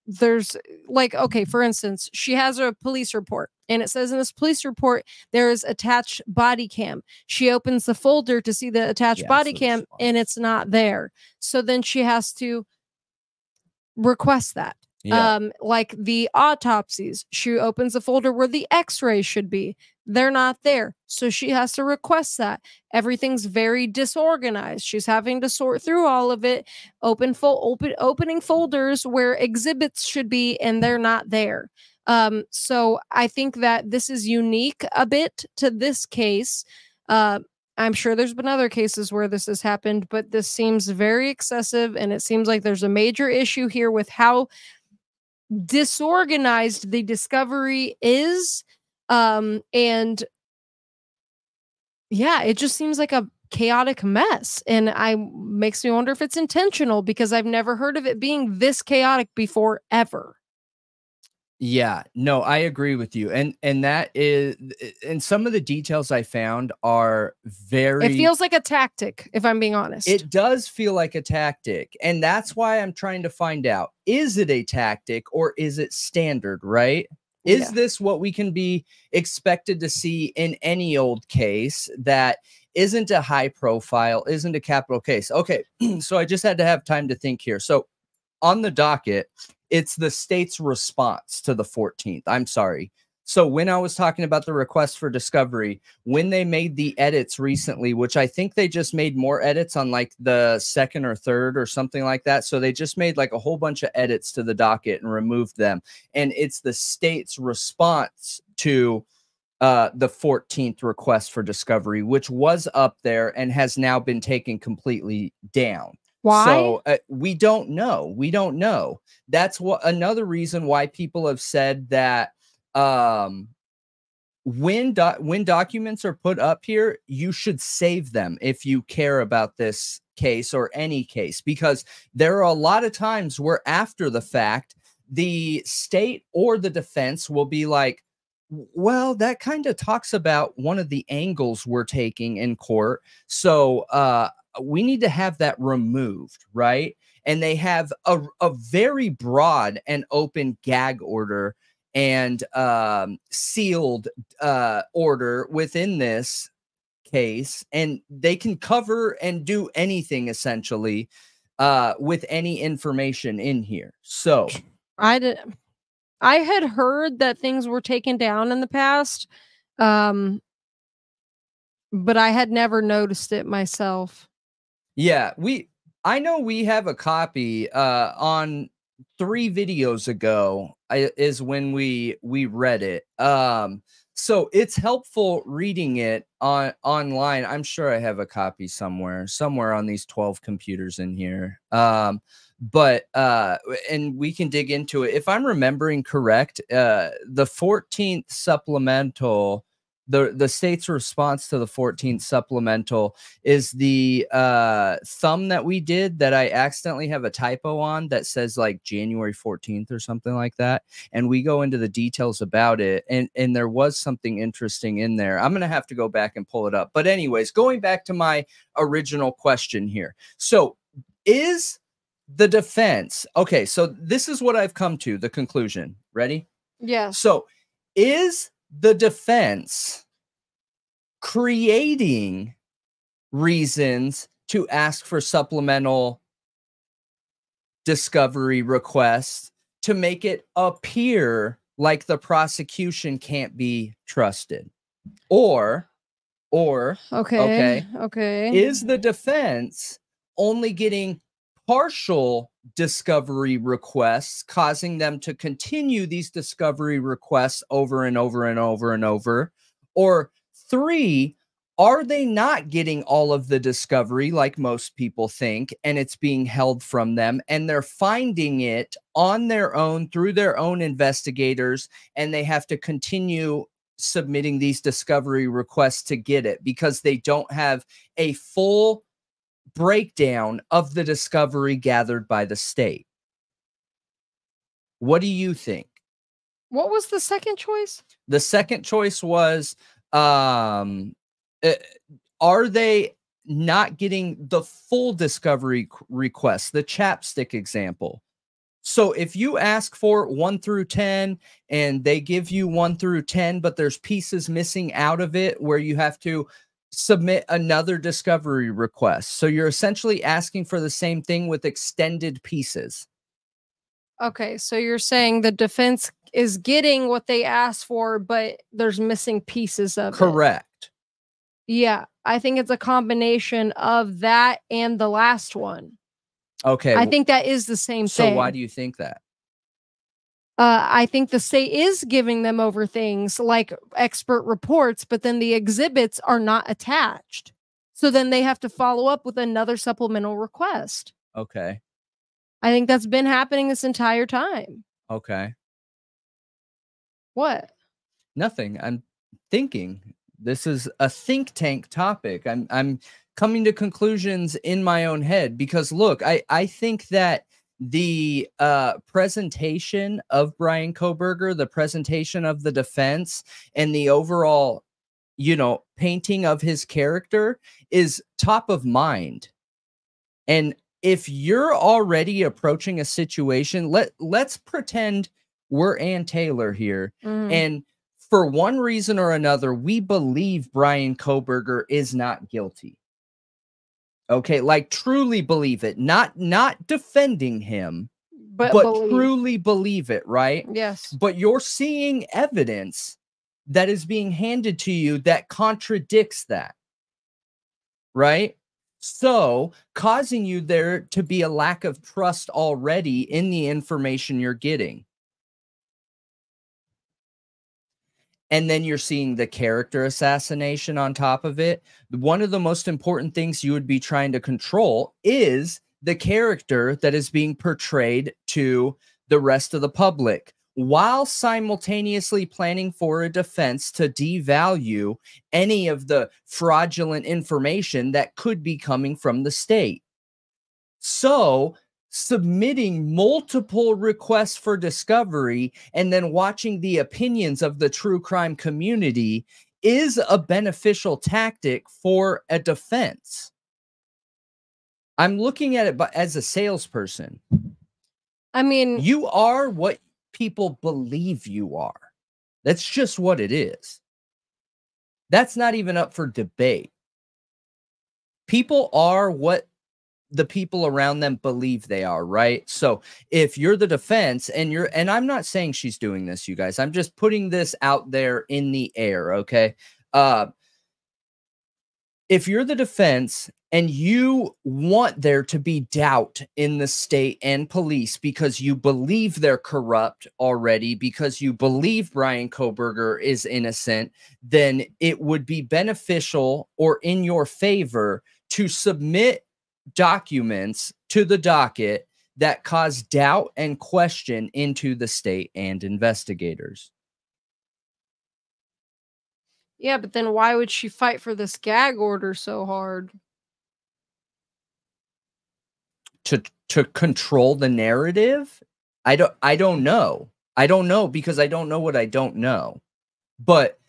there's like, okay, for instance, she has a police report, and it says in this police report, there is attached body cam. She opens the folder to see the attached yeah, body cam and it's not there. So then she has to request that. Yeah. Um, like the autopsies, she opens a folder where the x-rays should be. They're not there. So she has to request that. Everything's very disorganized. She's having to sort through all of it, open full open opening folders where exhibits should be, and they're not there. Um, so I think that this is unique a bit to this case. Uh, I'm sure there's been other cases where this has happened, but this seems very excessive, and it seems like there's a major issue here with how disorganized the discovery is. Um, and yeah, it just seems like a chaotic mess, and I makes me wonder if it's intentional, because I've never heard of it being this chaotic before ever. Yeah, no, I agree with you. And and that is, and some of the details I found are very... It feels like a tactic, if I'm being honest. It does feel like a tactic. And that's why I'm trying to find out, is it a tactic or is it standard, right? Is yeah. this what we can be expected to see in any old case that isn't a high profile, isn't a capital case? Okay, so I just had to have time to think here. So on the docket... It's the state's response to the fourteenth. I'm sorry. So when I was talking about the request for discovery, when they made the edits recently, which I think they just made more edits on like the second or third or something like that. So they just made like a whole bunch of edits to the docket and removed them. And it's the state's response to uh, the fourteenth request for discovery, which was up there and has now been taken completely down. Why? So uh, we don't know. We don't know. That's what another reason why people have said that um, when do when documents are put up here, you should save them if you care about this case or any case, because there are a lot of times where after the fact, the state or the defense will be like, well, that kind of talks about one of the angles we're taking in court. So uh, we need to have that removed, right? And they have a, a very broad and open gag order and um, sealed uh, order within this case. And they can cover and do anything essentially uh, with any information in here. So I did. I had heard that things were taken down in the past, um, but I had never noticed it myself. Yeah, we. I know we have a copy uh, on three videos ago I, is when we we read it. Um, so it's helpful reading it on online. I'm sure I have a copy somewhere, somewhere on these twelve computers in here. Um, But uh, and we can dig into it. If I'm remembering correct, uh, the fourteenth supplemental, the the state's response to the fourteenth supplemental is the uh, thumb that we did that I accidentally have a typo on that says like January fourteenth or something like that. And we go into the details about it. And, and there was something interesting in there. I'm going to have to go back and pull it up. But anyways, going back to my original question here. So is the defense. Okay, so this is what I've come to, the conclusion. Ready? Yeah. So is the defense creating reasons to ask for supplemental discovery requests to make it appear like the prosecution can't be trusted? Or, or, okay, okay, okay. Is the defense only getting partial discovery requests, causing them to continue these discovery requests over and over and over and over? Or three, are they not getting all of the discovery like most people think, and it's being held from them, and they're finding it on their own through their own investigators, and they have to continue submitting these discovery requests to get it because they don't have a full breakdown of the discovery gathered by the state? What do you think? What was the second choice? The second choice was, um, uh, are they not getting the full discovery request, the chapstick example? So if you ask for one through ten and they give you one through ten, but there's pieces missing out of it where you have to submit another discovery request. So you're essentially asking for the same thing with extended pieces. Okay, so you're saying the defense is getting what they asked for, but there's missing pieces of it. Correct. Yeah, I think it's a combination of that and the last one. Okay. I think that is the same thing. So why do you think that? Uh, I think the state is giving them over things like expert reports, but then the exhibits are not attached. So then they have to follow up with another supplemental request. Okay. I think that's been happening this entire time. Okay. What? Nothing. I'm thinking. This is a think tank topic. I'm, I'm coming to conclusions in my own head because, look, I, I think that the uh, presentation of Brian Koberger, the presentation of the defense, and the overall, you know, painting of his character is top of mind. And if you're already approaching a situation, let, let's pretend we're Ann Taylor here. Mm. And for one reason or another, we believe Brian Koberger is not guilty. Okay, like truly believe it, not not defending him, but, but believe. truly believe it, right? Yes. But you're seeing evidence that is being handed to you that contradicts that, right? So causing you there to be a lack of trust already in the information you're getting. And then you're seeing the character assassination on top of it. One of the most important things you would be trying to control is the character that is being portrayed to the rest of the public, while simultaneously planning for a defense to devalue any of the fraudulent information that could be coming from the state. So submitting multiple requests for discovery and then watching the opinions of the true crime community is a beneficial tactic for a defense. I'm looking at it as a salesperson. I mean, you are what people believe you are. That's just what it is. That's not even up for debate. People are what the people around them believe they are, right? So if you're the defense and you're, and I'm not saying she's doing this, you guys, I'm just putting this out there in the air. Okay. Uh, if you're the defense and you want there to be doubt in the state and police because you believe they're corrupt already, because you believe Brian Koberger is innocent, then it would be beneficial or in your favor to submit documents to the docket that cause doubt and question into the state and investigators. Yeah, but then why would she fight for this gag order so hard? To to control the narrative? I don't I don't know. I don't know because I don't know what I don't know. But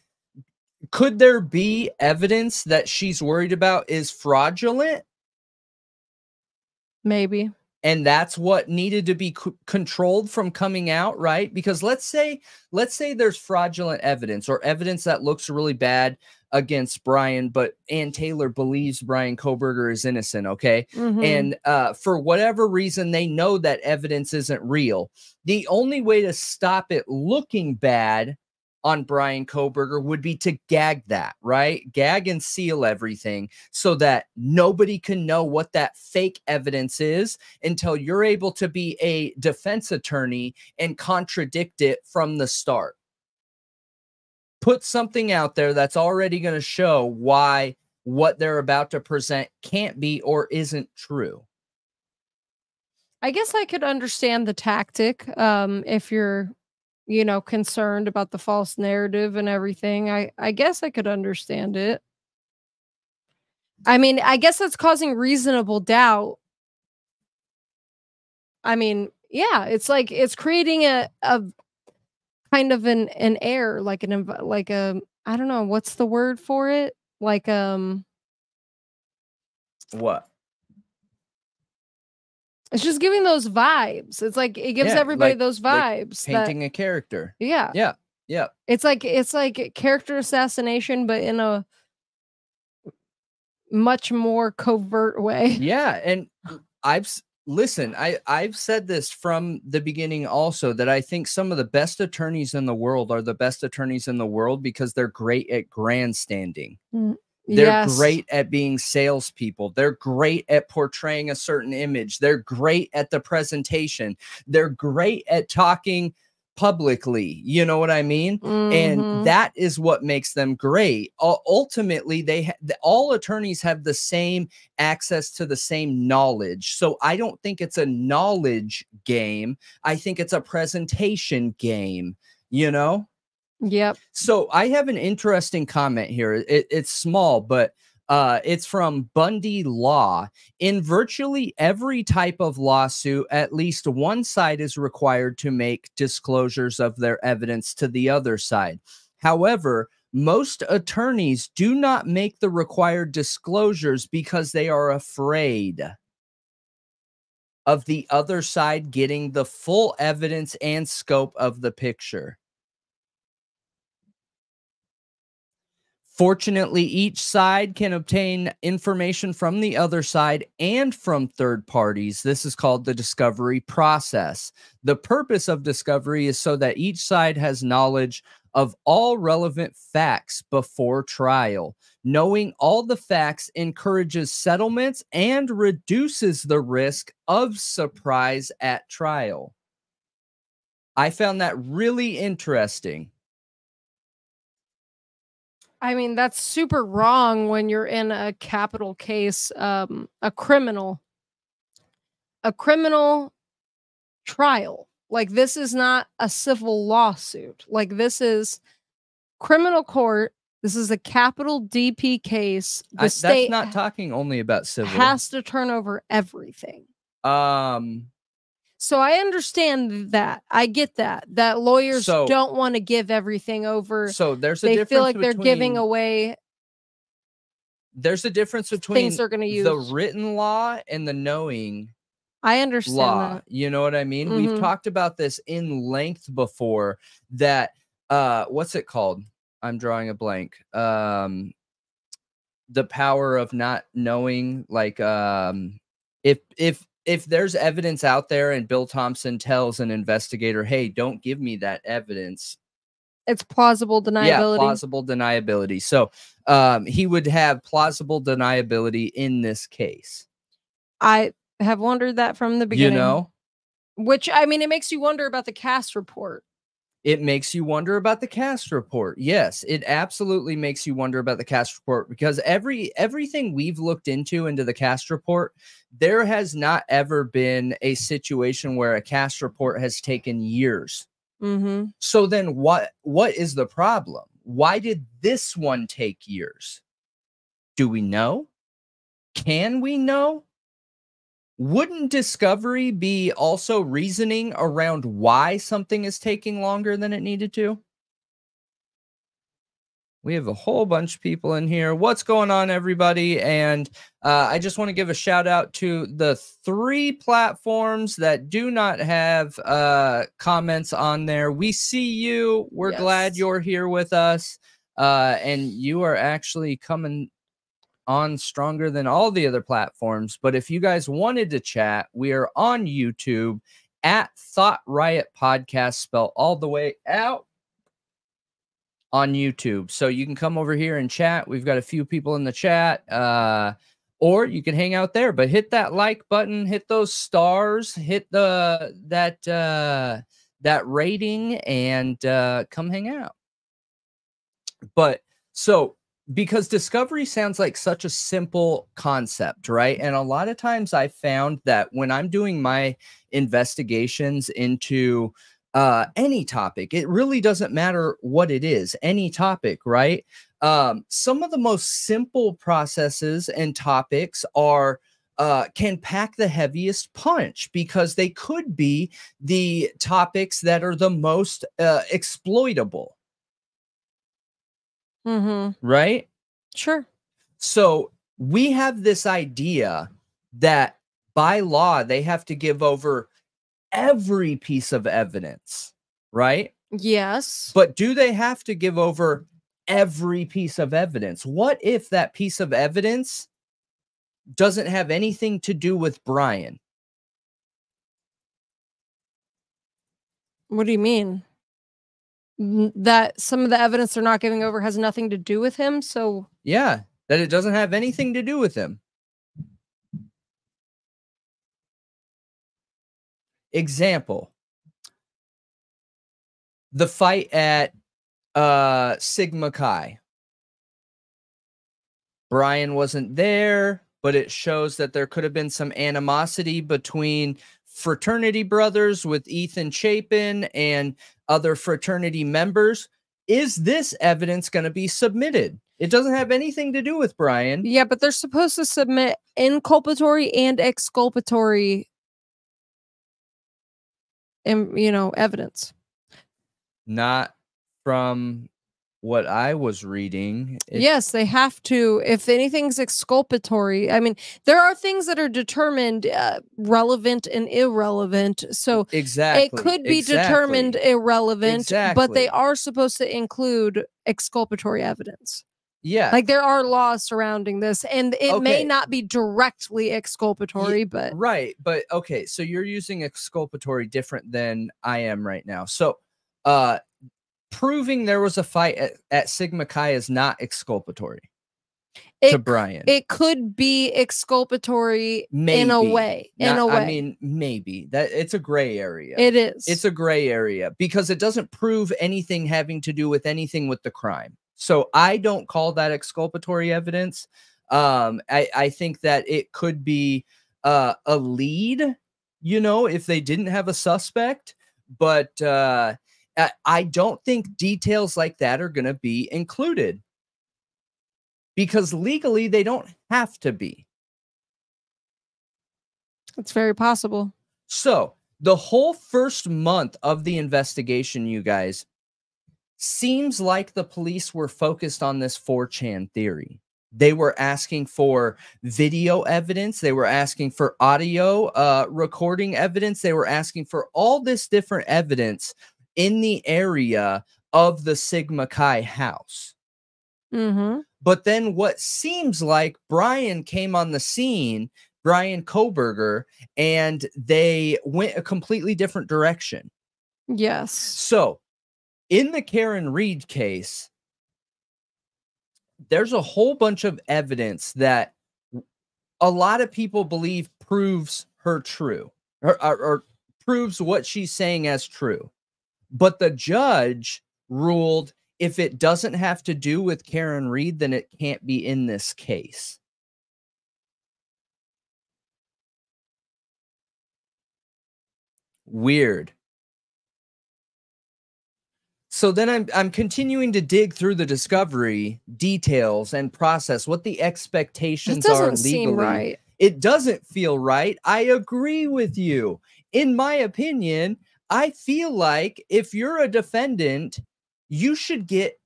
could there be evidence that she's worried about is fraudulent? Maybe. And that's what needed to be c controlled from coming out, right? Because let's say, let's say there's fraudulent evidence or evidence that looks really bad against Brian, but Ann Taylor believes Brian Koberger is innocent, okay? Mm-hmm. And uh, for whatever reason, they know that evidence isn't real. The only way to stop it looking bad on Brian Koberger would be to gag that, right? Gag and seal everything so that nobody can know what that fake evidence is until you're able to be a defense attorney and contradict it from the start. Put something out there that's already going to show why what they're about to present can't be or isn't true. I guess I could understand the tactic um, if you're you know, concerned about the false narrative and everything. I, I guess I could understand it. I mean, I guess that's causing reasonable doubt. I mean, yeah, it's like, it's creating a, a kind of an, an air, like an, like a, I don't know, what's the word for it? Like, um, what? It's just giving those vibes. It's like it gives yeah, everybody like, those vibes. Like painting that, a character. Yeah. Yeah. Yeah. It's like it's like character assassination, but in a much more covert way. Yeah. And I've listen, I, I've said this from the beginning also, that I think some of the best attorneys in the world are the best attorneys in the world because they're great at grandstanding. Mm. They're yes. great at being salespeople. They're great at portraying a certain image. They're great at the presentation. They're great at talking publicly. You know what I mean? Mm-hmm. And that is what makes them great. Uh, ultimately, they ha all attorneys have the same access to the same knowledge. So I don't think it's a knowledge game. I think it's a presentation game, you know? Yep. So I have an interesting comment here. It, it's small, but uh, it's from Bundy Law. In virtually every type of lawsuit, at least one side is required to make disclosures of their evidence to the other side. However, most attorneys do not make the required disclosures because they are afraid of the other side getting the full evidence and scope of the picture. Fortunately, each side can obtain information from the other side and from third parties. This is called the discovery process. The purpose of discovery is so that each side has knowledge of all relevant facts before trial. Knowing all the facts encourages settlements and reduces the risk of surprise at trial. I found that really interesting. I mean, that's super wrong when you're in a capital case, um, a criminal, a criminal trial. Like, this is not a civil lawsuit. Like, this is criminal court. This is a capital D P case. The I, state that's not talking only about civil. Has to turn over everything. Um. So I understand that. I get that. That lawyers so, don't want to give everything over. So there's a they difference feel like between, they're giving away. There's a difference between things they're going to use. The written law and the knowing. I understand law. That. You know what I mean? Mm-hmm. We've talked about this in length before. That uh, what's it called? I'm drawing a blank. Um, the power of not knowing, like, um, if if if there's evidence out there and Bill Thompson tells an investigator, "Hey, don't give me that evidence," it's plausible deniability. Yeah, plausible deniability. So um, he would have plausible deniability in this case. I have wondered that from the beginning. You know, which I mean, it makes you wonder about the C A S report. It makes you wonder about the C A S report. Yes, it absolutely makes you wonder about the C A S report, because every everything we've looked into into the C A S report, there has not ever been a situation where a C A S report has taken years. Mm-hmm. So then what what is the problem? Why did this one take years? Do we know? Can we know? Wouldn't discovery be also reasoning around why something is taking longer than it needed to? We have a whole bunch of people in here. What's going on, everybody? And uh, I just want to give a shout out to the three platforms that do not have uh, comments on there. We see you. We're yes. glad you're here with us. Uh, and you are actually coming on stronger than all the other platforms. But if you guys wanted to chat, we are on YouTube at Thought Riot Podcast, spelled all the way out on YouTube. So you can come over here and chat. We've got a few people in the chat, uh, or you can hang out there. But hit that like button, hit those stars, hit the that uh, that rating, and uh, come hang out. But so. Because discovery sounds like such a simple concept, right? And a lot of times I found that when I'm doing my investigations into uh, any topic, it really doesn't matter what it is, any topic, right? Um, some of the most simple processes and topics are uh, can pack the heaviest punch, because they could be the topics that are the most uh, exploitable. Mm-hmm. Right? Sure. So we have this idea that by law, they have to give over every piece of evidence, right? Yes. But do they have to give over every piece of evidence? What if that piece of evidence doesn't have anything to do with Brian? What do you mean? That some of the evidence they're not giving over has nothing to do with him, so... Yeah, that it doesn't have anything to do with him. Example. The fight at uh, Sigma Chi. Brian wasn't there, but it shows that there could have been some animosity between fraternity brothers with Ethan Chapin and other fraternity members. Is this evidence going to be submitted? It doesn't have anything to do with Brian. Yeah, but they're supposed to submit inculpatory and exculpatory, and you know, evidence. Not from what I was reading. It yes, they have to. If anything's exculpatory, I mean, there are things that are determined uh, relevant and irrelevant. So exactly, it could be exactly. determined irrelevant, exactly. but they are supposed to include exculpatory evidence. Yeah. Like, there are laws surrounding this, and it okay. may not be directly exculpatory, yeah, but... Right, but okay, so you're using exculpatory different than I am right now. So, uh... proving there was a fight at, at Sigma Chi is not exculpatory it, to Brian. It could be exculpatory maybe. in a way. Not, in a way, I mean, maybe that it's a gray area. It is. It's a gray area because it doesn't prove anything having to do with anything with the crime. So I don't call that exculpatory evidence. Um, I, I think that it could be uh, a lead, you know, if they didn't have a suspect. But uh, I don't think details like that are going to be included, because legally they don't have to be. It's very possible. So the whole first month of the investigation, you guys, seems like the police were focused on this four chan theory. They were asking for video evidence. They were asking for audio uh, recording evidence. They were asking for all this different evidence in the area of the Sigma Chi house. Mm-hmm. But then what seems like Brian came on the scene, Brian Koberger, and they went a completely different direction. Yes. So in the Karen Reed case, there's a whole bunch of evidence that a lot of people believe proves her true, or, or, or proves what she's saying as true. But the judge ruled, if it doesn't have to do with Karen Reed, then it can't be in this case. Weird. So then I'm, I'm continuing to dig through the discovery details and process what the expectations are legally. It doesn't seem right. It doesn't feel right. I agree with you. In my opinion, I feel like if you're a defendant, you should get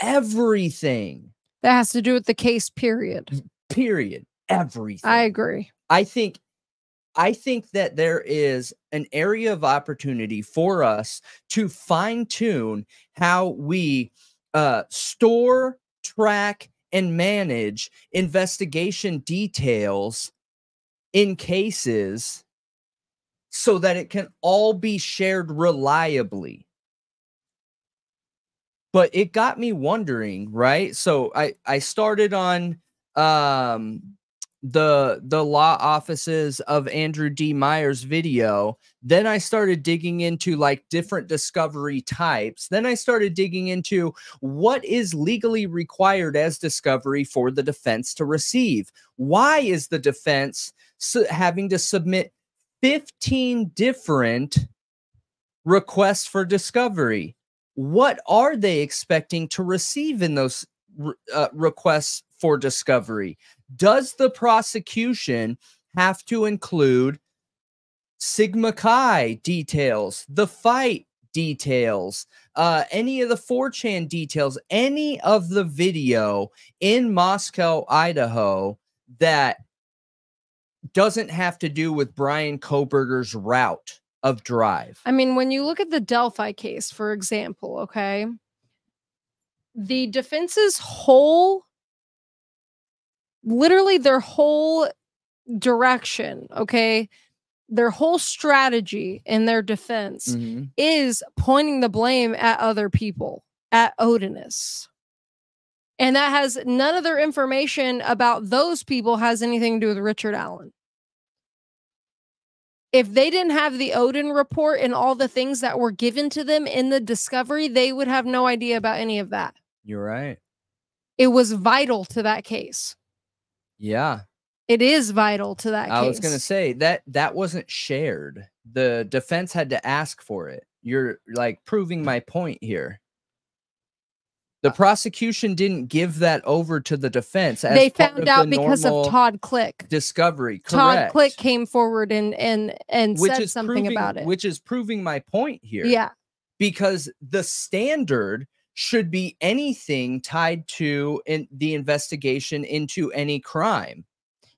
everything that has to do with the case, period. Period. Everything. I agree. I think I think that there is an area of opportunity for us to fine tune how we uh, store, track, and manage investigation details in cases so that it can all be shared reliably. But it got me wondering, right? So I, I started on... Um, the the law offices of Andrew D. Myers video. Then I started digging into like different discovery types. Then I started digging into what is legally required as discovery for the defense to receive. Why is the defense su- having to submit fifteen different requests for discovery? What are they expecting to receive in those uh, requests for discovery? Does the prosecution have to include Sigma Chi details, the fight details, uh, any of the four chan details, any of the video in Moscow, Idaho, that doesn't have to do with Brian Koberger's route of drive? I mean, when you look at the Delphi case, for example, okay, the defense's whole... literally their whole direction, okay, their whole strategy in their defense mm-hmm. is pointing the blame at other people, at Odinus. And that has none of their information about those people has anything to do with Richard Allen. If they didn't have the Odin report and all the things that were given to them in the discovery, they would have no idea about any of that. You're right. It was vital to that case. Yeah, it is vital to that case. I was going to say that that wasn't shared. The defense had to ask for it. You're like proving my point here. The prosecution didn't give that over to the defense. They found out because of Todd Click discovery. Correct. Todd Click came forward and and and said something about it, which is proving my point here. Yeah, because the standard should be anything tied to in the investigation into any crime.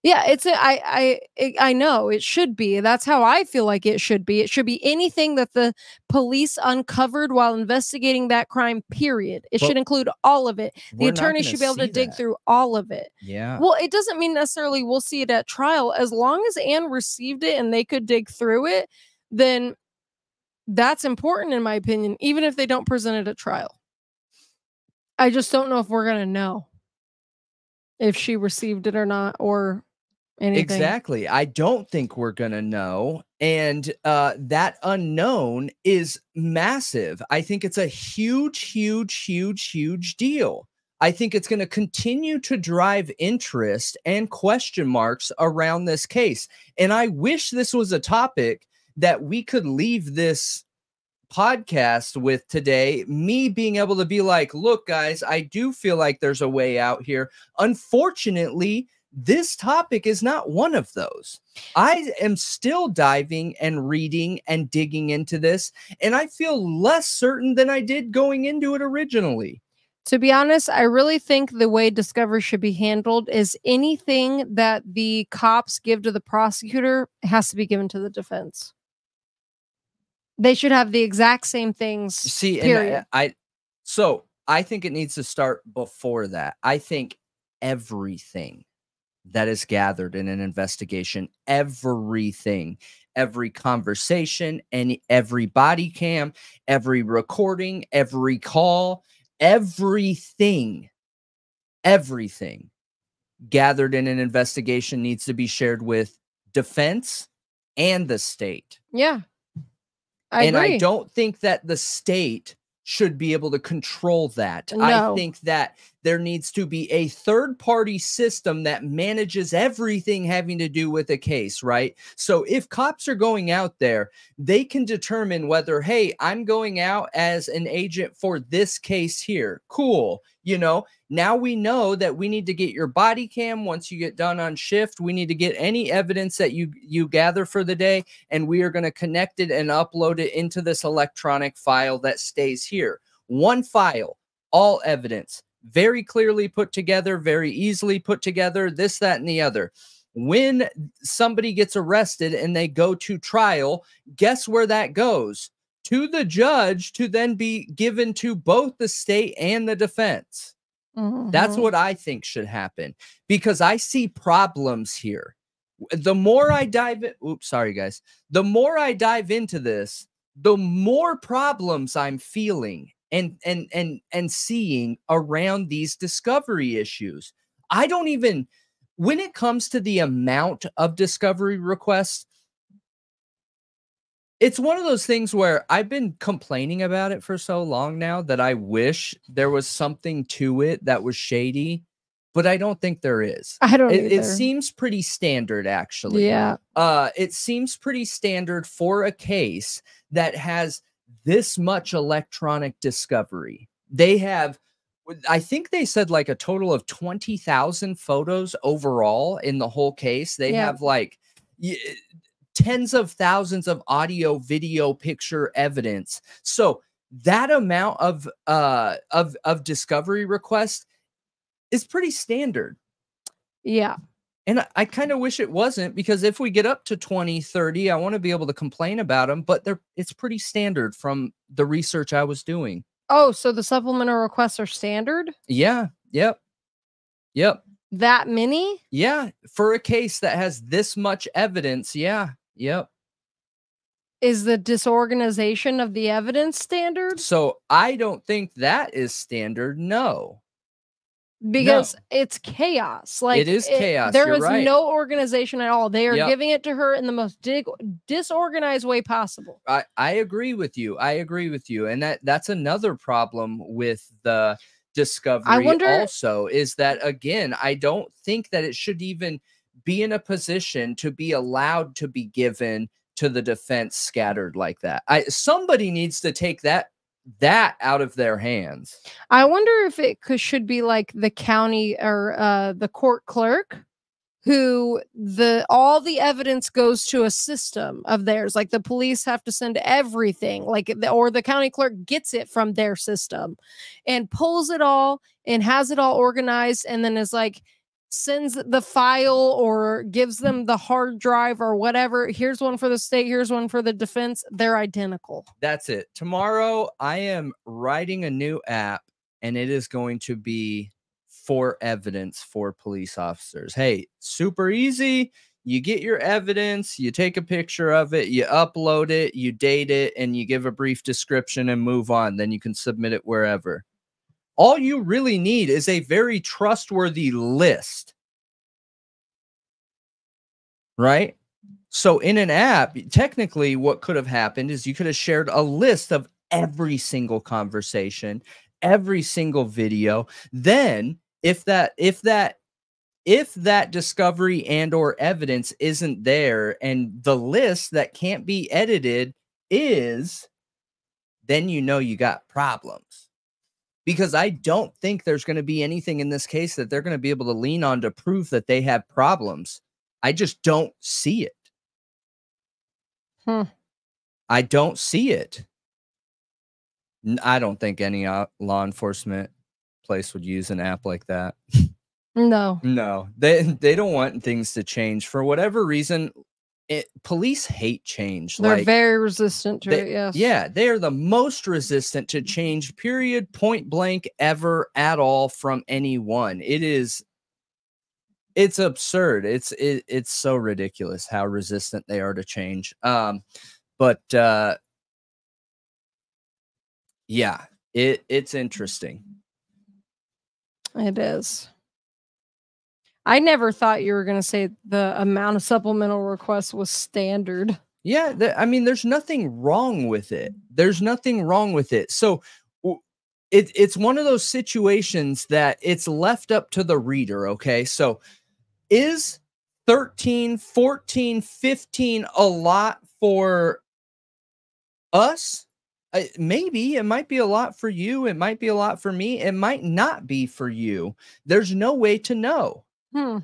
Yeah, it's a, I, I, it, I know it should be. That's how I feel like it should be. It should be anything that the police uncovered while investigating that crime, period. It but should include all of it. The attorney should be able to dig that. through all of it. Yeah. Well, it doesn't mean necessarily we'll see it at trial. As long as Ann received it and they could dig through it, then that's important in my opinion, even if they don't present it at trial. I just don't know if we're going to know if she received it or not or anything. Exactly. I don't think we're going to know. And uh, that unknown is massive. I think it's a huge, huge, huge, huge deal. I think it's going to continue to drive interest and question marks around this case. And I wish this was a topic that we could leave this podcast with today, me being able to be like, look, guys, I do feel like there's a way out here. Unfortunately, this topic is not one of those. I am still diving and reading and digging into this, and I feel less certain than I did going into it originally. To be honest, I really think the way discovery should be handled is anything that the cops give to the prosecutor has to be given to the defense. They should have the exact same things. See, and I, I, so I think it needs to start before that. I think everything that is gathered in an investigation, everything, every conversation, and every body cam, every recording, every call, everything, everything gathered in an investigation needs to be shared with defense and the state. Yeah. I and agree. I don't think that the state should be able to control that. No. I think that there needs to be a third-party system that manages everything having to do with a case, right? So if cops are going out there, they can determine whether, hey, I'm going out as an agent for this case here. Cool. You know, now we know that we need to get your body cam once you get done on shift. We need to get any evidence that you, you gather for the day, and we are going to connect it and upload it into this electronic file that stays here. One file, all evidence, very clearly put together, very easily put together, this, that, and the other. When somebody gets arrested and they go to trial, guess where that goes? To the judge, to then be given to both the state and the defense. Mm-hmm. That's what I think should happen, because I see problems here. The more I dive in, oops, sorry guys. The more I dive into this, the more problems I'm feeling and and and and seeing around these discovery issues. I don't even, when it comes to the amount of discovery requests, it's one of those things where I've been complaining about it for so long now that I wish there was something to it that was shady, but I don't think there is. I don't it, it seems pretty standard, actually. Yeah. Uh, it seems pretty standard for a case that has this much electronic discovery. They have, I think they said like a total of twenty thousand photos overall in the whole case. They yeah. have like... tens of thousands of audio, video, picture evidence. So that amount of uh of of discovery request is pretty standard. Yeah. And I, I kind of wish it wasn't, because if we get up to twenty, thirty, I want to be able to complain about them, but they're it's pretty standard from the research I was doing. Oh, so the supplemental requests are standard? Yeah. Yep. Yep. That many? Yeah, for a case that has this much evidence. Yeah. Yep. Is the disorganization of the evidence standard? So I don't think that is standard. No, because no. It's chaos. Like it is it, chaos. There You're is right. no organization at all. They are yep. giving it to her in the most dig disorganized way possible. I, I agree with you. I agree with you. And that that's another problem with the discovery. I wonder, also, is that, again, I don't think that it should even be in a position to be allowed to be given to the defense scattered like that. I somebody needs to take that that out of their hands. I wonder if it could, should be like the county or uh, the court clerk, who the all the evidence goes to a system of theirs. Like the police have to send everything, like the, or the county clerk gets it from their system and pulls it all and has it all organized, and then is like, sends the file or gives them the hard drive or whatever. Here's one for the state, here's one for the defense. They're identical. That's it. Tomorrow I am writing a new app, and it is going to be for evidence for police officers. Hey, super easy. You get your evidence, you take a picture of it, you upload it, you date it, and you give a brief description and move on. Then you can submit it wherever. All you really need is a very trustworthy list, right? So in an app, technically what could have happened is you could have shared a list of every single conversation, every single video. Then if that, if that, if that discovery and or evidence isn't there and the list that can't be edited is, then you know you got problems. Because I don't think there's going to be anything in this case that they're going to be able to lean on to prove that they have problems. I just don't see it. Hmm. I don't see it. I don't think any law enforcement place would use an app like that. No. No. They they don't want things to change. For whatever reason, it, police hate change. They're like, very resistant to they, it, yes. Yeah, they are the most resistant to change, period, point blank, ever, at all, from anyone. It is, it's absurd. It's, it, it's so ridiculous how resistant they are to change. Um, but, uh, yeah, it, it's interesting. It is. I never thought you were going to say the amount of supplemental requests was standard. Yeah. Th- I mean, there's nothing wrong with it. There's nothing wrong with it. So it, it's one of those situations that it's left up to the reader. Okay. So is thirteen, fourteen, fifteen a lot for us? Uh, maybe it might be a lot for you. It might be a lot for me. It might not be for you. There's no way to know. Hmm.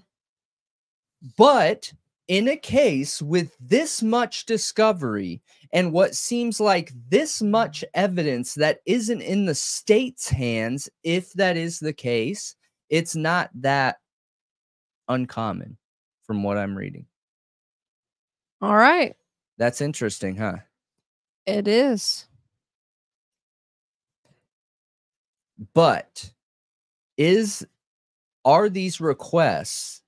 But in a case with this much discovery and what seems like this much evidence that isn't in the state's hands, if that is the case, it's not that uncommon from what I'm reading. All right. That's interesting, huh? It is. But is... are these requests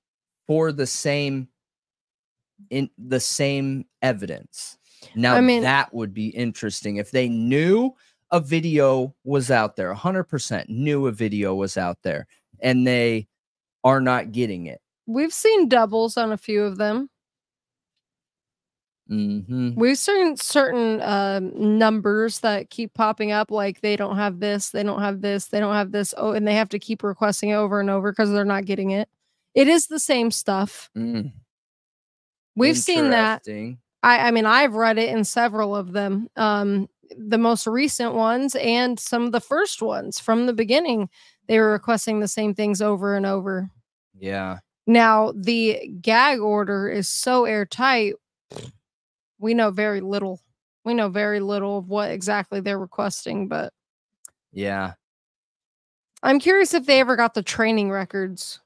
for the same in the same evidence? Now, I mean, that would be interesting if they knew a video was out there, one hundred percent knew a video was out there, and they are not getting it. We've seen doubles on a few of them. Mm-hmm. We've seen certain uh, numbers that keep popping up, like they don't have this, they don't have this, they don't have this. Oh, and they have to keep requesting it over and over because they're not getting it. It is the same stuff. Mm. We've seen that. I, I mean, I've read it in several of them, um, the most recent ones and some of the first ones from the beginning. They were requesting the same things over and over. Yeah. Now, the gag order is so airtight. We know very little. We know very little of what exactly they're requesting, but yeah. I'm curious if they ever got the training records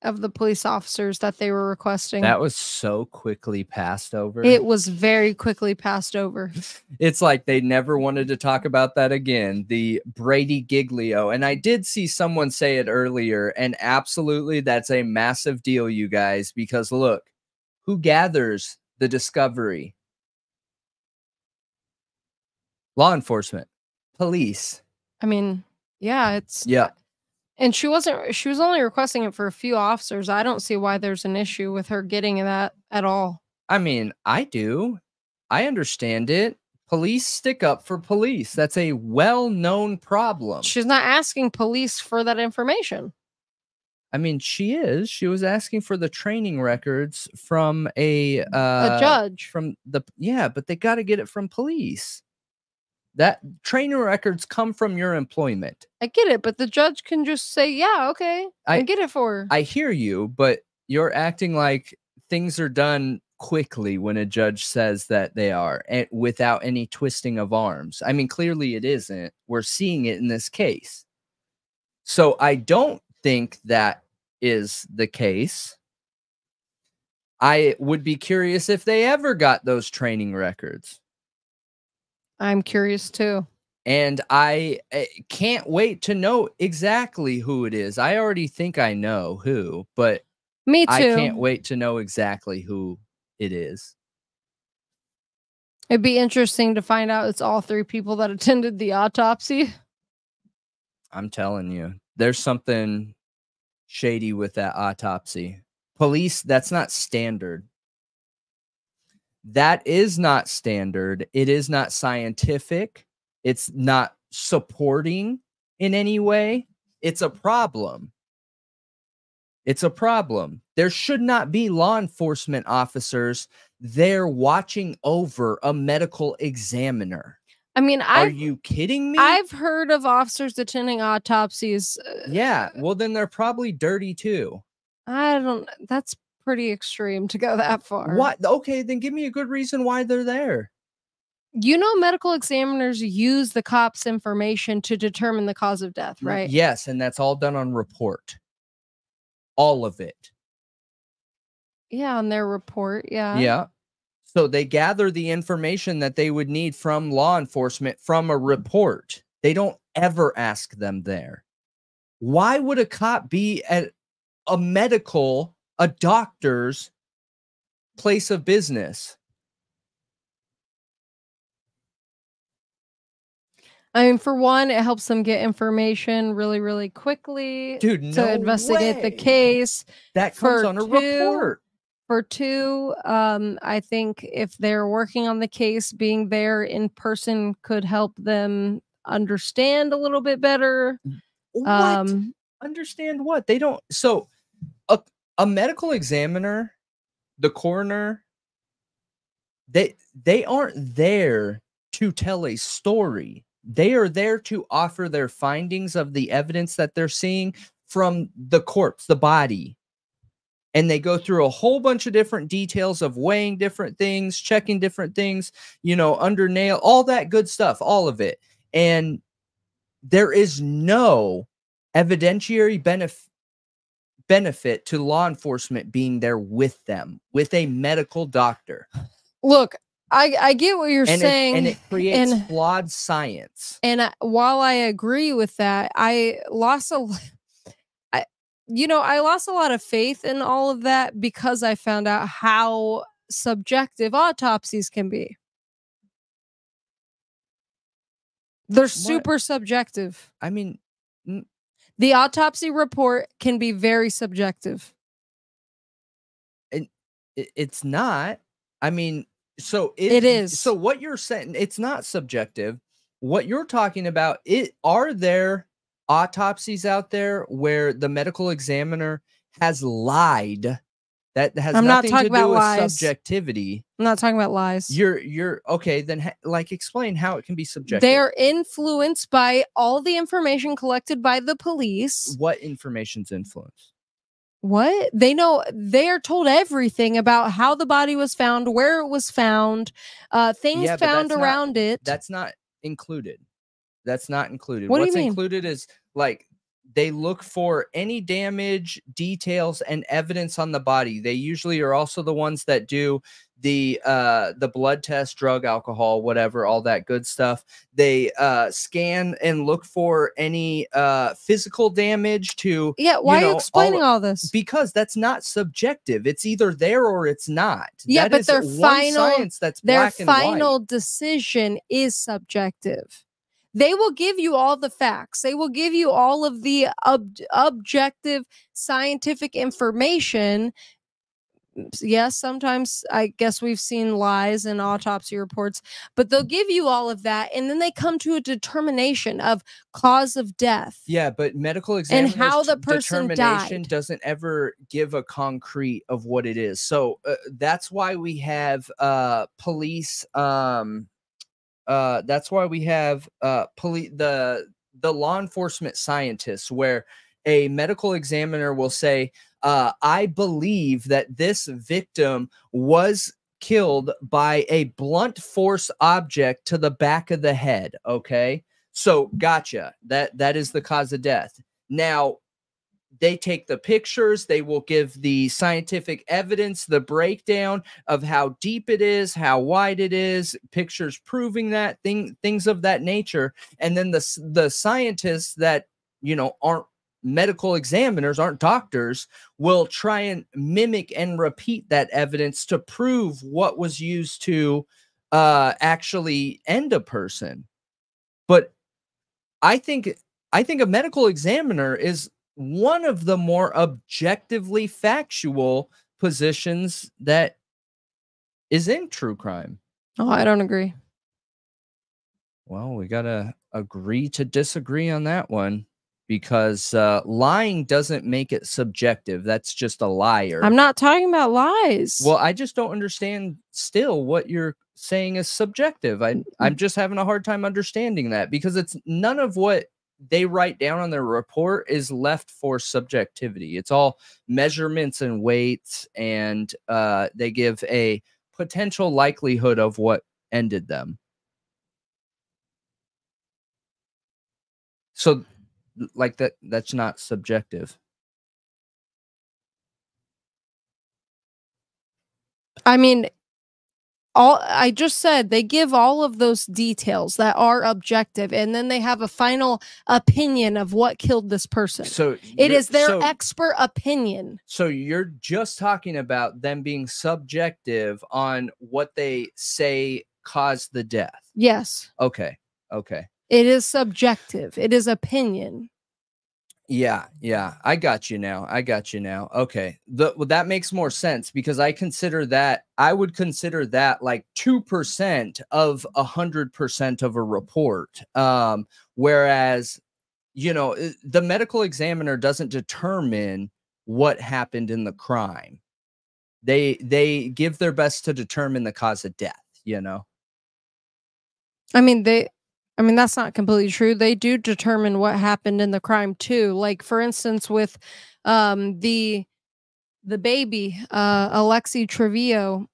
of the police officers that they were requesting. That was so quickly passed over. It was very quickly passed over. It's like they never wanted to talk about that again. The Brady Giglio. And I did see someone say it earlier, and absolutely that's a massive deal, you guys, because look, who gathers the discovery? Law enforcement, police. I mean, yeah, it's yeah. And she wasn't, she was only requesting it for a few officers. I don't see why there's an issue with her getting that at all. I mean, I do. I understand it. Police stick up for police. That's a well-known problem. She's not asking police for that information. I mean, she is. She was asking for the training records from a uh, a judge from the yeah, but they got to get it from police. That training records come from your employment. I get it, but the judge can just say, "Yeah, okay, I, I get it for her." I hear you, but you're acting like things are done quickly when a judge says that they are, and without any twisting of arms. I mean, clearly it isn't. We're seeing it in this case, so I don't think that is the case. I would be curious if they ever got those training records. I'm curious too. And I uh, can't wait to know exactly who it is. I already think I know who, but me too. I can't wait to know exactly who it is. It'd be interesting to find out it's all three people that attended the autopsy. I'm telling you. There's something shady with that autopsy. Police, that's not standard. That is not standard. It is not scientific. it's not supporting in any way, it's a problem. It's a problem. There should not be law enforcement officers there watching over a medical examiner. I mean, I've, are you kidding me? I've heard of officers attending autopsies. Yeah, well, then they're probably dirty too. I don't. That's pretty extreme to go that far. What? Okay, then give me a good reason why they're there. You know, medical examiners use the cops' information to determine the cause of death, right? Yes, and that's all done on report. All of it. Yeah, on their report. Yeah. Yeah. So they gather the information that they would need from law enforcement from a report. They don't ever ask them there. Why would a cop be at a medical, a doctor's place of business? I mean, for one, it helps them get information really, really quickly. Dude, no to investigate way. the case. That comes for on a two, report. For two, um, I think if they're working on the case, being there in person could help them understand a little bit better. What? Um, understand what? They don't. So a, a medical examiner, the coroner, they they aren't there to tell a story. They are there to offer their findings of the evidence that they're seeing from the corpse, the body. And they go through a whole bunch of different details of weighing different things, checking different things, you know, under nail, all that good stuff, all of it. And there is no evidentiary benef- benefit to law enforcement being there with them, with a medical doctor. Look. I, I get what you're and saying. It, and it creates and, flawed science. And I, while I agree with that, I lost a, I, you know, I lost a lot of faith in all of that because I found out how subjective autopsies can be. They're what? super subjective. I mean, the autopsy report can be very subjective. It, it, it's not. I mean... So it, it is. So what you're saying, it's not subjective. What you're talking about, it are there autopsies out there where the medical examiner has lied? That has I'm nothing not to do with lies. subjectivity. I'm not talking about lies. You're you're okay. Then ha like explain how it can be subjective. They are influenced by all the information collected by the police. What information's influenced? What? They know, they are told everything about how the body was found, where it was found, uh, things yeah, found around not, it. That's not included. That's not included. What What's do you mean? included is like they look for any damage, details, and evidence on the body. They usually are also the ones that do the uh, the blood test, drug, alcohol, whatever, all that good stuff. They uh, scan and look for any uh, physical damage to... Yeah, why you know, are you explaining all, all this? Because that's not subjective. It's either there or it's not. Yeah, that but is their final, science that's their final decision is subjective. They will give you all the facts. They will give you all of the ob objective scientific information. Yes, sometimes I guess we've seen lies in autopsy reports, but they'll give you all of that, and then they come to a determination of cause of death. Yeah, but medical examiners and how the person determination died. doesn't ever give a concrete of what it is. So uh, that's why we have uh, police. Um, uh, that's why we have uh, police. The the law enforcement scientists, where a medical examiner will say, Uh, I believe that this victim was killed by a blunt force object to the back of the head. Okay. So gotcha. That, that is the cause of death. Now they take the pictures. They will give the scientific evidence, the breakdown of how deep it is, how wide it is, pictures proving that thing, things of that nature. And then the, the scientists that, you know, aren't, medical examiners aren't doctors will try and mimic and repeat that evidence to prove what was used to uh, actually end a person. But I think, I think a medical examiner is one of the more objectively factual positions that is in true crime. Oh, I don't agree. Well, we got to agree to disagree on that one, because uh, lying doesn't make it subjective. That's just a liar. I'm not talking about lies. Well, I just don't understand still what you're saying is subjective. I, I'm just having a hard time understanding that, because it's none of what they write down on their report is left for subjectivity. It's all measurements and weights, and uh, they give a potential likelihood of what ended them. So like that, that's not subjective. I mean, all I just said, they give all of those details that are objective, and then they have a final opinion of what killed this person. So it is their so, expert opinion. So you're just talking about them being subjective on what they say caused the death. Yes. Okay. Okay. It is subjective. It is opinion. Yeah, yeah. I got you now. I got you now. Okay. The, well, that makes more sense, because I consider that, I would consider that like two percent of one hundred percent of a report. Um, whereas, you know, the medical examiner doesn't determine what happened in the crime. They, they give their best to determine the cause of death, you know? I mean, they... I mean, that's not completely true. They do determine what happened in the crime too. Like, for instance, with um, the the baby, uh, Alexi Trevio,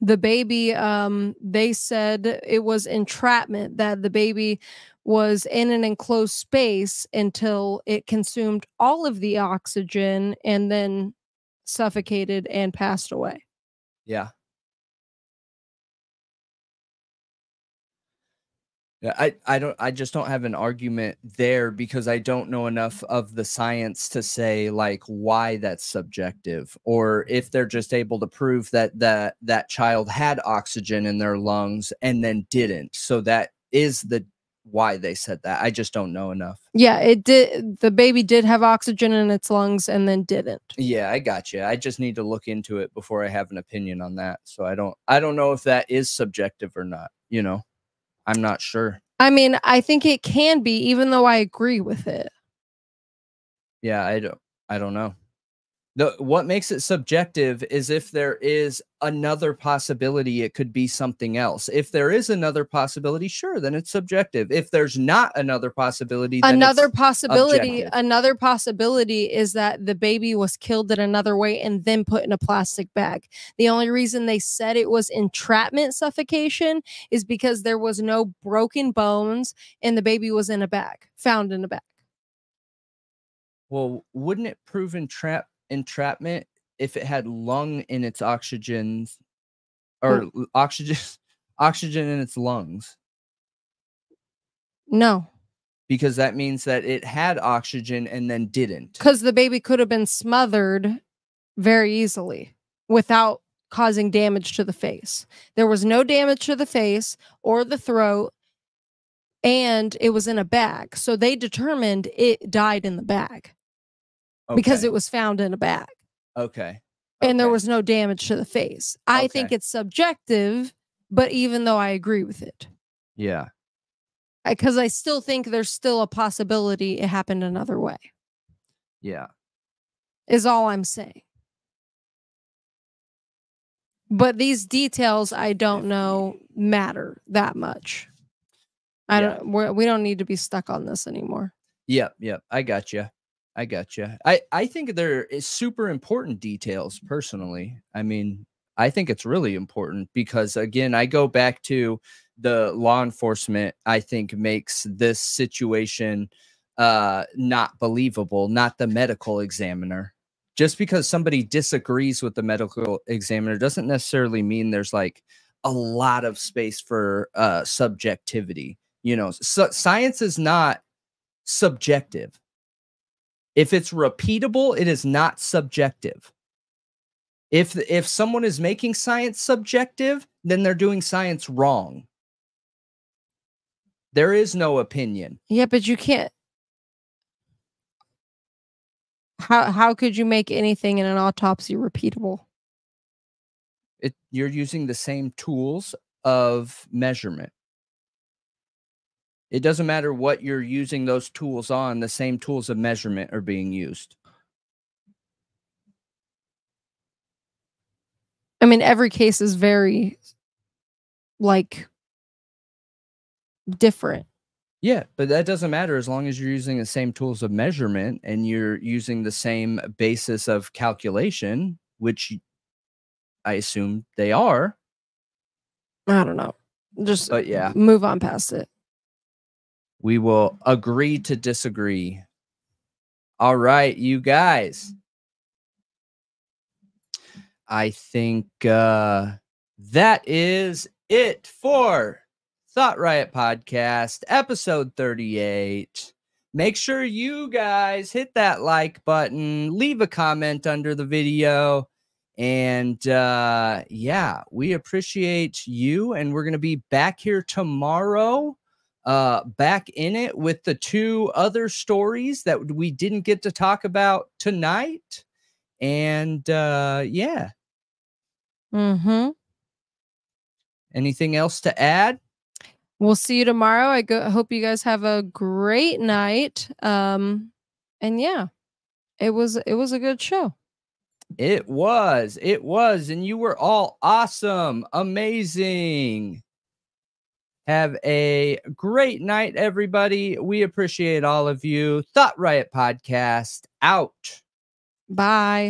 the baby, um, they said it was entrapment, that the baby was in an enclosed space until it consumed all of the oxygen and then suffocated and passed away. Yeah. I, I don't I just don't have an argument there, because I don't know enough of the science to say like why that's subjective, or if they're just able to prove that that that child had oxygen in their lungs and then didn't. So that is the why they said that. I just don't know enough. Yeah, it did. The baby did have oxygen in its lungs and then didn't. Yeah, I got you. I just need to look into it before I have an opinion on that. So I don't I don't know if that is subjective or not, you know. I'm not sure. I mean, I think it can be, even though I agree with it. Yeah, I don't, I don't know. The, what makes it subjective is if there is another possibility, it could be something else. If there is another possibility, sure, then it's subjective. If there's not another possibility, then another it's possibility, objective. Another possibility is that the baby was killed in another way and then put in a plastic bag. The only reason they said it was entrapment suffocation is because there was no broken bones and the baby was in a bag, found in a bag. Well, wouldn't it prove entrapment? Entrapment if it had lung in its oxygen, or hmm. oxygen oxygen in its lungs? No, because that means that it had oxygen and then didn't, because the baby could have been smothered very easily without causing damage to the face. There was no damage to the face or the throat, and it was in a bag, so they determined it died in the bag. Okay. Because it was found in a bag. Okay. Okay. And there was no damage to the face. I okay. think it's subjective, but even though I agree with it. Yeah. Because I, I still think there's still a possibility it happened another way. Yeah. Is all I'm saying. But these details, I don't know, matter that much. I yeah. don't, we're, we don't need to be stuck on this anymore. Yep. Yeah, yep. Yeah, I got you. I gotcha. I, I think there is super important details personally. I mean, I think it's really important because, again, I go back to the law enforcement, I think, makes this situation uh, not believable, not the medical examiner. Just because somebody disagrees with the medical examiner doesn't necessarily mean there's like a lot of space for uh, subjectivity. You know, so science is not subjective. If it's repeatable, it is not subjective. If if someone is making science subjective, then they're doing science wrong. There is no opinion. Yeah, but you can't. How how could you make anything in an autopsy repeatable? It, you're using the same tools of measurement. It doesn't matter what you're using those tools on, the same tools of measurement are being used. I mean, every case is very, like, different. Yeah, but that doesn't matter as long as you're using the same tools of measurement and you're using the same basis of calculation, which I assume they are. I don't know. Just but yeah. move on past it. We will agree to disagree. All right, you guys. I think uh, that is it for Thought Riot Podcast, episode thirty-eight. Make sure you guys hit that like button, leave a comment under the video, and uh, yeah, we appreciate you, and we're going to be back here tomorrow. Uh, back in it with the two other stories that we didn't get to talk about tonight. And uh, yeah. Mm-hmm. Anything else to add? We'll see you tomorrow. I go, hope you guys have a great night. Um, and yeah, it was, it was a good show. It was, it was, and you were all awesome. Amazing. Have a great night, everybody. We appreciate all of you. Thought Riot Podcast out. Bye.